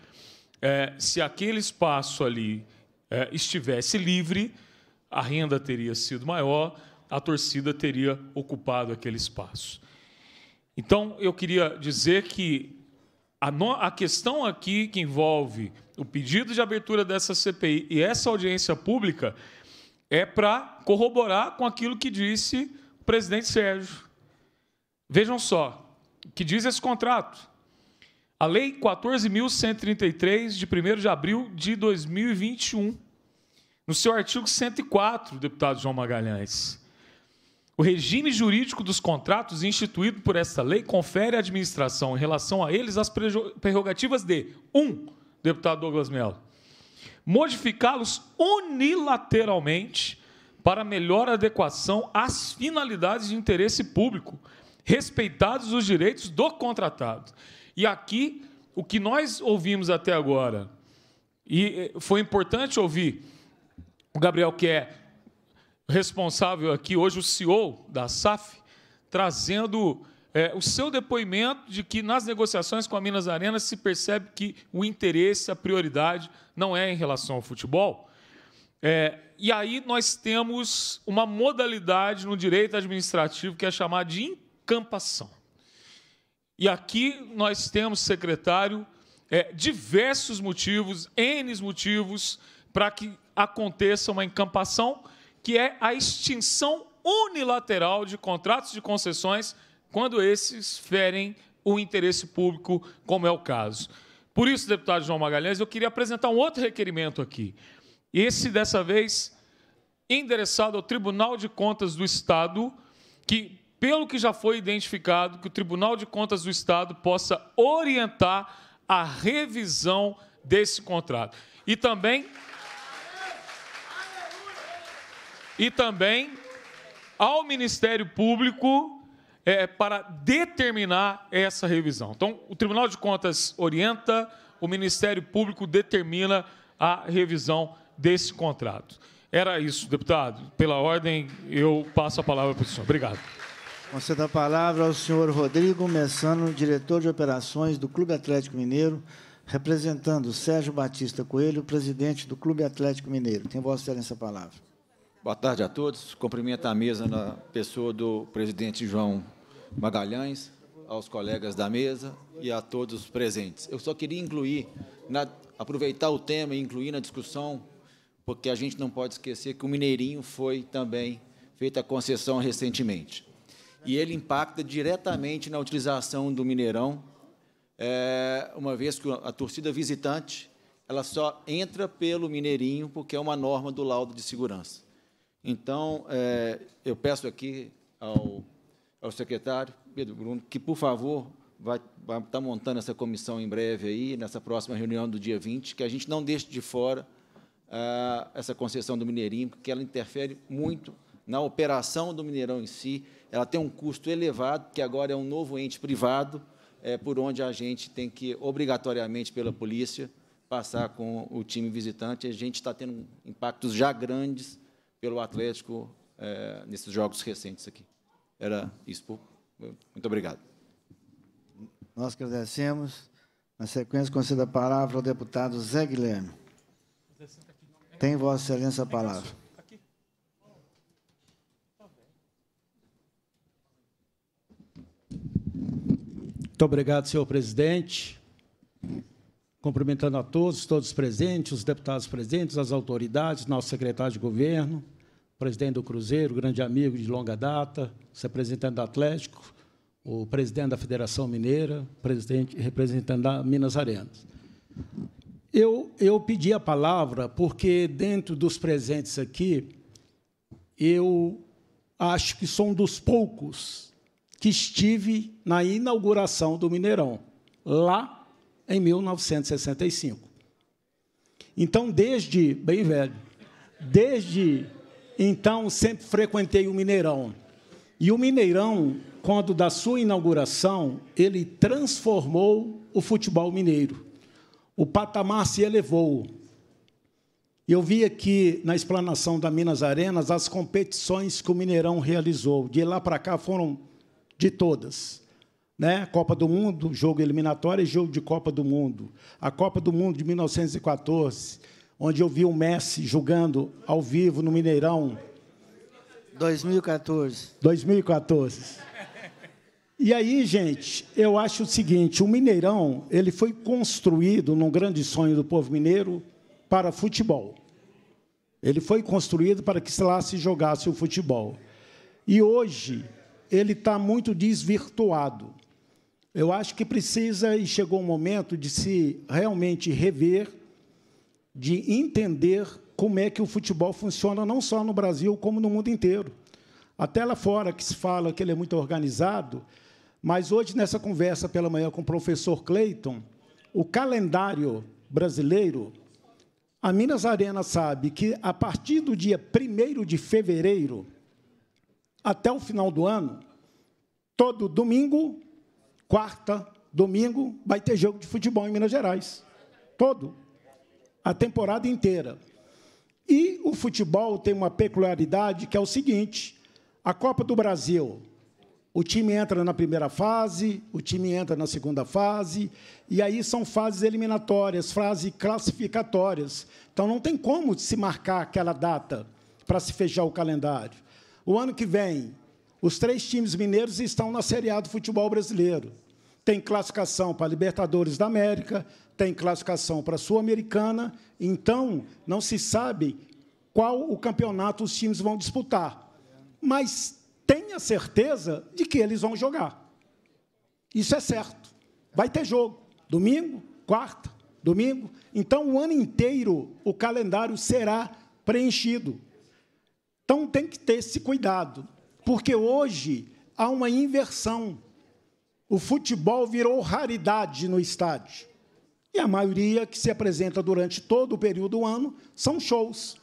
é, se aquele espaço ali é, estivesse livre, a renda teria sido maior, a torcida teria ocupado aquele espaço. Então, eu queria dizer que a, no, a questão aqui que envolve o pedido de abertura dessa C P I e essa audiência pública é para corroborar com aquilo que disse o presidente Sérgio. Vejam só, que diz esse contrato, a Lei quatorze mil cento e trinta e três, de primeiro de abril de dois mil e vinte e um, no seu artigo cento e quatro, deputado João Magalhães, o regime jurídico dos contratos instituído por esta lei confere à administração, em relação a eles, as prerrogativas de um, deputado Douglas Melo, modificá-los unilateralmente para melhor adequação às finalidades de interesse público, respeitados os direitos do contratado. E aqui, o que nós ouvimos até agora, e foi importante ouvir o Gabriel, que é responsável aqui hoje, o C E O da S A F, trazendo é, o seu depoimento de que, nas negociações com a Minas Arena, se percebe que o interesse, a prioridade, não é em relação ao futebol. É, e aí nós temos uma modalidade no direito administrativo que é chamada de interesse, campação. E aqui nós temos, secretário, é, diversos motivos, N motivos, para que aconteça uma encampação, que é a extinção unilateral de contratos de concessões quando esses ferem o interesse público, como é o caso. Por isso, deputado João Magalhães, eu queria apresentar um outro requerimento aqui. Esse, dessa vez, endereçado ao Tribunal de Contas do Estado, que, pelo que já foi identificado, que o Tribunal de Contas do Estado possa orientar a revisão desse contrato. E também, e também ao Ministério Público é, para determinar essa revisão. Então, o Tribunal de Contas orienta, o Ministério Público determina a revisão desse contrato. Era isso, deputado. Pela ordem, eu passo a palavra para o senhor. Obrigado. Concedo a palavra ao senhor Rodrigo Messano, diretor de operações do Clube Atlético Mineiro, representando Sérgio Batista Coelho, presidente do Clube Atlético Mineiro. Tem vossa excelência a palavra. Boa tarde a todos. Cumprimento a mesa na pessoa do presidente João Magalhães, aos colegas da mesa e a todos os presentes. Eu só queria incluir, na, aproveitar o tema e incluir na discussão, porque a gente não pode esquecer que o Mineirinho foi também feita a concessão recentemente. E ele impacta diretamente na utilização do Mineirão, é, uma vez que a torcida visitante ela só entra pelo Mineirinho, porque é uma norma do laudo de segurança. Então, é, eu peço aqui ao, ao secretário, Pedro Bruno, que, por favor, vai, vai estar montando essa comissão em breve, aí, nessa próxima reunião do dia vinte, que a gente não deixe de fora a, essa concessão do Mineirinho, porque ela interfere muito na operação do Mineirão em si. Ela tem um custo elevado, que agora é um novo ente privado, é, por onde a gente tem que, obrigatoriamente, pela polícia, passar com o time visitante. A gente está tendo impactos já grandes pelo Atlético é, nesses jogos recentes aqui. Era isso. Muito obrigado. Nós agradecemos. Na sequência, conceda a palavra ao deputado Zé Guilherme. Tem Vossa Excelência a palavra. Muito obrigado, senhor presidente. Cumprimentando a todos, todos presentes, os deputados presentes, as autoridades, nosso secretário de governo, presidente do Cruzeiro, grande amigo de longa data, os representantes do Atlético, o presidente da Federação Mineira, presidente representante da Minas Arena. Eu, eu pedi a palavra porque, dentro dos presentes aqui, eu acho que sou um dos poucos que estive na inauguração do Mineirão, lá em mil novecentos e sessenta e cinco. Então, desde, bem velho, desde então, sempre frequentei o Mineirão. E o Mineirão, quando da sua inauguração, ele transformou o futebol mineiro. O patamar se elevou. Eu vi aqui, na explanação da Minas Arenas, as competições que o Mineirão realizou. De lá para cá foram... de todas, né? Copa do Mundo, jogo eliminatório e jogo de Copa do Mundo. A Copa do Mundo de mil novecentos e quatorze, onde eu vi o Messi jogando ao vivo no Mineirão. dois mil e quatorze. dois mil e quatorze. E aí, gente, eu acho o seguinte, o Mineirão ele foi construído num grande sonho do povo mineiro para futebol. Ele foi construído para que lá se jogasse o futebol. E hoje... ele está muito desvirtuado. Eu acho que precisa, e chegou o momento, de se realmente rever, de entender como é que o futebol funciona, não só no Brasil, como no mundo inteiro. Até lá fora, que se fala que ele é muito organizado, mas hoje, nessa conversa pela manhã com o professor Cleiton, o calendário brasileiro, a Minas Arena sabe que, a partir do dia primeiro de fevereiro, até o final do ano, todo domingo, quarta, domingo, vai ter jogo de futebol em Minas Gerais. Todo. A temporada inteira. E o futebol tem uma peculiaridade, que é o seguinte, a Copa do Brasil, o time entra na primeira fase, o time entra na segunda fase, e aí são fases eliminatórias, fases classificatórias. Então, não tem como se marcar aquela data para se fechar o calendário. O ano que vem, os três times mineiros estão na Série A do futebol brasileiro. Tem classificação para Libertadores da América, tem classificação para a Sul-Americana. Então, não se sabe qual o campeonato os times vão disputar. Mas tenha certeza de que eles vão jogar. Isso é certo. Vai ter jogo. Domingo, quarta, domingo. Então, o ano inteiro, o calendário será preenchido. Então, tem que ter esse cuidado, porque hoje há uma inversão. O futebol virou raridade no estádio. E a maioria que se apresenta durante todo o período do ano são shows.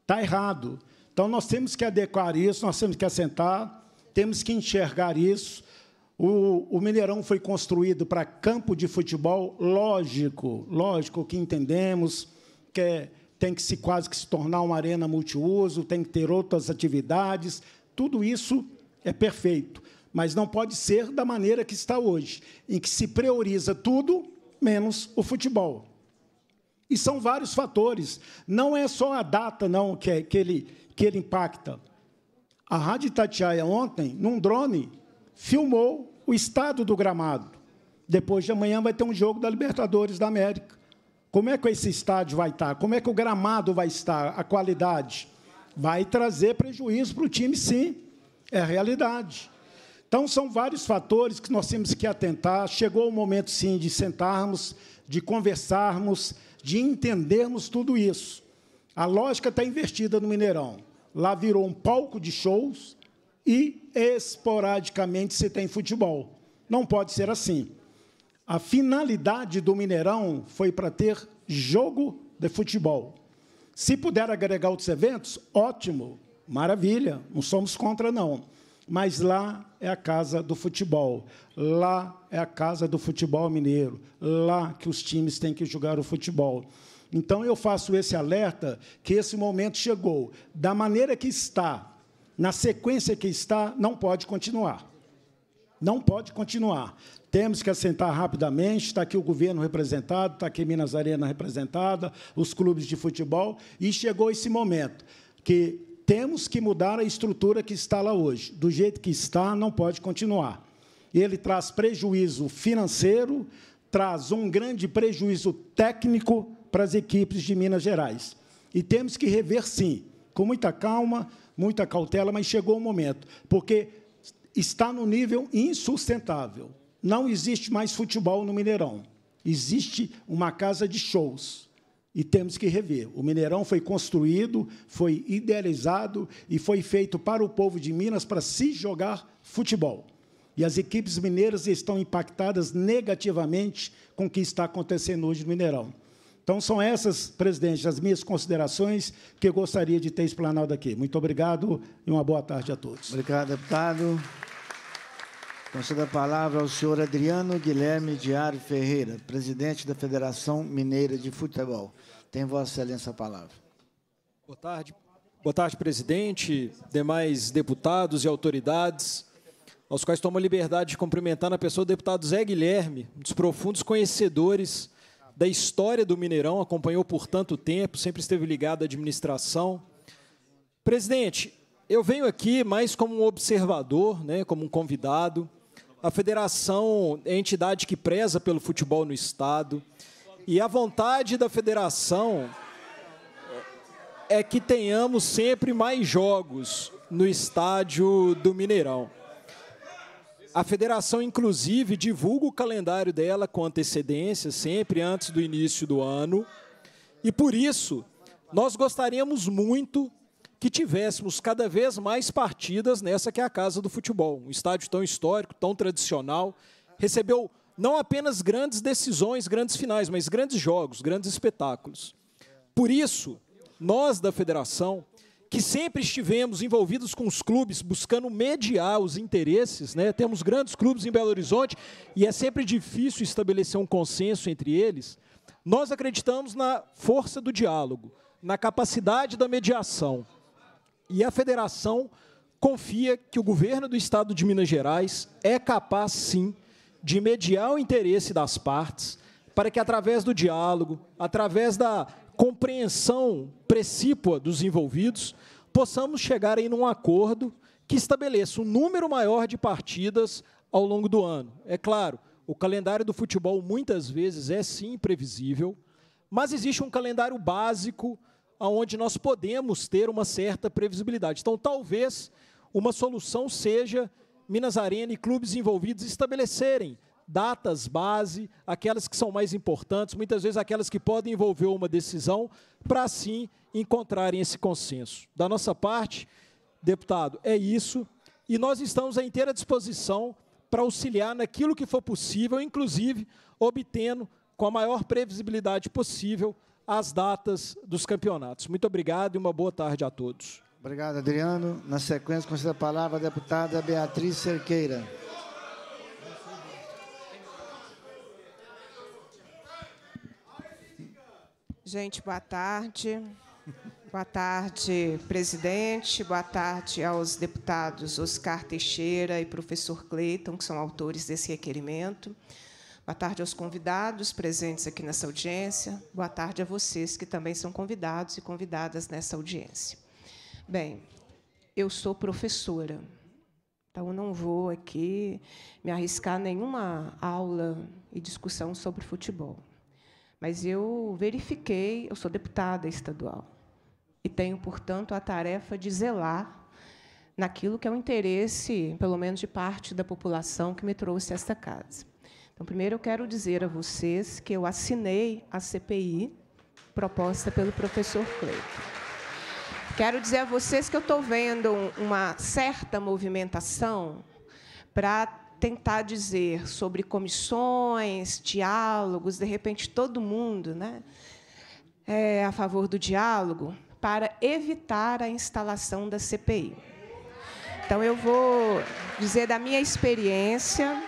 Está errado. Então, nós temos que adequar isso, nós temos que assentar, temos que enxergar isso. O, o Mineirão foi construído para campo de futebol, lógico, lógico que entendemos que é... tem que se quase que se tornar uma arena multiuso, tem que ter outras atividades, tudo isso é perfeito, mas não pode ser da maneira que está hoje, em que se prioriza tudo, menos o futebol. E são vários fatores, não é só a data não que, é, que, ele, que ele impacta. A Rádio Itatiaia ontem, num drone, filmou o estado do gramado. Depois de amanhã vai ter um jogo da Libertadores da América. Como é que esse estádio vai estar? Como é que o gramado vai estar? A qualidade vai trazer prejuízo para o time, sim. É a realidade. Então, são vários fatores que nós temos que atentar. Chegou o momento, sim, de sentarmos, de conversarmos, de entendermos tudo isso. A lógica está invertida no Mineirão. Lá virou um palco de shows e, esporadicamente, se tem futebol. Não pode ser assim. A finalidade do Mineirão foi para ter jogo de futebol. Se puder agregar outros eventos, ótimo, maravilha, não somos contra, não. Mas lá é a casa do futebol, lá é a casa do futebol mineiro, lá que os times têm que jogar o futebol. Então, eu faço esse alerta que esse momento chegou. Da maneira que está, na sequência que está, não pode continuar. Não pode continuar. Temos que assentar rapidamente, está aqui o governo representado, está aqui Minas Arena representada, os clubes de futebol, e chegou esse momento que temos que mudar a estrutura que está lá hoje. Do jeito que está, não pode continuar. Ele traz prejuízo financeiro, traz um grande prejuízo técnico para as equipes de Minas Gerais. E temos que rever, sim, com muita calma, muita cautela, mas chegou o momento, porque está no nível insustentável. Não existe mais futebol no Mineirão. Existe uma casa de shows e temos que rever. O Mineirão foi construído, foi idealizado e foi feito para o povo de Minas para se jogar futebol. E as equipes mineiras estão impactadas negativamente com o que está acontecendo hoje no Mineirão. Então, são essas, presidente, as minhas considerações que eu gostaria de ter explanado aqui. Muito obrigado e uma boa tarde a todos. Obrigado, deputado. Concedo a palavra ao senhor Adriano Guilherme Diário Ferreira, presidente da Federação Mineira de Futebol. Tem Vossa Excelência a palavra. Boa tarde. Boa tarde, presidente, demais deputados e autoridades, aos quais tomo a liberdade de cumprimentar na pessoa do deputado Zé Guilherme, um dos profundos conhecedores da história do Mineirão, acompanhou por tanto tempo, sempre esteve ligado à administração. Presidente, eu venho aqui mais como um observador, né, como um convidado. A federação é a entidade que preza pelo futebol no Estado, e a vontade da federação é que tenhamos sempre mais jogos no estádio do Mineirão. A federação, inclusive, divulga o calendário dela com antecedência, sempre antes do início do ano. E, por isso, nós gostaríamos muito que tivéssemos cada vez mais partidas nessa que é a Casa do Futebol. Um estádio tão histórico, tão tradicional, recebeu não apenas grandes decisões, grandes finais, mas grandes jogos, grandes espetáculos. Por isso, nós da federação, que sempre estivemos envolvidos com os clubes, buscando mediar os interesses, né? Temos grandes clubes em Belo Horizonte e é sempre difícil estabelecer um consenso entre eles. Nós acreditamos na força do diálogo, na capacidade da mediação. E a federação confia que o governo do Estado de Minas Gerais é capaz, sim, de mediar o interesse das partes para que, através do diálogo, através da compreensão precípua dos envolvidos, possamos chegar em um acordo que estabeleça um número maior de partidas ao longo do ano. É claro, o calendário do futebol muitas vezes é sim imprevisível, mas existe um calendário básico onde nós podemos ter uma certa previsibilidade. Então, talvez uma solução seja Minas Arena e clubes envolvidos estabelecerem datas base, aquelas que são mais importantes, muitas vezes aquelas que podem envolver uma decisão, para assim encontrarem esse consenso. Da nossa parte, deputado, é isso, e nós estamos à inteira disposição para auxiliar naquilo que for possível, inclusive obtendo com a maior previsibilidade possível as datas dos campeonatos. Muito obrigado e uma boa tarde a todos. Obrigado, Adriano. Na sequência, concedo a palavra à deputada Beatriz Cerqueira. Gente, boa tarde. Boa tarde, presidente. Boa tarde aos deputados Oscar Teixeira e professor Cleiton, que são autores desse requerimento. Boa tarde aos convidados presentes aqui nessa audiência. Boa tarde a vocês, que também são convidados e convidadas nessa audiência. Bem, eu sou professora, então eu não vou aqui me arriscar a nenhuma aula e discussão sobre futebol. Mas eu verifiquei, eu sou deputada estadual, e tenho, portanto, a tarefa de zelar naquilo que é o interesse, pelo menos de parte da população, que me trouxe a esta casa. Então, primeiro, eu quero dizer a vocês que eu assinei a C P I proposta pelo professor Cleiton. Quero dizer a vocês que eu estou vendo uma certa movimentação para tentar dizer sobre comissões, diálogos, de repente todo mundo, né, é a favor do diálogo, para evitar a instalação da C P I. Então, eu vou dizer da minha experiência.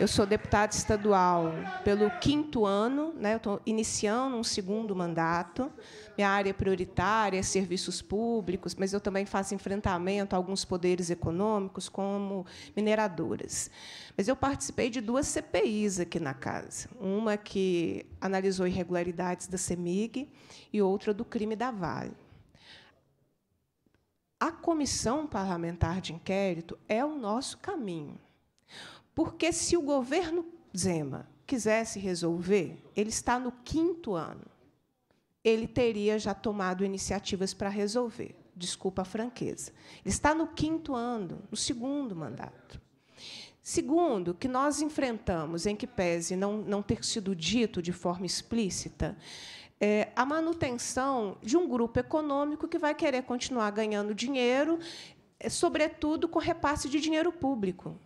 Eu sou deputada estadual pelo quinto ano, né? Eu estou iniciando um segundo mandato. Minha área prioritária é serviços públicos, mas eu também faço enfrentamento a alguns poderes econômicos, como mineradoras. Mas eu participei de duas C P Is aqui na casa, uma que analisou irregularidades da CEMIG e outra do crime da Vale. A comissão parlamentar de inquérito é o nosso caminho. Porque, se o governo Zema quisesse resolver, ele está no quinto ano, ele teria já tomado iniciativas para resolver. Desculpa a franqueza. Ele está no quinto ano, no segundo mandato. Segundo, que nós enfrentamos, em que pese não, não ter sido dito de forma explícita, é a manutenção de um grupo econômico que vai querer continuar ganhando dinheiro, sobretudo com repasse de dinheiro público.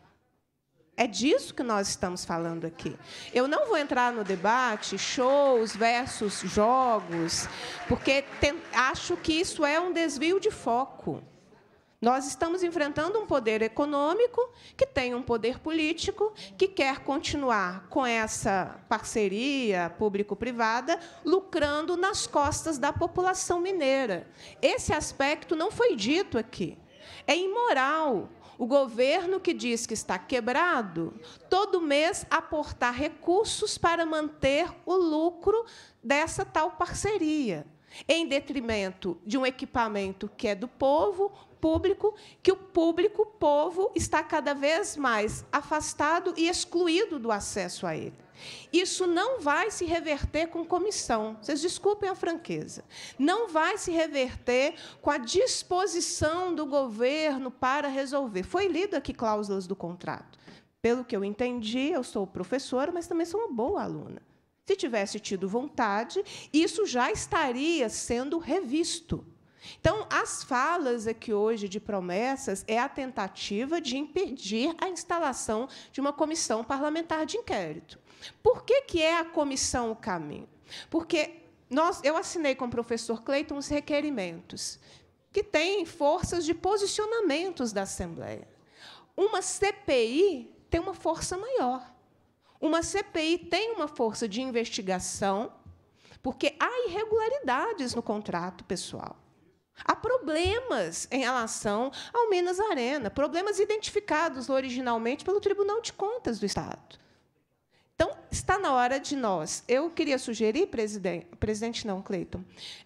É disso que nós estamos falando aqui. Eu não vou entrar no debate shows versus jogos, porque tem, acho que isso é um desvio de foco. Nós estamos enfrentando um poder econômico que tem um poder político que quer continuar com essa parceria público-privada, lucrando nas costas da população mineira. Esse aspecto não foi dito aqui. É imoral o governo que diz que está quebrado, todo mês aportar recursos para manter o lucro dessa tal parceria, em detrimento de um equipamento que é do povo, público, que o público, o povo, está cada vez mais afastado e excluído do acesso a ele. Isso não vai se reverter com comissão. Vocês desculpem a franqueza. Não vai se reverter com a disposição do governo para resolver. Foi lido aqui cláusulas do contrato. Pelo que eu entendi, eu sou professora, mas também sou uma boa aluna. Se tivesse tido vontade, isso já estaria sendo revisto. Então, as falas aqui hoje de promessas é a tentativa de impedir a instalação de uma comissão parlamentar de inquérito. Por que que é a comissão o caminho? Porque nós, eu assinei com o professor Cleiton os requerimentos, que têm forças de posicionamentos da Assembleia. Uma C P I tem uma força maior. Uma C P I tem uma força de investigação, porque há irregularidades no contrato pessoal. Há problemas em relação ao Minas Arena, problemas identificados originalmente pelo Tribunal de Contas do Estado. Então, está na hora de nós. Eu queria sugerir, presidente, presidente não, Cleiton,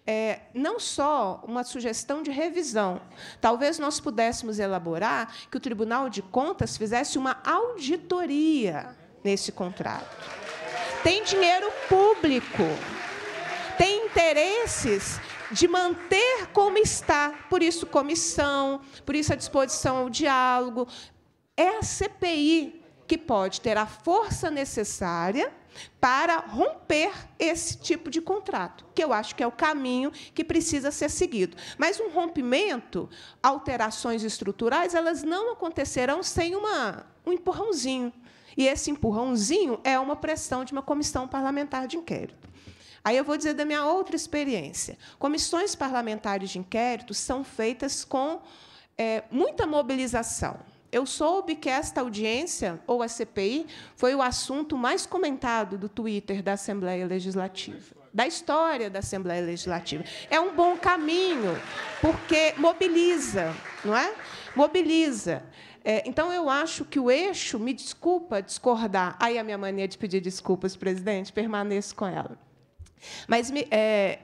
é, não só uma sugestão de revisão. Talvez nós pudéssemos elaborar que o Tribunal de Contas fizesse uma auditoria nesse contrato. Tem dinheiro público, tem interesses de manter como está. Por isso, comissão, por isso, a disposição ao diálogo. É a C P I que pode ter a força necessária para romper esse tipo de contrato, que eu acho que é o caminho que precisa ser seguido. Mas um rompimento, alterações estruturais, elas não acontecerão sem uma, um empurrãozinho. E esse empurrãozinho é uma pressão de uma comissão parlamentar de inquérito. Aí eu vou dizer da minha outra experiência. Comissões parlamentares de inquérito são feitas com é, muita mobilização. Eu soube que esta audiência, ou a C P I, foi o assunto mais comentado do Twitter da Assembleia Legislativa, da história da Assembleia Legislativa. É um bom caminho, porque mobiliza, não é? Mobiliza. É, então, eu acho que o eixo, me desculpa discordar, aí a minha mania de pedir desculpas, presidente, permaneço com ela. Mas me, é,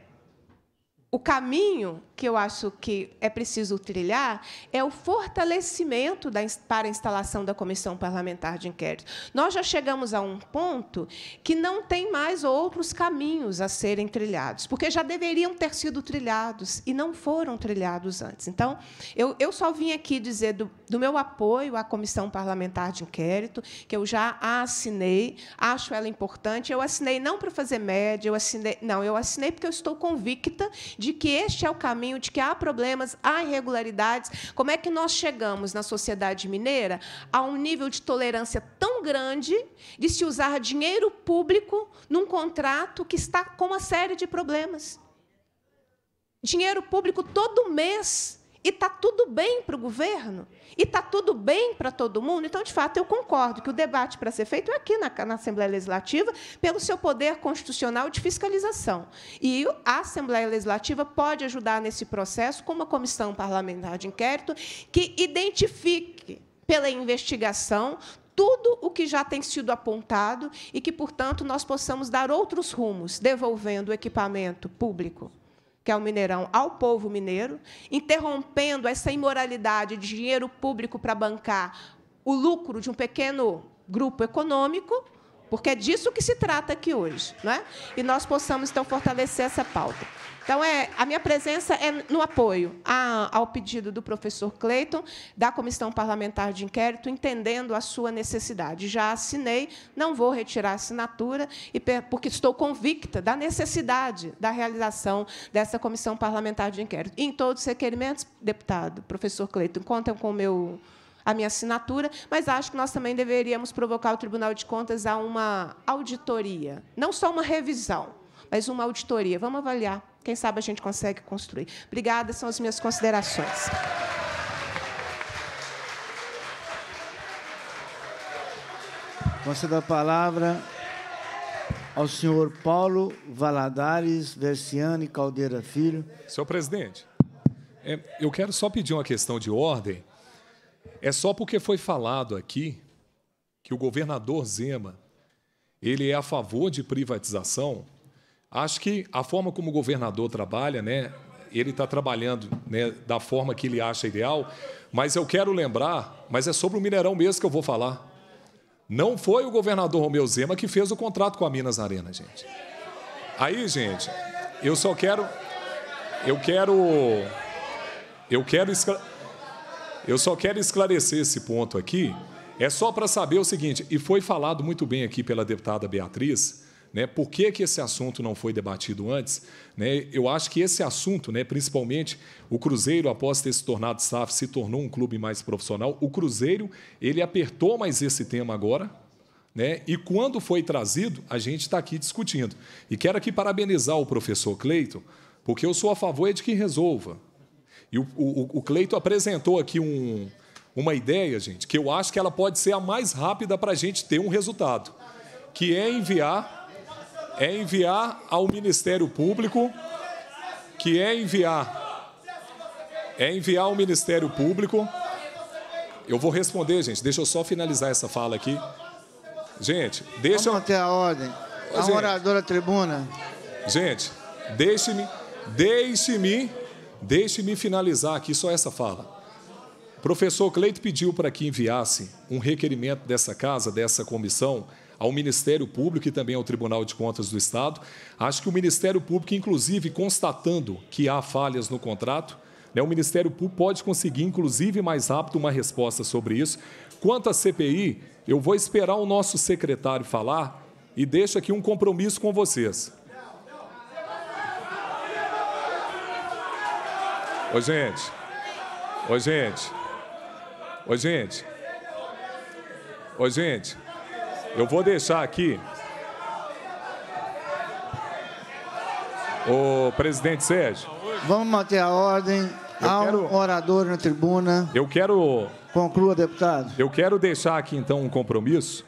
o caminho que eu acho que é preciso trilhar é o fortalecimento da, para a instalação da comissão parlamentar de inquérito. Nós já chegamos a um ponto que não tem mais outros caminhos a serem trilhados, porque já deveriam ter sido trilhados e não foram trilhados antes. Então, eu, eu só vim aqui dizer do, do meu apoio à comissão parlamentar de inquérito, que eu já a assinei, acho ela importante. Eu assinei não para fazer média, eu assinei, não, eu assinei porque eu estou convicta de que este é o caminho, de que há problemas, há irregularidades. Como é que nós chegamos, na sociedade mineira, a um nível de tolerância tão grande de se usar dinheiro público num contrato que está com uma série de problemas? Dinheiro público todo mês E está tudo bem para o governo? E está tudo bem para todo mundo? Então, de fato, eu concordo que o debate para ser feito é aqui na, na Assembleia Legislativa, pelo seu poder constitucional de fiscalização. E a Assembleia Legislativa pode ajudar nesse processo com uma comissão parlamentar de inquérito que identifique, pela investigação, tudo o que já tem sido apontado e que, portanto, nós possamos dar outros rumos, devolvendo o equipamento público, que é o Mineirão, ao povo mineiro, interrompendo essa imoralidade de dinheiro público para bancar o lucro de um pequeno grupo econômico, porque é disso que se trata aqui hoje, não é? E nós possamos, então, fortalecer essa pauta. Então, é, a minha presença é no apoio a, ao pedido do professor Cleiton, da Comissão Parlamentar de Inquérito, entendendo a sua necessidade. Já assinei, não vou retirar a assinatura, e, porque estou convicta da necessidade da realização dessa Comissão Parlamentar de Inquérito. E, em todos os requerimentos, deputado, professor Cleiton, contam com o meu... a minha assinatura, mas acho que nós também deveríamos provocar o Tribunal de Contas a uma auditoria, não só uma revisão, mas uma auditoria. Vamos avaliar, quem sabe a gente consegue construir. Obrigada, são as minhas considerações. Concedo a palavra ao senhor Paulo Valadares Versiano Caldeira Filho. Senhor presidente, eu quero só pedir uma questão de ordem. É só porque foi falado aqui que o governador Zema ele é a favor de privatização. Acho que a forma como o governador trabalha, né, ele está trabalhando, né, da forma que ele acha ideal, mas eu quero lembrar, mas é sobre o Mineirão mesmo que eu vou falar. Não foi o governador Romeu Zema que fez o contrato com a Minas Arena, gente. Aí, gente, eu só quero... Eu quero... Eu quero... Eu só quero esclarecer esse ponto aqui, é só para saber o seguinte, e foi falado muito bem aqui pela deputada Beatriz, né, por que que esse assunto não foi debatido antes, né? Eu acho que esse assunto, né, principalmente o Cruzeiro, após ter se tornado S A F, se tornou um clube mais profissional, o Cruzeiro ele apertou mais esse tema agora, né, e quando foi trazido, a gente está aqui discutindo. E quero aqui parabenizar o professor Cleiton, porque eu sou a favor de que resolva. E o, o, o Cleito apresentou aqui um, uma ideia, gente, que eu acho que ela pode ser a mais rápida para a gente ter um resultado, que é enviar, é enviar ao Ministério Público, que é enviar, é enviar ao Ministério Público. Eu vou responder, gente. Deixa eu só finalizar essa fala aqui, gente. Deixa. Vamos manter a ordem. A oradora tribuna. Gente, deixe-me, deixe-me. Deixe-me finalizar aqui só essa fala. O professor Cleito pediu para que enviasse um requerimento dessa casa, dessa comissão, ao Ministério Público e também ao Tribunal de Contas do Estado. Acho que o Ministério Público, inclusive, constatando que há falhas no contrato, né, o Ministério Público pode conseguir, inclusive, mais rápido uma resposta sobre isso. Quanto à C P I, eu vou esperar o nosso secretário falar e deixo aqui um compromisso com vocês. Ô, gente, ô, gente, ô, gente, ô, gente, eu vou deixar aqui, ô, presidente Sérgio. Vamos manter a ordem, há um orador na tribuna. Eu quero... Conclua, deputado. Eu quero deixar aqui, então, um compromisso,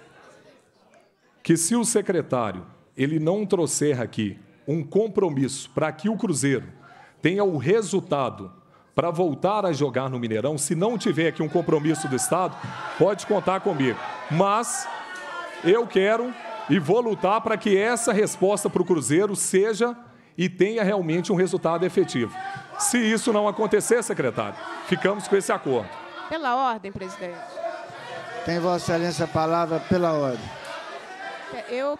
que se o secretário, ele não trouxer aqui um compromisso para que o Cruzeiro tenha o resultado para voltar a jogar no Mineirão, se não tiver aqui um compromisso do Estado, pode contar comigo. Mas eu quero e vou lutar para que essa resposta para o Cruzeiro seja e tenha realmente um resultado efetivo. Se isso não acontecer, secretário, ficamos com esse acordo. Pela ordem, presidente. Tem Vossa Excelência a palavra pela ordem. Eu...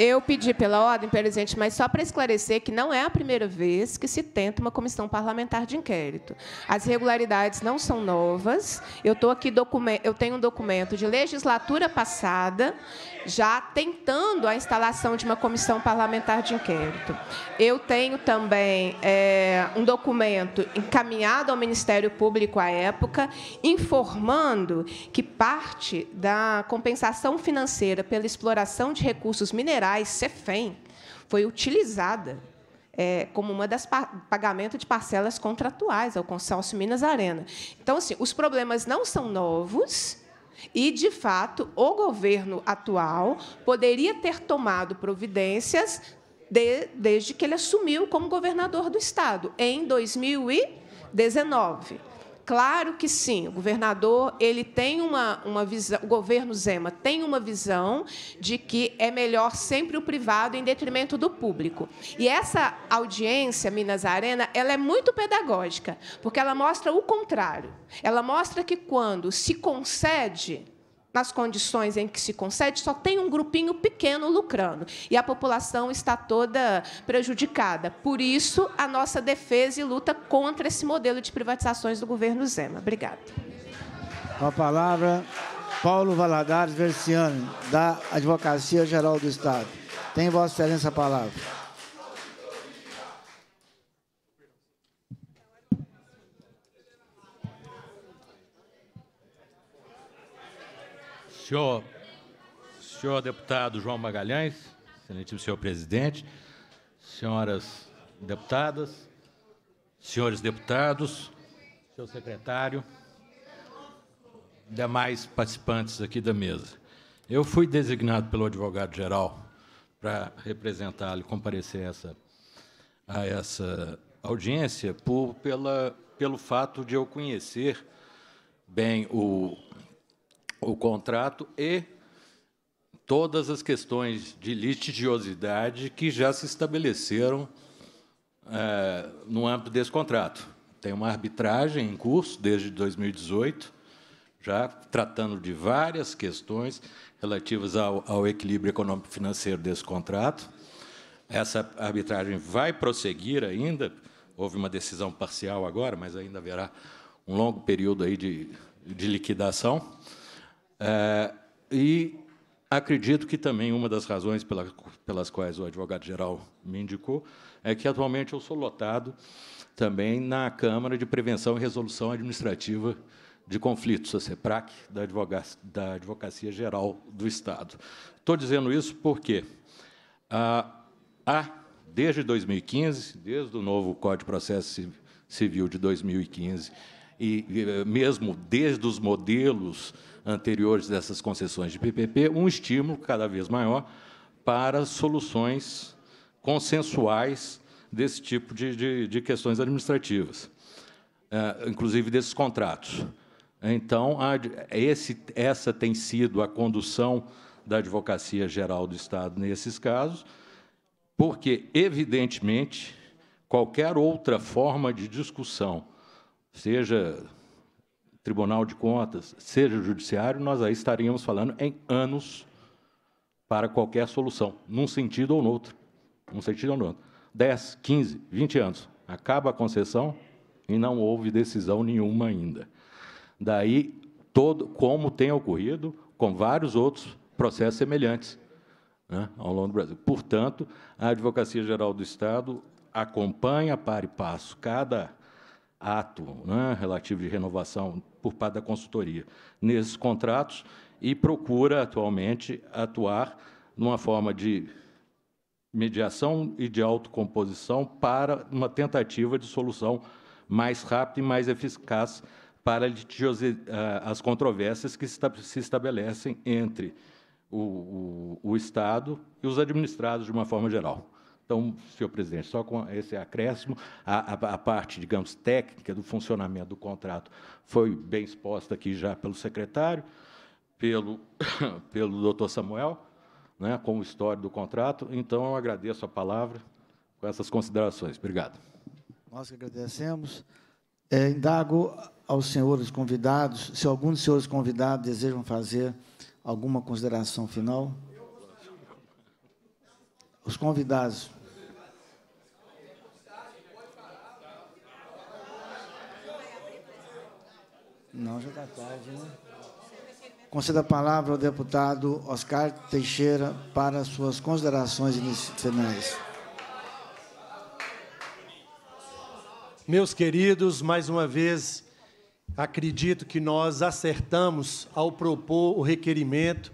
Eu pedi pela ordem, presidente, mas só para esclarecer que não é a primeira vez que se tenta uma comissão parlamentar de inquérito. As irregularidades não são novas. Eu tô aqui eu tenho um documento de legislatura passada, já tentando a instalação de uma comissão parlamentar de inquérito. Eu tenho também é, um documento encaminhado ao Ministério Público à época, informando que parte da compensação financeira pela exploração de recursos minerais, CEFEM, foi utilizada é, como uma das pagamento de parcelas contratuais ao consórcio Minas Arena. Então, assim, os problemas não são novos e, de fato, o governo atual poderia ter tomado providências de, desde que ele assumiu como governador do Estado, em dois mil e dezenove. Claro que sim, o governador ele tem uma, uma visão, o governo Zema tem uma visão de que é melhor sempre o privado em detrimento do público. E essa audiência Minas Arena ela é muito pedagógica, porque ela mostra o contrário. Ela mostra que, quando se concede, nas condições em que se concede, só tem um grupinho pequeno lucrando, e a população está toda prejudicada. Por isso, a nossa defesa e luta contra esse modelo de privatizações do governo Zema. Obrigada. Com a palavra, Paulo Valadares Versiano, da Advocacia Geral do Estado. Tem Vossa Excelência a palavra. Senhor, senhor deputado João Magalhães, excelentíssimo senhor presidente, senhoras deputadas, senhores deputados, senhor secretário, demais participantes aqui da mesa. Eu fui designado pelo advogado-geral para representá-lo e comparecer a essa, a essa audiência por, pela, pelo fato de eu conhecer bem o... o contrato e todas as questões de litigiosidade que já se estabeleceram é, no âmbito desse contrato. Tem uma arbitragem em curso desde dois mil e dezoito, já tratando de várias questões relativas ao, ao equilíbrio econômico-financeiro desse contrato. Essa arbitragem vai prosseguir ainda, houve uma decisão parcial agora, mas ainda haverá um longo período aí de, de liquidação. É, e acredito que também uma das razões pela, pelas quais o advogado-geral me indicou é que, atualmente, eu sou lotado também na Câmara de Prevenção e Resolução Administrativa de Conflitos, a CEPRAC, da, da Advocacia Geral do Estado. Estou dizendo isso porque ah, há, desde dois mil e quinze, desde o novo Código de Processo Civil de dois mil e quinze, e mesmo desde os modelos anteriores dessas concessões de P P P, um estímulo cada vez maior para soluções consensuais desse tipo de, de, de questões administrativas, inclusive desses contratos. Então, esse, essa tem sido a condução da Advocacia Geral do Estado nesses casos, porque, evidentemente, qualquer outra forma de discussão, seja Tribunal de Contas, seja o Judiciário, nós aí estaríamos falando em anos para qualquer solução, num sentido ou no outro. Num sentido ou no outro. dez, quinze, vinte anos. Acaba a concessão e não houve decisão nenhuma ainda. Daí, todo, como tem ocorrido com vários outros processos semelhantes, né, ao longo do Brasil. Portanto, a Advocacia Geral do Estado acompanha, par e passo, cada ato, né, relativo de renovação por parte da consultoria nesses contratos e procura, atualmente, atuar numa forma de mediação e de autocomposição para uma tentativa de solução mais rápida e mais eficaz para as controvérsias que se estabelecem entre o, o, o Estado e os administrados de uma forma geral. Então, senhor presidente, só com esse acréscimo, a, a, a parte, digamos, técnica do funcionamento do contrato foi bem exposta aqui já pelo secretário, pelo, pelo doutor Samuel, né, com o histórico do contrato. Então, eu agradeço a palavra com essas considerações. Obrigado. Nós que agradecemos. É, indago aos senhores convidados, se algum dos senhores convidados desejam fazer alguma consideração final. Os convidados. Não, já está tarde, né? Conceda a palavra ao deputado Oscar Teixeira para suas considerações finais. Meus queridos, mais uma vez, acredito que nós acertamos ao propor o requerimento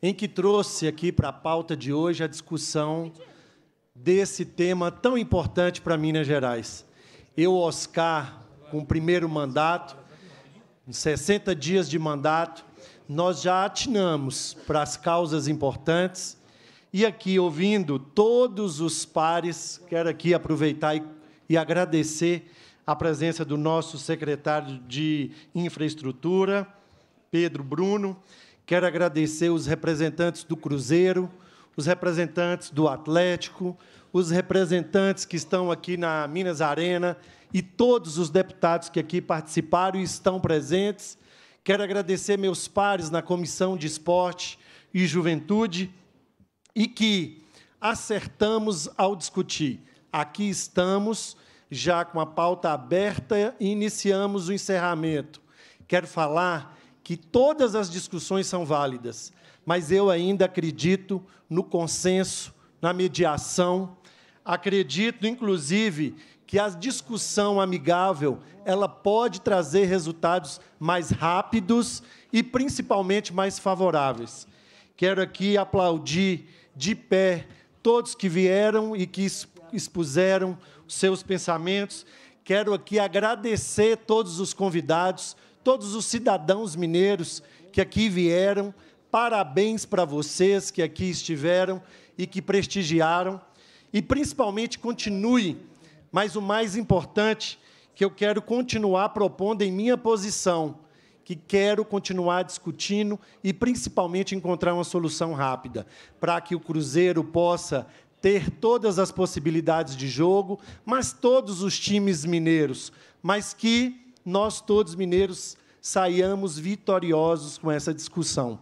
em que trouxe aqui para a pauta de hoje a discussão desse tema tão importante para Minas Gerais. Eu, Oscar, com o primeiro mandato, sessenta dias de mandato, nós já atinamos para as causas importantes. E aqui, ouvindo todos os pares, quero aqui aproveitar e, e agradecer a presença do nosso secretário de Infraestrutura, Pedro Bruno. Quero agradecer os representantes do Cruzeiro, os representantes do Atlético, os representantes que estão aqui na Minas Arena e todos os deputados que aqui participaram e estão presentes. Quero agradecer meus pares na Comissão de Esporte e Juventude e que acertamos ao discutir. Aqui estamos, já com a pauta aberta, e iniciamos o encerramento. Quero falar que todas as discussões são válidas, mas eu ainda acredito no consenso, na mediação. Acredito, inclusive, que a discussão amigável ela pode trazer resultados mais rápidos e, principalmente, mais favoráveis. Quero aqui aplaudir de pé todos que vieram e que expuseram seus pensamentos. Quero aqui agradecer todos os convidados, todos os cidadãos mineiros que aqui vieram. Parabéns para vocês que aqui estiveram e que prestigiaram. E, principalmente, continue. Mas o mais importante, que eu quero continuar propondo em minha posição, que quero continuar discutindo e, principalmente, encontrar uma solução rápida para que o Cruzeiro possa ter todas as possibilidades de jogo, mas todos os times mineiros, mas que nós, todos mineiros, saiamos vitoriosos com essa discussão.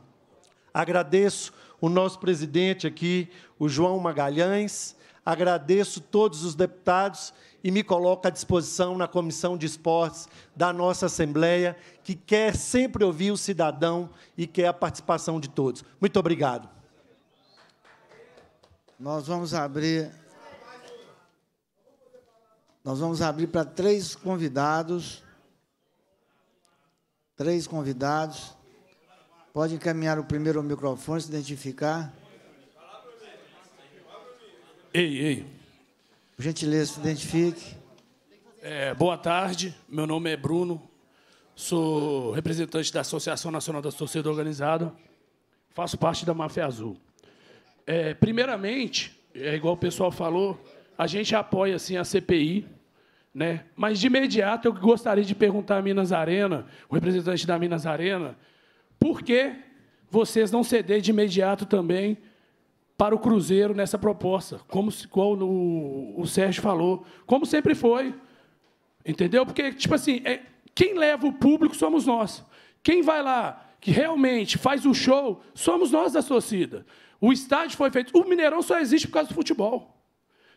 Agradeço o nosso presidente aqui, o João Magalhães, agradeço todos os deputados e me coloco à disposição na Comissão de Esportes da nossa Assembleia, que quer sempre ouvir o cidadão e quer a participação de todos. Muito obrigado. Nós vamos abrir, nós vamos abrir para três convidados, três convidados. Pode encaminhar o primeiro ao microfone, se identificar. Ei, ei. Por gentileza, se identifique. É, boa tarde, meu nome é Bruno, sou representante da Associação Nacional da Torcida Organizada, faço parte da Máfia Azul. É, primeiramente, é, igual o pessoal falou, a gente apoia assim, a C P I, né? Mas, de imediato, eu gostaria de perguntar à Minas Arena, o representante da Minas Arena, por que vocês não cederem de imediato também para o Cruzeiro nessa proposta, como, como o Sérgio falou, como sempre foi, entendeu? Porque, tipo assim, é, quem leva o público somos nós, quem vai lá, que realmente faz o show, somos nós da torcida. O estádio foi feito... O Mineirão só existe por causa do futebol.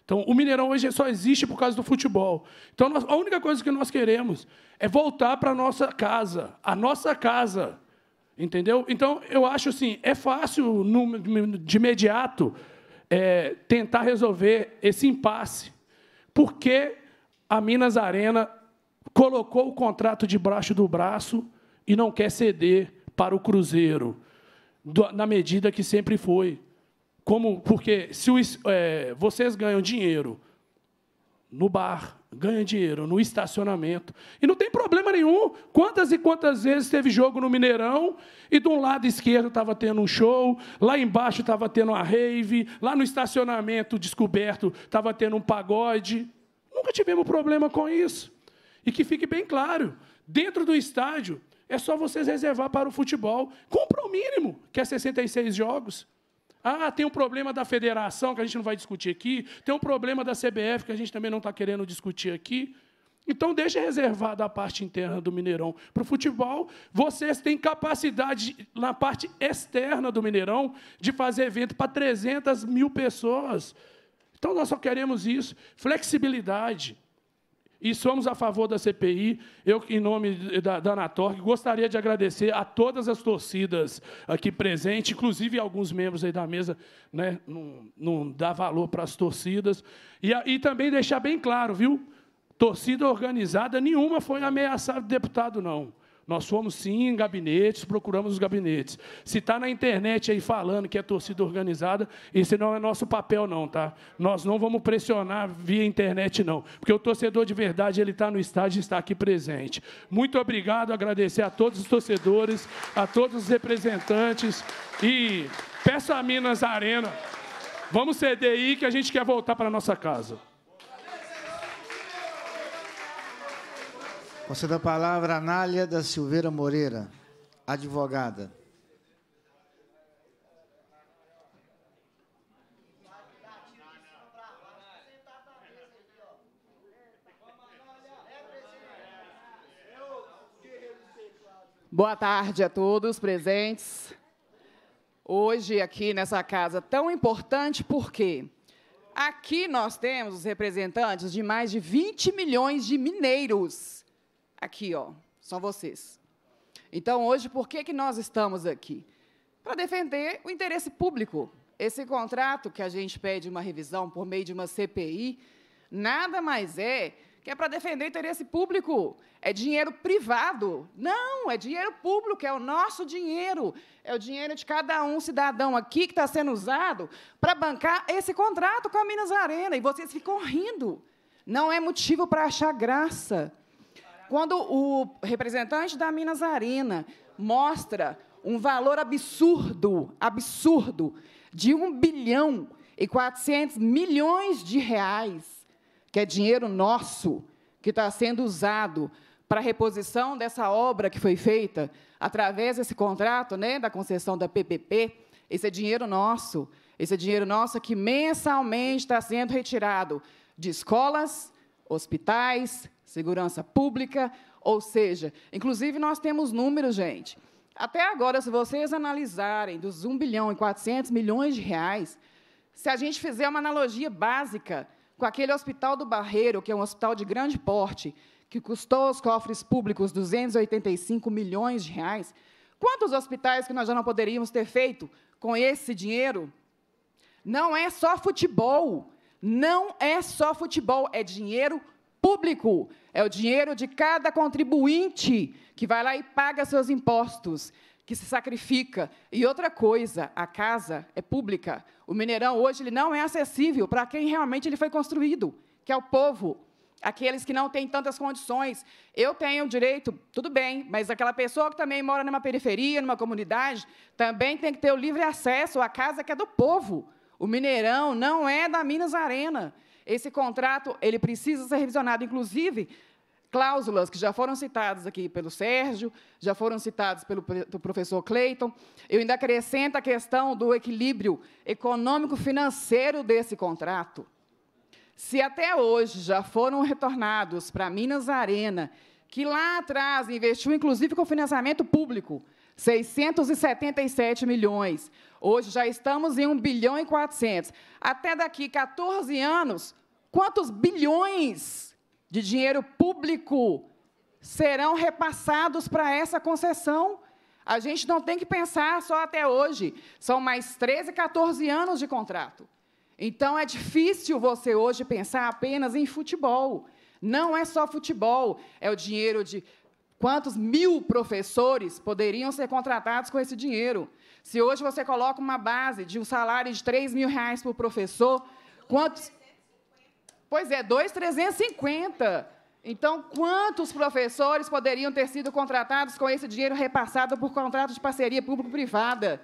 Então, o Mineirão hoje só existe por causa do futebol. Então, nós, a única coisa que nós queremos é voltar para a nossa casa, a nossa casa, entendeu? Então, eu acho assim, é fácil, no, de imediato, é, tentar resolver esse impasse, porque a Minas Arena colocou o contrato debaixo do braço e não quer ceder para o Cruzeiro, na medida que sempre foi. Como, porque se os, é, vocês ganham dinheiro no bar, ganham dinheiro no estacionamento, e não tem problema nenhum. Quantas e quantas vezes teve jogo no Mineirão, e de um lado esquerdo estava tendo um show, lá embaixo estava tendo uma rave, lá no estacionamento descoberto estava tendo um pagode. Nunca tivemos problema com isso. E que fique bem claro, dentro do estádio, é só vocês reservar para o futebol. Compra o mínimo, que é sessenta e seis jogos. Ah, tem um problema da federação, que a gente não vai discutir aqui. Tem um problema da C B F, que a gente também não está querendo discutir aqui. Então, deixa reservada a parte interna do Mineirão para o futebol. Vocês têm capacidade, na parte externa do Mineirão, de fazer evento para trezentas mil pessoas. Então, nós só queremos isso. Flexibilidade. E somos a favor da C P I. Eu, em nome da, da Anatorg, gostaria de agradecer a todas as torcidas aqui presentes, inclusive alguns membros aí da mesa, né, não, não dá valor para as torcidas. E, e também deixar bem claro, viu? Torcida organizada nenhuma foi ameaçada de deputado, não. Nós fomos, sim, em gabinetes, procuramos os gabinetes. Se está na internet aí falando que é torcida organizada, esse não é nosso papel, não, tá? Nós não vamos pressionar via internet, não, porque o torcedor de verdade, ele está no estádio e está aqui presente. Muito obrigado, agradecer a todos os torcedores, a todos os representantes, e peço a Minas Arena, vamos ceder aí que a gente quer voltar para a nossa casa. Concedo a palavra a Anália da Silveira Moreira, advogada. Boa tarde a todos presentes. Hoje, aqui nessa casa tão importante, por quê? Aqui nós temos os representantes de mais de vinte milhões de mineiros. Aqui, ó, são vocês. Então, hoje, por que que nós estamos aqui? Para defender o interesse público. Esse contrato que a gente pede uma revisão por meio de uma C P I, nada mais é que é para defender o interesse público. É dinheiro privado. Não, é dinheiro público, é o nosso dinheiro. É o dinheiro de cada um cidadão aqui que está sendo usado para bancar esse contrato com a Minas Arena. E vocês ficam rindo. Não é motivo para achar graça. Quando o representante da Minas Arena mostra um valor absurdo, absurdo, de um bilhão e quatrocentos milhões de reais, que é dinheiro nosso, que está sendo usado para a reposição dessa obra que foi feita através desse contrato, né, da concessão da P P P, esse é dinheiro nosso, esse é dinheiro nosso que mensalmente está sendo retirado de escolas, hospitais, segurança pública, ou seja, inclusive nós temos números, gente. Até agora, se vocês analisarem dos um bilhão e quatrocentos milhões de reais, se a gente fizer uma analogia básica com aquele hospital do Barreiro, que é um hospital de grande porte, que custou aos cofres públicos duzentos e oitenta e cinco milhões de reais, quantos hospitais que nós já não poderíamos ter feito com esse dinheiro? Não é só futebol, não é só futebol, é dinheiro público, é o dinheiro de cada contribuinte que vai lá e paga seus impostos, que se sacrifica. E outra coisa, a casa é pública. O Mineirão, hoje, ele não é acessível para quem realmente ele foi construído, que é o povo, aqueles que não têm tantas condições. Eu tenho direito, tudo bem, mas aquela pessoa que também mora numa periferia, numa comunidade, também tem que ter o livre acesso à casa que é do povo. O Mineirão não é da Minas Arena. Esse contrato, ele precisa ser revisionado, inclusive, cláusulas que já foram citadas aqui pelo Sérgio, já foram citadas pelo professor Cleiton. Eu ainda acrescento a questão do equilíbrio econômico-financeiro desse contrato. Se até hoje já foram retornados para a Minas Arena, que lá atrás investiu, inclusive, com financiamento público, seiscentos e setenta e sete milhões. Hoje já estamos em um bilhão e quatrocentos. Até daqui quatorze anos, quantos bilhões de dinheiro público serão repassados para essa concessão? A gente não tem que pensar só até hoje. São mais treze, quatorze anos de contrato. Então, é difícil você hoje pensar apenas em futebol. Não é só futebol, é o dinheiro de... Quantos mil professores poderiam ser contratados com esse dinheiro? Se hoje você coloca uma base de um salário de três mil reais por professor, quantos... Pois é, dois mil trezentos e cinquenta. Então, quantos professores poderiam ter sido contratados com esse dinheiro repassado por contrato de parceria público-privada?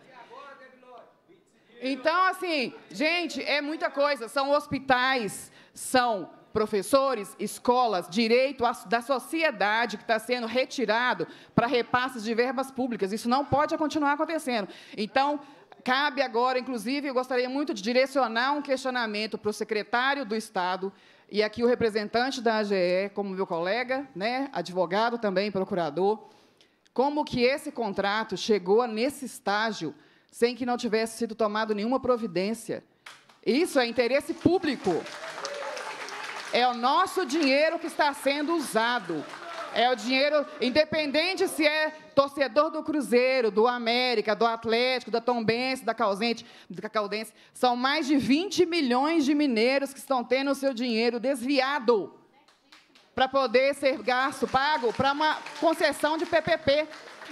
Então, assim, gente, é muita coisa. São hospitais, são... professores, escolas, direito da sociedade que está sendo retirado para repasses de verbas públicas. Isso não pode continuar acontecendo. Então, cabe agora, inclusive, eu gostaria muito de direcionar um questionamento para o secretário do Estado e aqui o representante da A G E, como meu colega, né, advogado também, procurador, como que esse contrato chegou nesse estágio sem que não tivesse sido tomado nenhuma providência. Isso é interesse público. É o nosso dinheiro que está sendo usado. É o dinheiro, independente se é torcedor do Cruzeiro, do América, do Atlético, da Tombense, da Caldense, da Caldense, são mais de vinte milhões de mineiros que estão tendo o seu dinheiro desviado. para poder ser gasto, pago para uma concessão de P P P.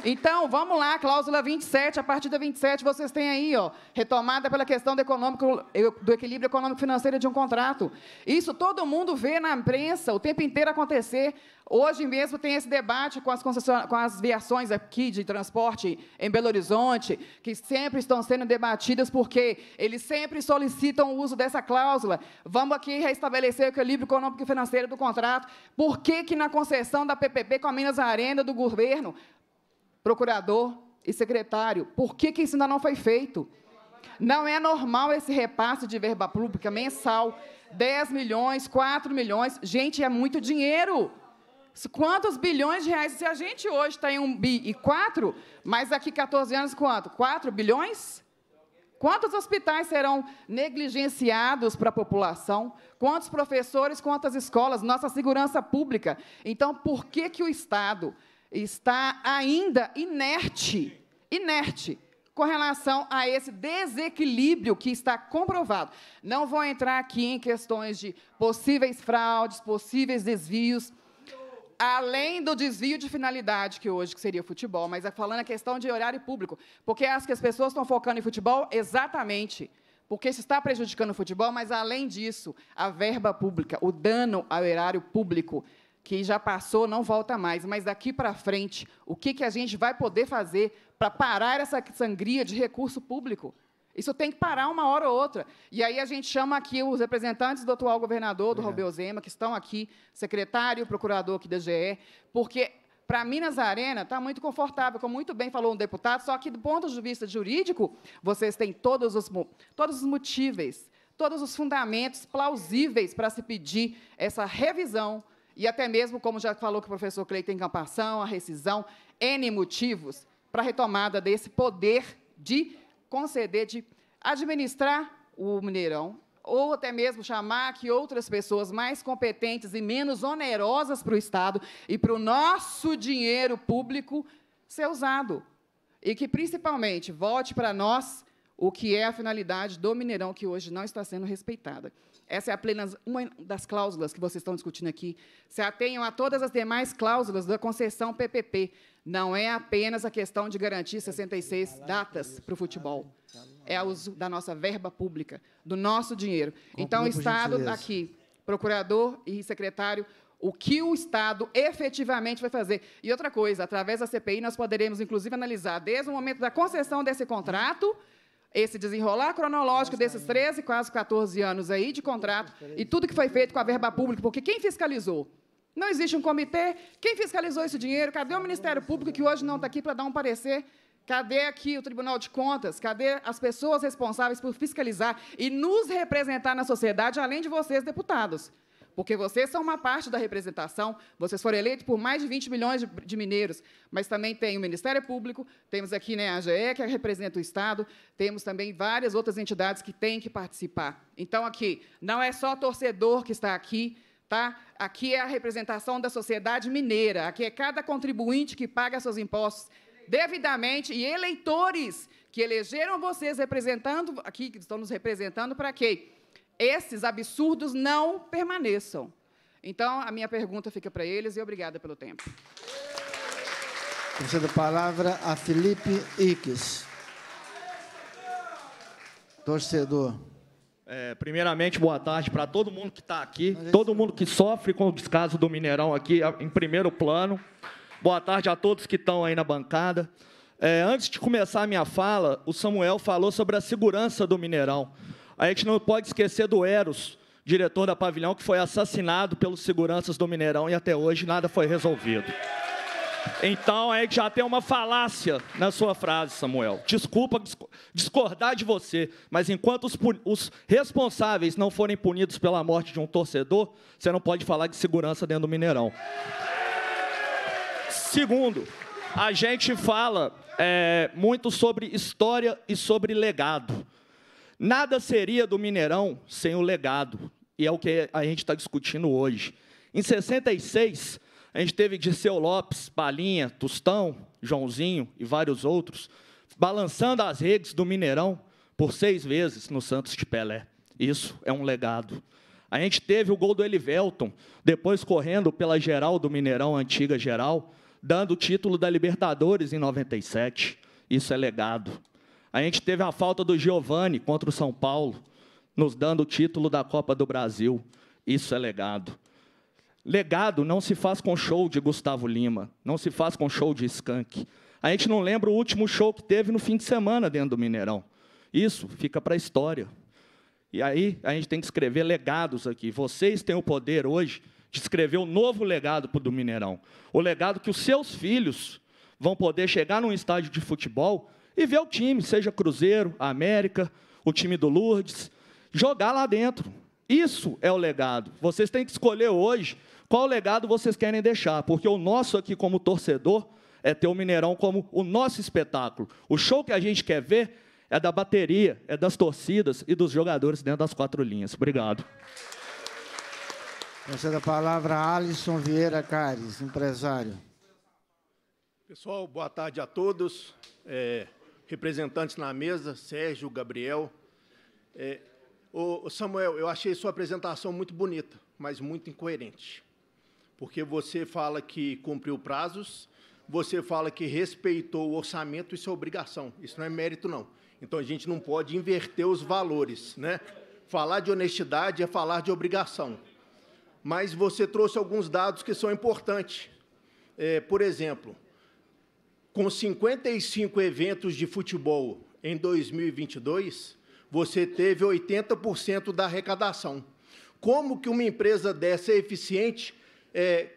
Então, vamos lá, cláusula vinte e sete, a partir da vinte e sete vocês têm aí, ó, retomada pela questão do, econômico, do equilíbrio econômico-financeiro de um contrato. Isso todo mundo vê na imprensa o tempo inteiro acontecer. Hoje mesmo tem esse debate com as, com as viações aqui de transporte em Belo Horizonte, que sempre estão sendo debatidas porque eles sempre solicitam o uso dessa cláusula. Vamos aqui restabelecer o equilíbrio econômico-financeiro do contrato. Por que que na concessão da P P P com a Minas Arena do governo, procurador e secretário, por que que isso ainda não foi feito? Não é normal esse repasse de verba pública mensal, dez milhões, quatro milhões. Gente, é muito dinheiro. Quantos bilhões de reais? Se a gente hoje está em um bi e quatro, mas daqui quatorze anos, quanto? quatro bilhões? Quantos hospitais serão negligenciados para a população? Quantos professores, quantas escolas? Nossa segurança pública. Então, por que que o Estado está ainda inerte, inerte, com relação a esse desequilíbrio que está comprovado? Não vou entrar aqui em questões de possíveis fraudes, possíveis desvios, além do desvio de finalidade, que hoje que seria o futebol, mas é falando a questão de horário público, porque acho que as pessoas estão focando em futebol exatamente, porque isso está prejudicando o futebol, mas, além disso, a verba pública, o dano ao horário público, que já passou, não volta mais, mas daqui para frente, o que que a gente vai poder fazer para parar essa sangria de recurso público? Isso tem que parar uma hora ou outra. E aí a gente chama aqui os representantes do atual governador, do é. Romeu Zema, que estão aqui, secretário, procurador aqui da G E, porque para Minas Arena está muito confortável, como muito bem falou um deputado, só que, do ponto de vista jurídico, vocês têm todos os, todos os motivos, todos os fundamentos plausíveis para se pedir essa revisão. E até mesmo, como já falou que o professor Cleiton, encampação, a rescisão, N motivos para a retomada desse poder de conceder, de administrar o Mineirão, ou até mesmo chamar que outras pessoas mais competentes e menos onerosas para o Estado e para o nosso dinheiro público ser usado. E que, principalmente, volte para nós o que é a finalidade do Mineirão, que hoje não está sendo respeitada. Essa é apenas uma das cláusulas que vocês estão discutindo aqui. Se atenham a todas as demais cláusulas da concessão P P P. Não é apenas a questão de garantir sessenta e seis datas para o futebol. É o uso da nossa verba pública, do nosso dinheiro. Então, o Estado, aqui, procurador e secretário, o que o Estado efetivamente vai fazer? E outra coisa, através da C P I, nós poderemos, inclusive, analisar, desde o momento da concessão desse contrato, esse desenrolar cronológico desses treze, quase quatorze anos aí de contrato e tudo que foi feito com a verba pública, porque quem fiscalizou? Não existe um comitê. Quem fiscalizou esse dinheiro? Cadê o Ministério Público, que hoje não está aqui para dar um parecer? Cadê aqui o Tribunal de Contas? Cadê as pessoas responsáveis por fiscalizar e nos representar na sociedade, além de vocês, deputados? Porque vocês são uma parte da representação, vocês foram eleitos por mais de vinte milhões de, de mineiros, mas também tem o Ministério Público, temos aqui, né, a A G E, que representa o Estado, temos também várias outras entidades que têm que participar. Então, aqui, não é só torcedor que está aqui, tá? Aqui é a representação da sociedade mineira, aqui é cada contribuinte que paga seus impostos devidamente, e eleitores que elegeram vocês representando, aqui, que estão nos representando, para quê? Esses absurdos não permaneçam. Então, a minha pergunta fica para eles, e obrigada pelo tempo. Concedo a palavra a Felipe Iques. Torcedor. É, primeiramente, boa tarde para todo mundo que está aqui, todo mundo que sofre com o descaso do Mineirão aqui, em primeiro plano. Boa tarde a todos que estão aí na bancada. É, antes de começar a minha fala, o Samuel falou sobre a segurança do Mineirão. A gente não pode esquecer do Eros, diretor da Pavilhão, que foi assassinado pelos seguranças do Mineirão e, até hoje, nada foi resolvido. Então, a gente já tem uma falácia na sua frase, Samuel. Desculpa discordar de você, mas, enquanto os, os responsáveis não forem punidos pela morte de um torcedor, você não pode falar de segurança dentro do Mineirão. Segundo, a gente fala é, muito sobre história e sobre legado. Nada seria do Mineirão sem o legado, e é o que a gente está discutindo hoje. Em sessenta e seis, a gente teve Dirceu Lopes, Palinha, Tostão, Joãozinho e vários outros, balançando as redes do Mineirão por seis vezes no Santos de Pelé. Isso é um legado. A gente teve o gol do Elivelton, depois correndo pela geral do Mineirão, antiga geral, dando o título da Libertadores em noventa e sete. Isso é legado. A gente teve a falta do Giovani contra o São Paulo, nos dando o título da Copa do Brasil. Isso é legado. Legado não se faz com show de Gustavo Lima, não se faz com show de Skank. A gente não lembra o último show que teve no fim de semana dentro do Mineirão. Isso fica para a história. E aí a gente tem que escrever legados aqui. Vocês têm o poder hoje de escrever o novo legado do Mineirão. O legado que os seus filhos vão poder chegar num estádio de futebol e ver o time, seja Cruzeiro, América, o time do Lourdes, jogar lá dentro. Isso é o legado. Vocês têm que escolher hoje qual legado vocês querem deixar, porque o nosso aqui como torcedor é ter o Mineirão como o nosso espetáculo. O show que a gente quer ver é da bateria, é das torcidas e dos jogadores dentro das quatro linhas. Obrigado. Passando a palavra a Alisson Vieira Cares, empresário. Pessoal, boa tarde a todos. É, representantes na mesa, Sérgio, Gabriel. É, Ô, Samuel, eu achei sua apresentação muito bonita, mas muito incoerente, porque você fala que cumpriu prazos, você fala que respeitou o orçamento, isso é obrigação, isso não é mérito, não. Então, a gente não pode inverter os valores, né? Falar de honestidade é falar de obrigação. Mas você trouxe alguns dados que são importantes. É, por exemplo, com cinquenta e cinco eventos de futebol em dois mil e vinte e dois... você teve oitenta por cento da arrecadação. Como que uma empresa dessa é eficiente é,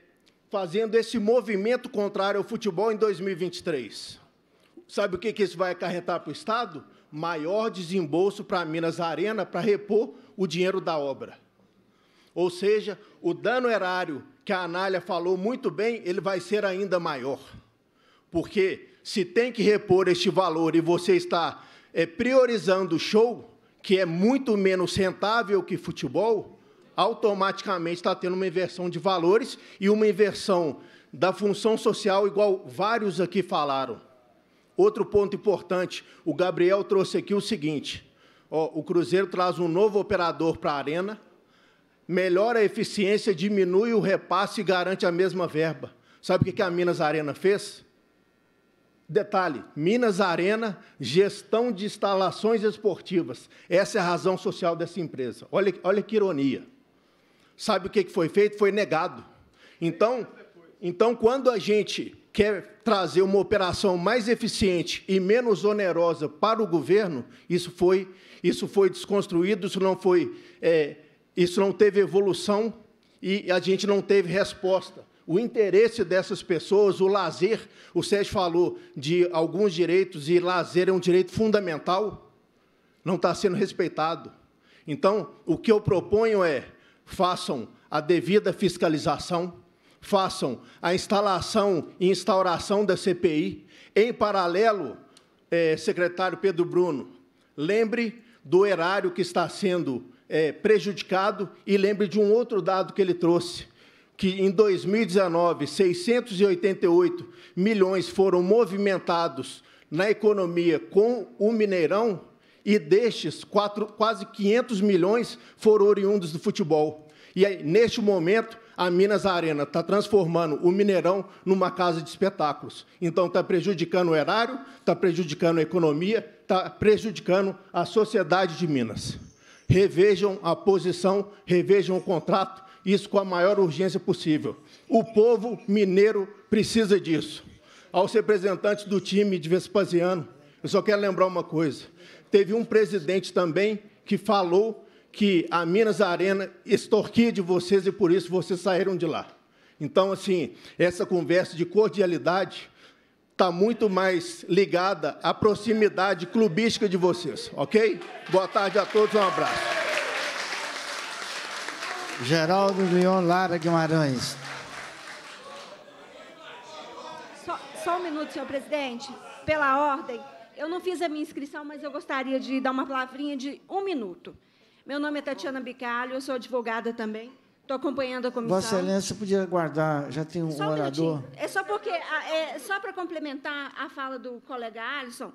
fazendo esse movimento contrário ao futebol em dois mil e vinte e três? Sabe o que, que isso vai acarretar para o Estado? Maior desembolso para a Minas Arena para repor o dinheiro da obra. Ou seja, o dano erário, que a Anália falou muito bem, ele vai ser ainda maior. Porque se tem que repor este valor e você está... É, priorizando o show, que é muito menos rentável que futebol, automaticamente está tendo uma inversão de valores e uma inversão da função social, igual vários aqui falaram. Outro ponto importante, o Gabriel trouxe aqui o seguinte, ó, o Cruzeiro traz um novo operador para a arena, melhora a eficiência, diminui o repasse e garante a mesma verba. Sabe o que a Minas Arena fez? Detalhe, Minas Arena, gestão de instalações esportivas. Essa é a razão social dessa empresa. Olha, olha que ironia. Sabe o que foi feito? Foi negado. Então, então, quando a gente quer trazer uma operação mais eficiente e menos onerosa para o governo, isso foi, isso foi desconstruído, isso não, foi, é, isso não teve evolução e a gente não teve resposta. O interesse dessas pessoas, o lazer, o Sérgio falou de alguns direitos, e lazer é um direito fundamental, não está sendo respeitado. Então, o que eu proponho é, façam a devida fiscalização, façam a instalação e instauração da C P I. Em paralelo, eh, secretário Pedro Bruno, lembre do erário que está sendo eh, prejudicado e lembre de um outro dado que ele trouxe, que em dois mil e dezenove, seiscentos e oitenta e oito milhões foram movimentados na economia com o Mineirão, e destes, quatro, quase quinhentos milhões foram oriundos do futebol. E, aí, neste momento, a Minas Arena está transformando o Mineirão numa casa de espetáculos. Então, está prejudicando o erário, está prejudicando a economia, está prejudicando a sociedade de Minas. Revejam a posição, revejam o contrato, isso com a maior urgência possível. O povo mineiro precisa disso. Aos representantes do time de Vespasiano, eu só quero lembrar uma coisa. Teve um presidente também que falou que a Minas Arena extorquia de vocês e, por isso, vocês saíram de lá. Então, assim, essa conversa de cordialidade está muito mais ligada à proximidade clubística de vocês, ok? Boa tarde a todos, um abraço. Geraldo Leon Lara Guimarães. Só, só um minuto, senhor presidente. Pela ordem, eu não fiz a minha inscrição, mas eu gostaria de dar uma palavrinha de um minuto. Meu nome é Tatiana Bicalho, eu sou advogada também, estou acompanhando a comissão. Vossa Excelência podia aguardar, já tem um só orador. Um é só porque, é só para complementar a fala do colega Alisson,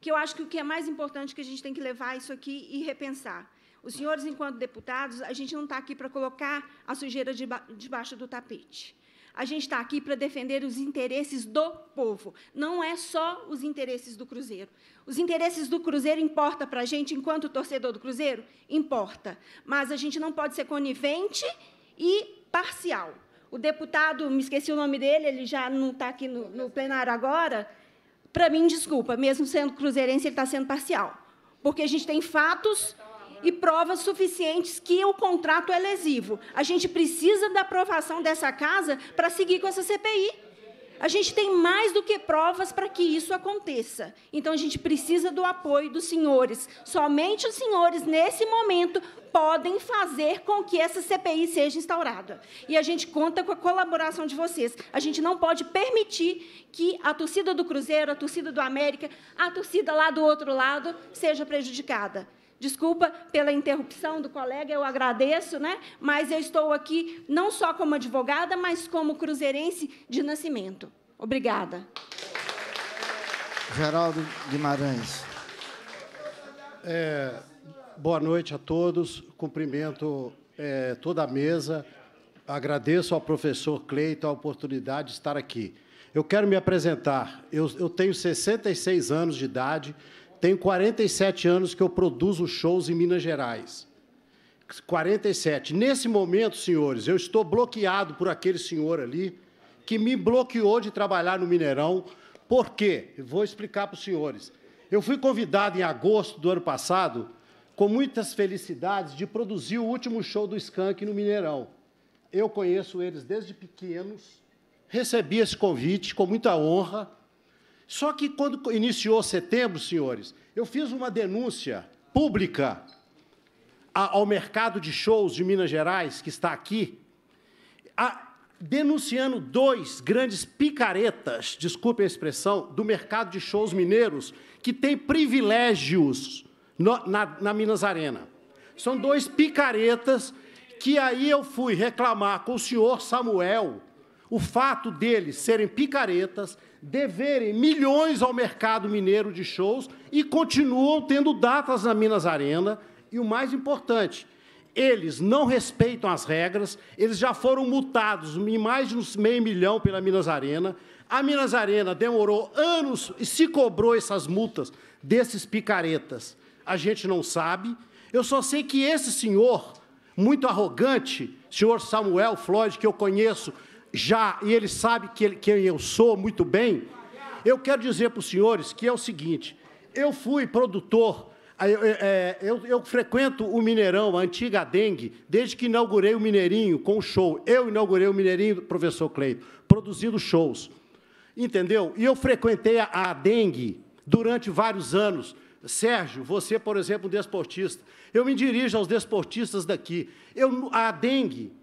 que eu acho que o que é mais importante que a gente tem que levar isso aqui e repensar. Os senhores, enquanto deputados, a gente não está aqui para colocar a sujeira deba- debaixo do tapete. A gente está aqui para defender os interesses do povo, não é só os interesses do Cruzeiro. Os interesses do Cruzeiro importam para a gente, enquanto torcedor do Cruzeiro, importa. Mas a gente não pode ser conivente e parcial. O deputado, me esqueci o nome dele, ele já não está aqui no, no plenário agora, para mim, desculpa, mesmo sendo cruzeirense, ele está sendo parcial, porque a gente tem fatos e provas suficientes que o contrato é lesivo. A gente precisa da aprovação dessa casa para seguir com essa C P I. A gente tem mais do que provas para que isso aconteça. Então, a gente precisa do apoio dos senhores. Somente os senhores, nesse momento, podem fazer com que essa C P I seja instaurada. E a gente conta com a colaboração de vocês. A gente não pode permitir que a torcida do Cruzeiro, a torcida do América, a torcida lá do outro lado, seja prejudicada. Desculpa pela interrupção do colega, eu agradeço, né? Mas eu estou aqui não só como advogada, mas como cruzeirense de nascimento. Obrigada. Geraldo Guimarães. É, boa noite a todos. Cumprimento é, toda a mesa. Agradeço ao professor Cleiton a oportunidade de estar aqui. Eu quero me apresentar. Eu, eu tenho sessenta e seis anos de idade. Tenho quarenta e sete anos que eu produzo shows em Minas Gerais. quarenta e sete. Nesse momento, senhores, eu estou bloqueado por aquele senhor ali que me bloqueou de trabalhar no Mineirão. Por quê? Vou explicar para os senhores. Eu fui convidado em agosto do ano passado, com muitas felicidades, de produzir o último show do Skank no Mineirão. Eu conheço eles desde pequenos. Recebi esse convite com muita honra. Só que, quando iniciou setembro, senhores, eu fiz uma denúncia pública ao mercado de shows de Minas Gerais, que está aqui, denunciando dois grandes picaretas, desculpem a expressão, do mercado de shows mineiros, que têm privilégios na, na, na Minas Arena. São dois picaretas que aí eu fui reclamar com o senhor Samuel o fato deles serem picaretas, deverem milhões ao mercado mineiro de shows e continuam tendo datas na Minas Arena. E o mais importante, eles não respeitam as regras, eles já foram multados em mais de uns meio milhão pela Minas Arena. A Minas Arena demorou anos e se cobrou essas multas desses picaretas. A gente não sabe. Eu só sei que esse senhor, muito arrogante, senhor Samuel Floyd, que eu conheço, já, e ele sabe que ele, quem eu sou muito bem, eu quero dizer para os senhores que é o seguinte, eu fui produtor, eu, eu, eu frequento o Mineirão, a antiga dengue, desde que inaugurei o Mineirinho com o show. Eu inaugurei o Mineirinho, professor Cleiton, produzindo shows. Entendeu? E eu frequentei a, a dengue durante vários anos. Sérgio, você, por exemplo, um desportista. Eu me dirijo aos desportistas daqui. Eu, a dengue...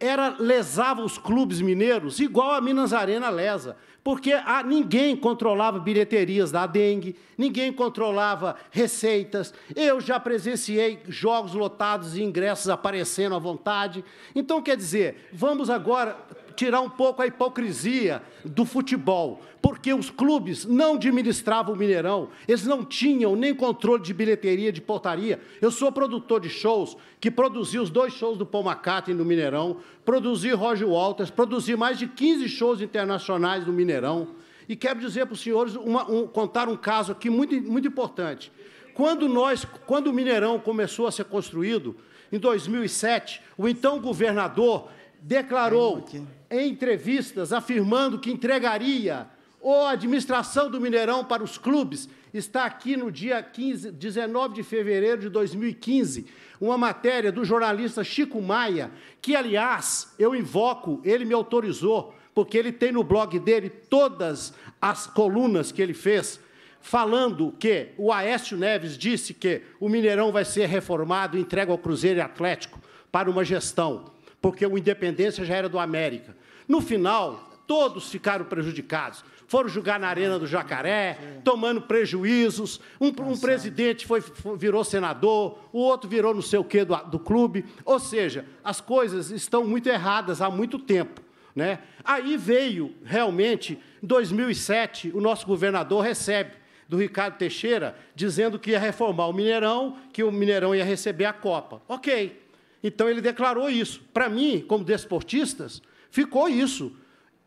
Era, lesava os clubes mineiros, igual a Minas Arena lesa, porque a, ninguém controlava bilheterias da dengue, ninguém controlava receitas. Eu já presenciei jogos lotados e ingressos aparecendo à vontade. Então, quer dizer, vamos agora tirar um pouco a hipocrisia do futebol, porque os clubes não administravam o Mineirão, eles não tinham nem controle de bilheteria, de portaria. Eu sou produtor de shows, que produzi os dois shows do Paul McCartney no Mineirão, produzi Roger Walters, produzi mais de quinze shows internacionais no Mineirão. E quero dizer para os senhores, uma, um, contar um caso aqui muito, muito importante. Quando, nós, quando o Mineirão começou a ser construído, em dois mil e sete, o então governador declarou em entrevistas, afirmando que entregaria a administração do Mineirão para os clubes. Está aqui no dia quinze, dezenove de fevereiro de dois mil e quinze, uma matéria do jornalista Chico Maia, que, aliás, eu invoco, ele me autorizou, porque ele tem no blog dele todas as colunas que ele fez, falando que o Aécio Neves disse que o Mineirão vai ser reformado e entregue ao Cruzeiro e Atlético para uma gestão, porque o Independência já era do América. No final, todos ficaram prejudicados. Foram jogar na Arena do Jacaré, tomando prejuízos. Um, um presidente foi, virou senador, o outro virou não sei o quê do, do clube. Ou seja, as coisas estão muito erradas há muito tempo, né? Aí veio, realmente, em dois mil e sete, o nosso governador recebe do Ricardo Teixeira, dizendo que ia reformar o Mineirão, que o Mineirão ia receber a Copa. Ok. Então, ele declarou isso. Para mim, como desportistas, ficou isso.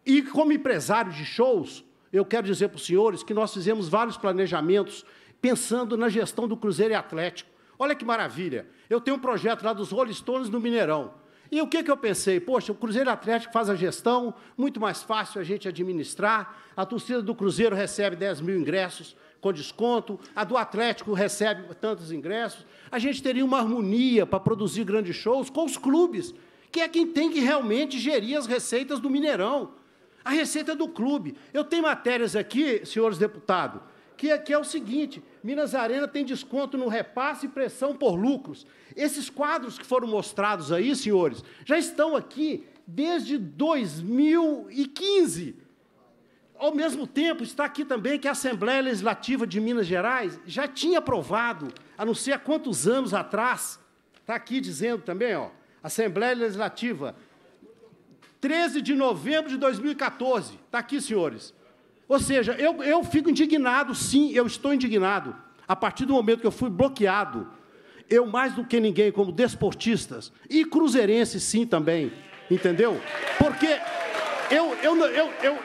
E, como empresário de shows, eu quero dizer para os senhores que nós fizemos vários planejamentos pensando na gestão do Cruzeiro e Atlético. Olha que maravilha. Eu tenho um projeto lá dos Rolling Stones no Mineirão. E o que, que eu pensei? Poxa, o Cruzeiro Atlético faz a gestão, muito mais fácil a gente administrar, a torcida do Cruzeiro recebe dez mil ingressos com desconto, a do Atlético recebe tantos ingressos. A gente teria uma harmonia para produzir grandes shows com os clubes, que é quem tem que realmente gerir as receitas do Mineirão, a receita do clube. Eu tenho matérias aqui, senhores deputados, que é, que é o seguinte: Minas Arena tem desconto no repasse e pressão por lucros. Esses quadros que foram mostrados aí, senhores, já estão aqui desde dois mil e quinze. Ao mesmo tempo, está aqui também que a Assembleia Legislativa de Minas Gerais já tinha aprovado, a não sei há quantos anos atrás, está aqui dizendo também, ó, Assembleia Legislativa, treze de novembro de dois mil e quatorze. Está aqui, senhores. Ou seja, eu, eu fico indignado, sim, eu estou indignado. A partir do momento que eu fui bloqueado, eu, mais do que ninguém, como desportistas, e cruzeirense, sim, também, entendeu? Porque eu, eu, eu, eu, eu,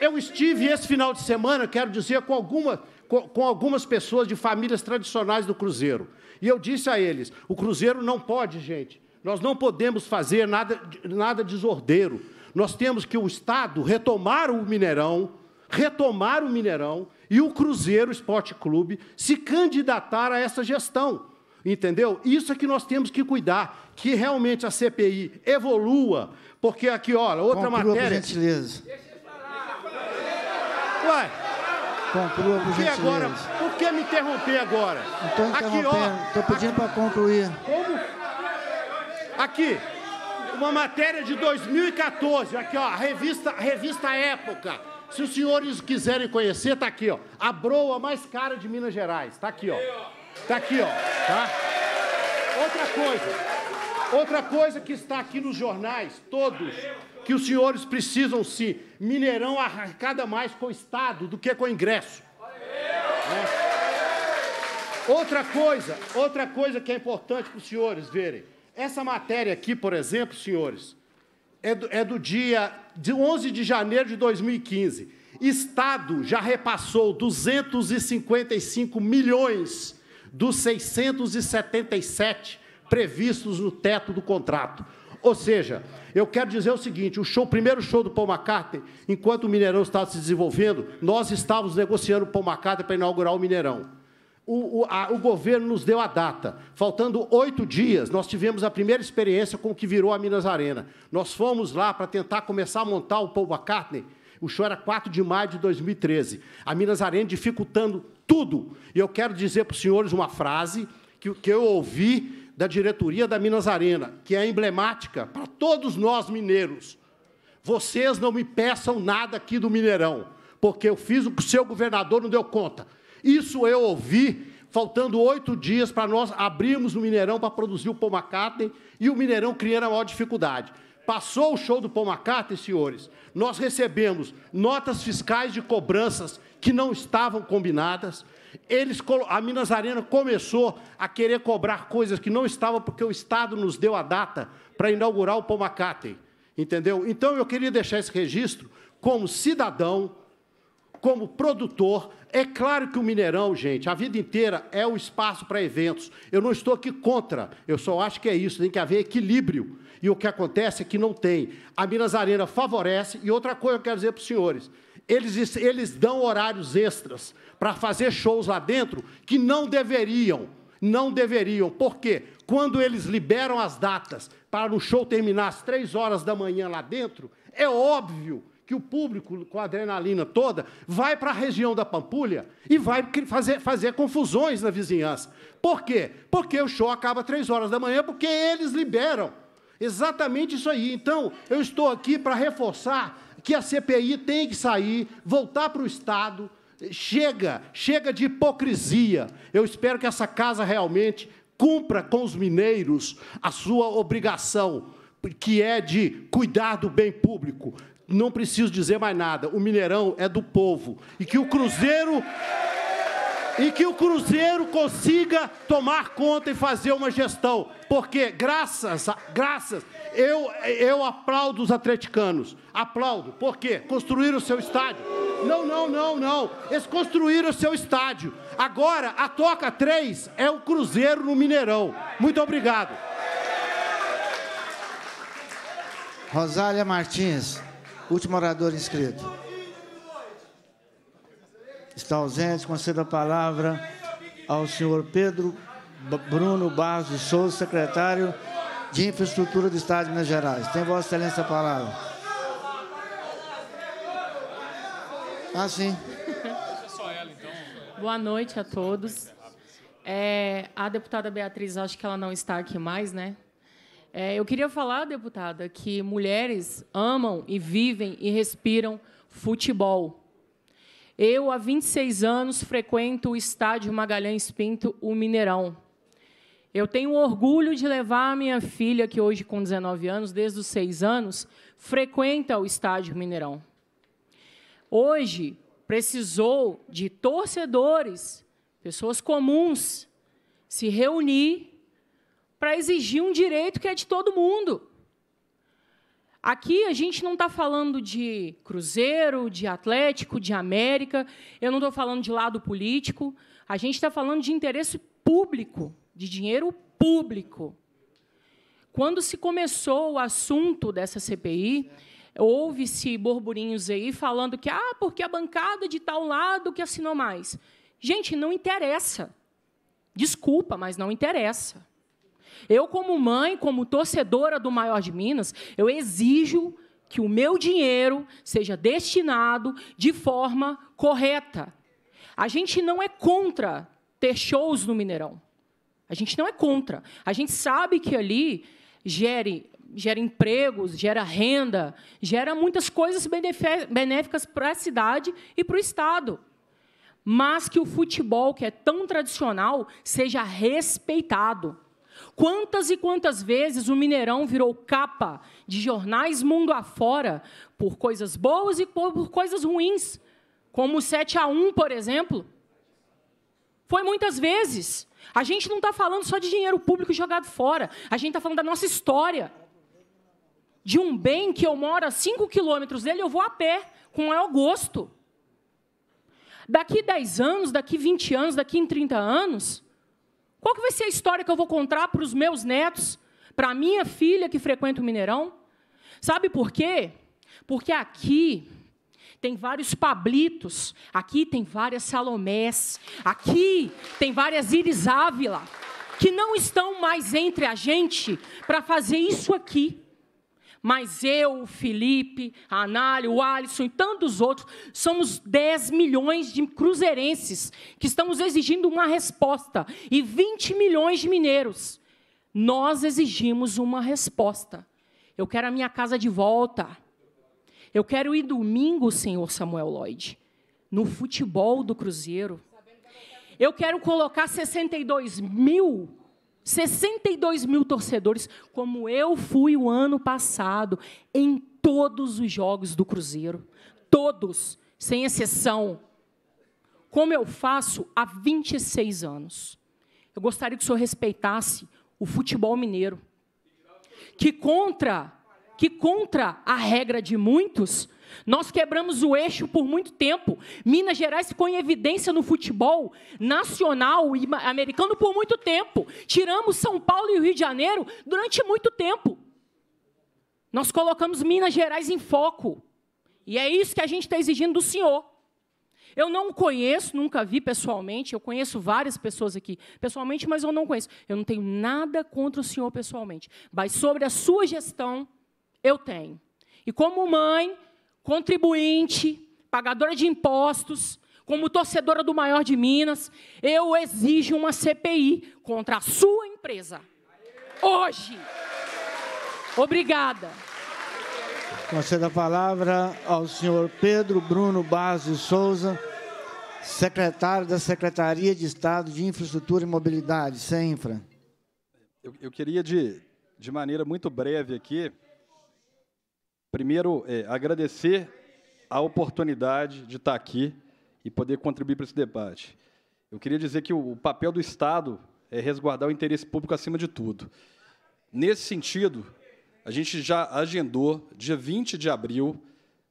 eu estive esse final de semana, quero dizer, com, alguma, com, com algumas pessoas de famílias tradicionais do Cruzeiro. E eu disse a eles, o Cruzeiro não pode, gente, nós não podemos fazer nada, nada desordeiro. Nós temos que o Estado retomar o Mineirão, retomar o Mineirão e o Cruzeiro Esporte Clube se candidatar a essa gestão, entendeu? Isso é que nós temos que cuidar, que realmente a C P I evolua, porque aqui, olha, outra Conclua, matéria... Por gentileza. Deixa eu falar. Ué. Conclua, por gentileza. Agora, por que me interromper agora? Estou interrompendo, estou pedindo para concluir. Como? Aqui. Uma matéria de dois mil e quatorze, aqui, ó, a revista, a revista Época. Se os senhores quiserem conhecer, está aqui, ó. A broa mais cara de Minas Gerais. Está aqui, ó. Está aqui, ó. Tá? Outra coisa. Outra coisa que está aqui nos jornais, todos, que os senhores precisam sim. Mineirão arrecada mais com o Estado do que com o ingresso. É. Outra coisa, outra coisa que é importante para os senhores verem. Essa matéria aqui, por exemplo, senhores, é do, é do dia de onze de janeiro de dois mil e quinze. Estado já repassou duzentos e cinquenta e cinco milhões dos seiscentos e setenta e sete previstos no teto do contrato. Ou seja, eu quero dizer o seguinte, o, show, o primeiro show do Paul McCartney, enquanto o Mineirão estava se desenvolvendo, nós estávamos negociando o Paul McCartney para inaugurar o Mineirão. O, o, a, o governo nos deu a data. Faltando oito dias, nós tivemos a primeira experiência com o que virou a Minas Arena. Nós fomos lá para tentar começar a montar o Paul McCartney. O show era quatro de maio de dois mil e treze. A Minas Arena dificultando tudo. E eu quero dizer para os senhores uma frase que, que eu ouvi da diretoria da Minas Arena, que é emblemática para todos nós mineiros. Vocês não me peçam nada aqui do Mineirão, porque eu fiz o que o seu governador não deu conta. Isso eu ouvi, faltando oito dias para nós abrirmos o Mineirão para produzir o Paul McCartney, e o Mineirão criando a maior dificuldade. Passou o show do Paul McCartney, senhores, nós recebemos notas fiscais de cobranças que não estavam combinadas, eles, a Minas Arena começou a querer cobrar coisas que não estavam, porque o Estado nos deu a data para inaugurar o Paul McCartney, entendeu? Então, eu queria deixar esse registro como cidadão, como produtor. É claro que o Mineirão, gente, a vida inteira é um espaço para eventos. Eu não estou aqui contra, eu só acho que é isso, tem que haver equilíbrio. E o que acontece é que não tem. A Minas Arena favorece, e outra coisa que eu quero dizer para os senhores, eles, eles dão horários extras para fazer shows lá dentro que não deveriam, não deveriam. Por quê? Quando eles liberam as datas para o show terminar às três horas da manhã lá dentro, é óbvio que o público, com a adrenalina toda, vai para a região da Pampulha e vai fazer, fazer confusões na vizinhança. Por quê? Porque o show acaba às três horas da manhã, porque eles liberam. Exatamente isso aí. Então, eu estou aqui para reforçar que a C P I tem que sair, voltar para o Estado. Chega, chega de hipocrisia. Eu espero que essa casa realmente cumpra com os mineiros a sua obrigação, que é de cuidar do bem público. não preciso dizer mais nada, o Mineirão é do povo. E que o Cruzeiro... E que o Cruzeiro consiga tomar conta e fazer uma gestão. Porque, graças, a, graças, eu, eu aplaudo os atleticanos. Aplaudo. Por quê? Construíram o seu estádio. Não, não, não, não. Eles construíram o seu estádio. Agora, a Toca três é o Cruzeiro no Mineirão. Muito obrigado. Rosália Martins, último orador inscrito. Está ausente, concedo a palavra ao senhor Pedro Bruno Barros de Souza, secretário de Infraestrutura do Estado de Minas Gerais. Tem Vossa Excelência a palavra. Ah, sim. Boa noite a todos. É, a deputada Beatriz, acho que ela não está aqui mais, né? É, eu queria falar, deputada, que mulheres amam e vivem e respiram futebol. Eu, há vinte e seis anos, frequento o estádio Magalhães Pinto, o Mineirão. Eu tenho orgulho de levar a minha filha, que hoje, com dezenove anos, desde os seis anos, frequenta o estádio Mineirão. Hoje, precisou de torcedores, pessoas comuns, se reunir para exigir um direito que é de todo mundo. Aqui a gente não está falando de Cruzeiro, de Atlético, de América, eu não estou falando de lado político, a gente está falando de interesse público, de dinheiro público. Quando se começou o assunto dessa C P I, houve-se burburinhos aí falando que ah, porque a bancada de tal lado que assinou mais. Gente, não interessa. Desculpa, mas não interessa. Eu, como mãe, como torcedora do maior de Minas, eu exijo que o meu dinheiro seja destinado de forma correta. A gente não é contra ter shows no Mineirão. A gente não é contra. A gente sabe que ali gere, gera empregos, gera renda, gera muitas coisas benéficas para a cidade e para o Estado. Mas que o futebol, que é tão tradicional, seja respeitado. Quantas e quantas vezes o Mineirão virou capa de jornais mundo afora por coisas boas e por coisas ruins, como o sete a um, por exemplo. Foi muitas vezes. A gente não está falando só de dinheiro público jogado fora, a gente está falando da nossa história, de um bem que eu moro a cinco quilômetros dele, eu vou a pé, com o maior gosto. Daqui dez anos, daqui vinte anos, daqui trinta anos... Qual que vai ser a história que eu vou contar para os meus netos, para a minha filha que frequenta o Mineirão? Sabe por quê? Porque aqui tem vários Pablitos, aqui tem várias Salomés, aqui tem várias Iris Ávila, que não estão mais entre a gente para fazer isso aqui. Mas eu, o Felipe, a Anália, o Alisson e tantos outros, somos dez milhões de cruzeirenses que estamos exigindo uma resposta e vinte milhões de mineiros. Nós exigimos uma resposta. Eu quero a minha casa de volta. Eu quero ir domingo, senhor Samuel Lloyd, no futebol do Cruzeiro. Eu quero colocar sessenta e dois mil torcedores, como eu fui o ano passado, em todos os jogos do Cruzeiro. Todos, sem exceção. Como eu faço há vinte e seis anos. Eu gostaria que o senhor respeitasse o futebol mineiro, que contra, que contra a regra de muitos... Nós quebramos o eixo por muito tempo. Minas Gerais ficou em evidência no futebol nacional e americano por muito tempo. Tiramos São Paulo e o Rio de Janeiro durante muito tempo. Nós colocamos Minas Gerais em foco. E é isso que a gente está exigindo do senhor. Eu não o conheço, nunca vi pessoalmente. Eu conheço várias pessoas aqui pessoalmente, mas eu não conheço. Eu não tenho nada contra o senhor pessoalmente. Mas sobre a sua gestão, eu tenho. E como mãe... contribuinte, pagadora de impostos, como torcedora do maior de Minas, eu exijo uma C P I contra a sua empresa. Hoje. Obrigada. Concedo a palavra ao senhor Pedro Bruno Barros de Souza, secretário da Secretaria de Estado de Infraestrutura e Mobilidade, SEINFRA. Eu, eu queria, de, de maneira muito breve aqui, Primeiro, é, agradecer a oportunidade de estar aqui e poder contribuir para esse debate. Eu queria dizer que o papel do Estado é resguardar o interesse público acima de tudo. Nesse sentido, a gente já agendou, dia vinte de abril,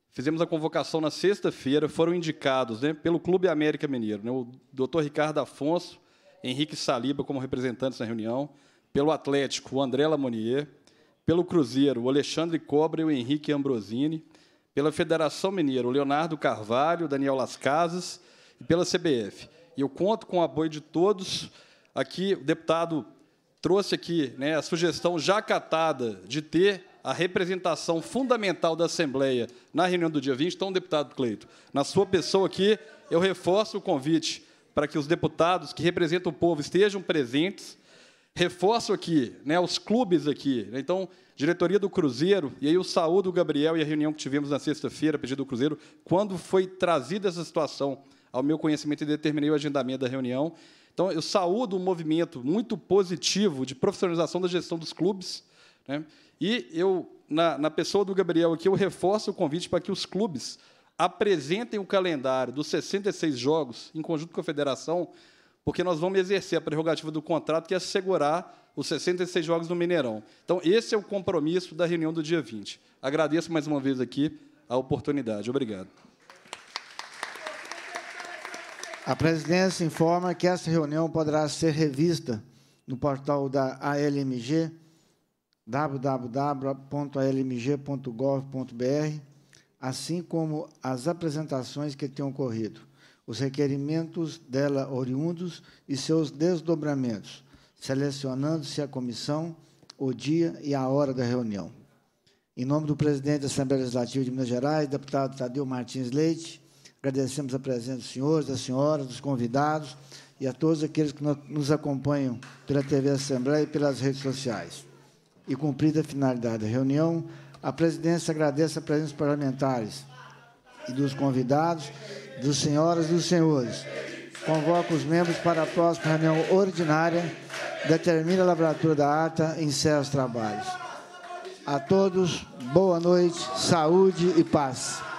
fizemos a convocação na sexta-feira, foram indicados, né, pelo Clube América Mineiro, né, o doutor Ricardo Afonso, Henrique Saliba como representantes na reunião, pelo Atlético, o André Lamonier, pelo Cruzeiro, o Alexandre Cobra e o Henrique Ambrosini, pela Federação Mineira, o Leonardo Carvalho, o Daniel Las Casas, e pela C B F. E eu conto com o apoio de todos. Aqui, o deputado trouxe aqui, né, a sugestão já acatada de ter a representação fundamental da Assembleia na reunião do dia vinte. Então, deputado Cleiton, na sua pessoa aqui, eu reforço o convite para que os deputados que representam o povo estejam presentes. Reforço aqui, né, os clubes aqui. Então, diretoria do Cruzeiro, e aí eu saúdo o Gabriel e a reunião que tivemos na sexta-feira, a pedido do Cruzeiro, quando foi trazida essa situação ao meu conhecimento e determinei o agendamento da reunião. Então, eu saúdo um movimento muito positivo de profissionalização da gestão dos clubes, né? E eu, na, na pessoa do Gabriel aqui, eu reforço o convite para que os clubes apresentem o calendário dos sessenta e seis jogos em conjunto com a federação, porque nós vamos exercer a prerrogativa do contrato, que é assegurar os sessenta e seis jogos no Mineirão. Então, esse é o compromisso da reunião do dia vinte. Agradeço mais uma vez aqui a oportunidade. Obrigado. A presidência informa que essa reunião poderá ser revista no portal da A L M G, w w w ponto a l m g ponto gov ponto b r, assim como as apresentações que tenham ocorrido, os requerimentos dela oriundos e seus desdobramentos, selecionando-se a comissão, o dia e a hora da reunião. Em nome do presidente da Assembleia Legislativa de Minas Gerais, deputado Tadeu Martins Leite, agradecemos a presença dos senhores, das senhoras, dos convidados e a todos aqueles que nos acompanham pela T V Assembleia e pelas redes sociais. E cumprida a finalidade da reunião, a presidência agradece a presença dos parlamentares e dos convidados, dos senhoras e dos senhores. Convoca os membros para a próxima reunião ordinária, determina a lavratura da ata e encerra os trabalhos. A todos, boa noite, saúde e paz.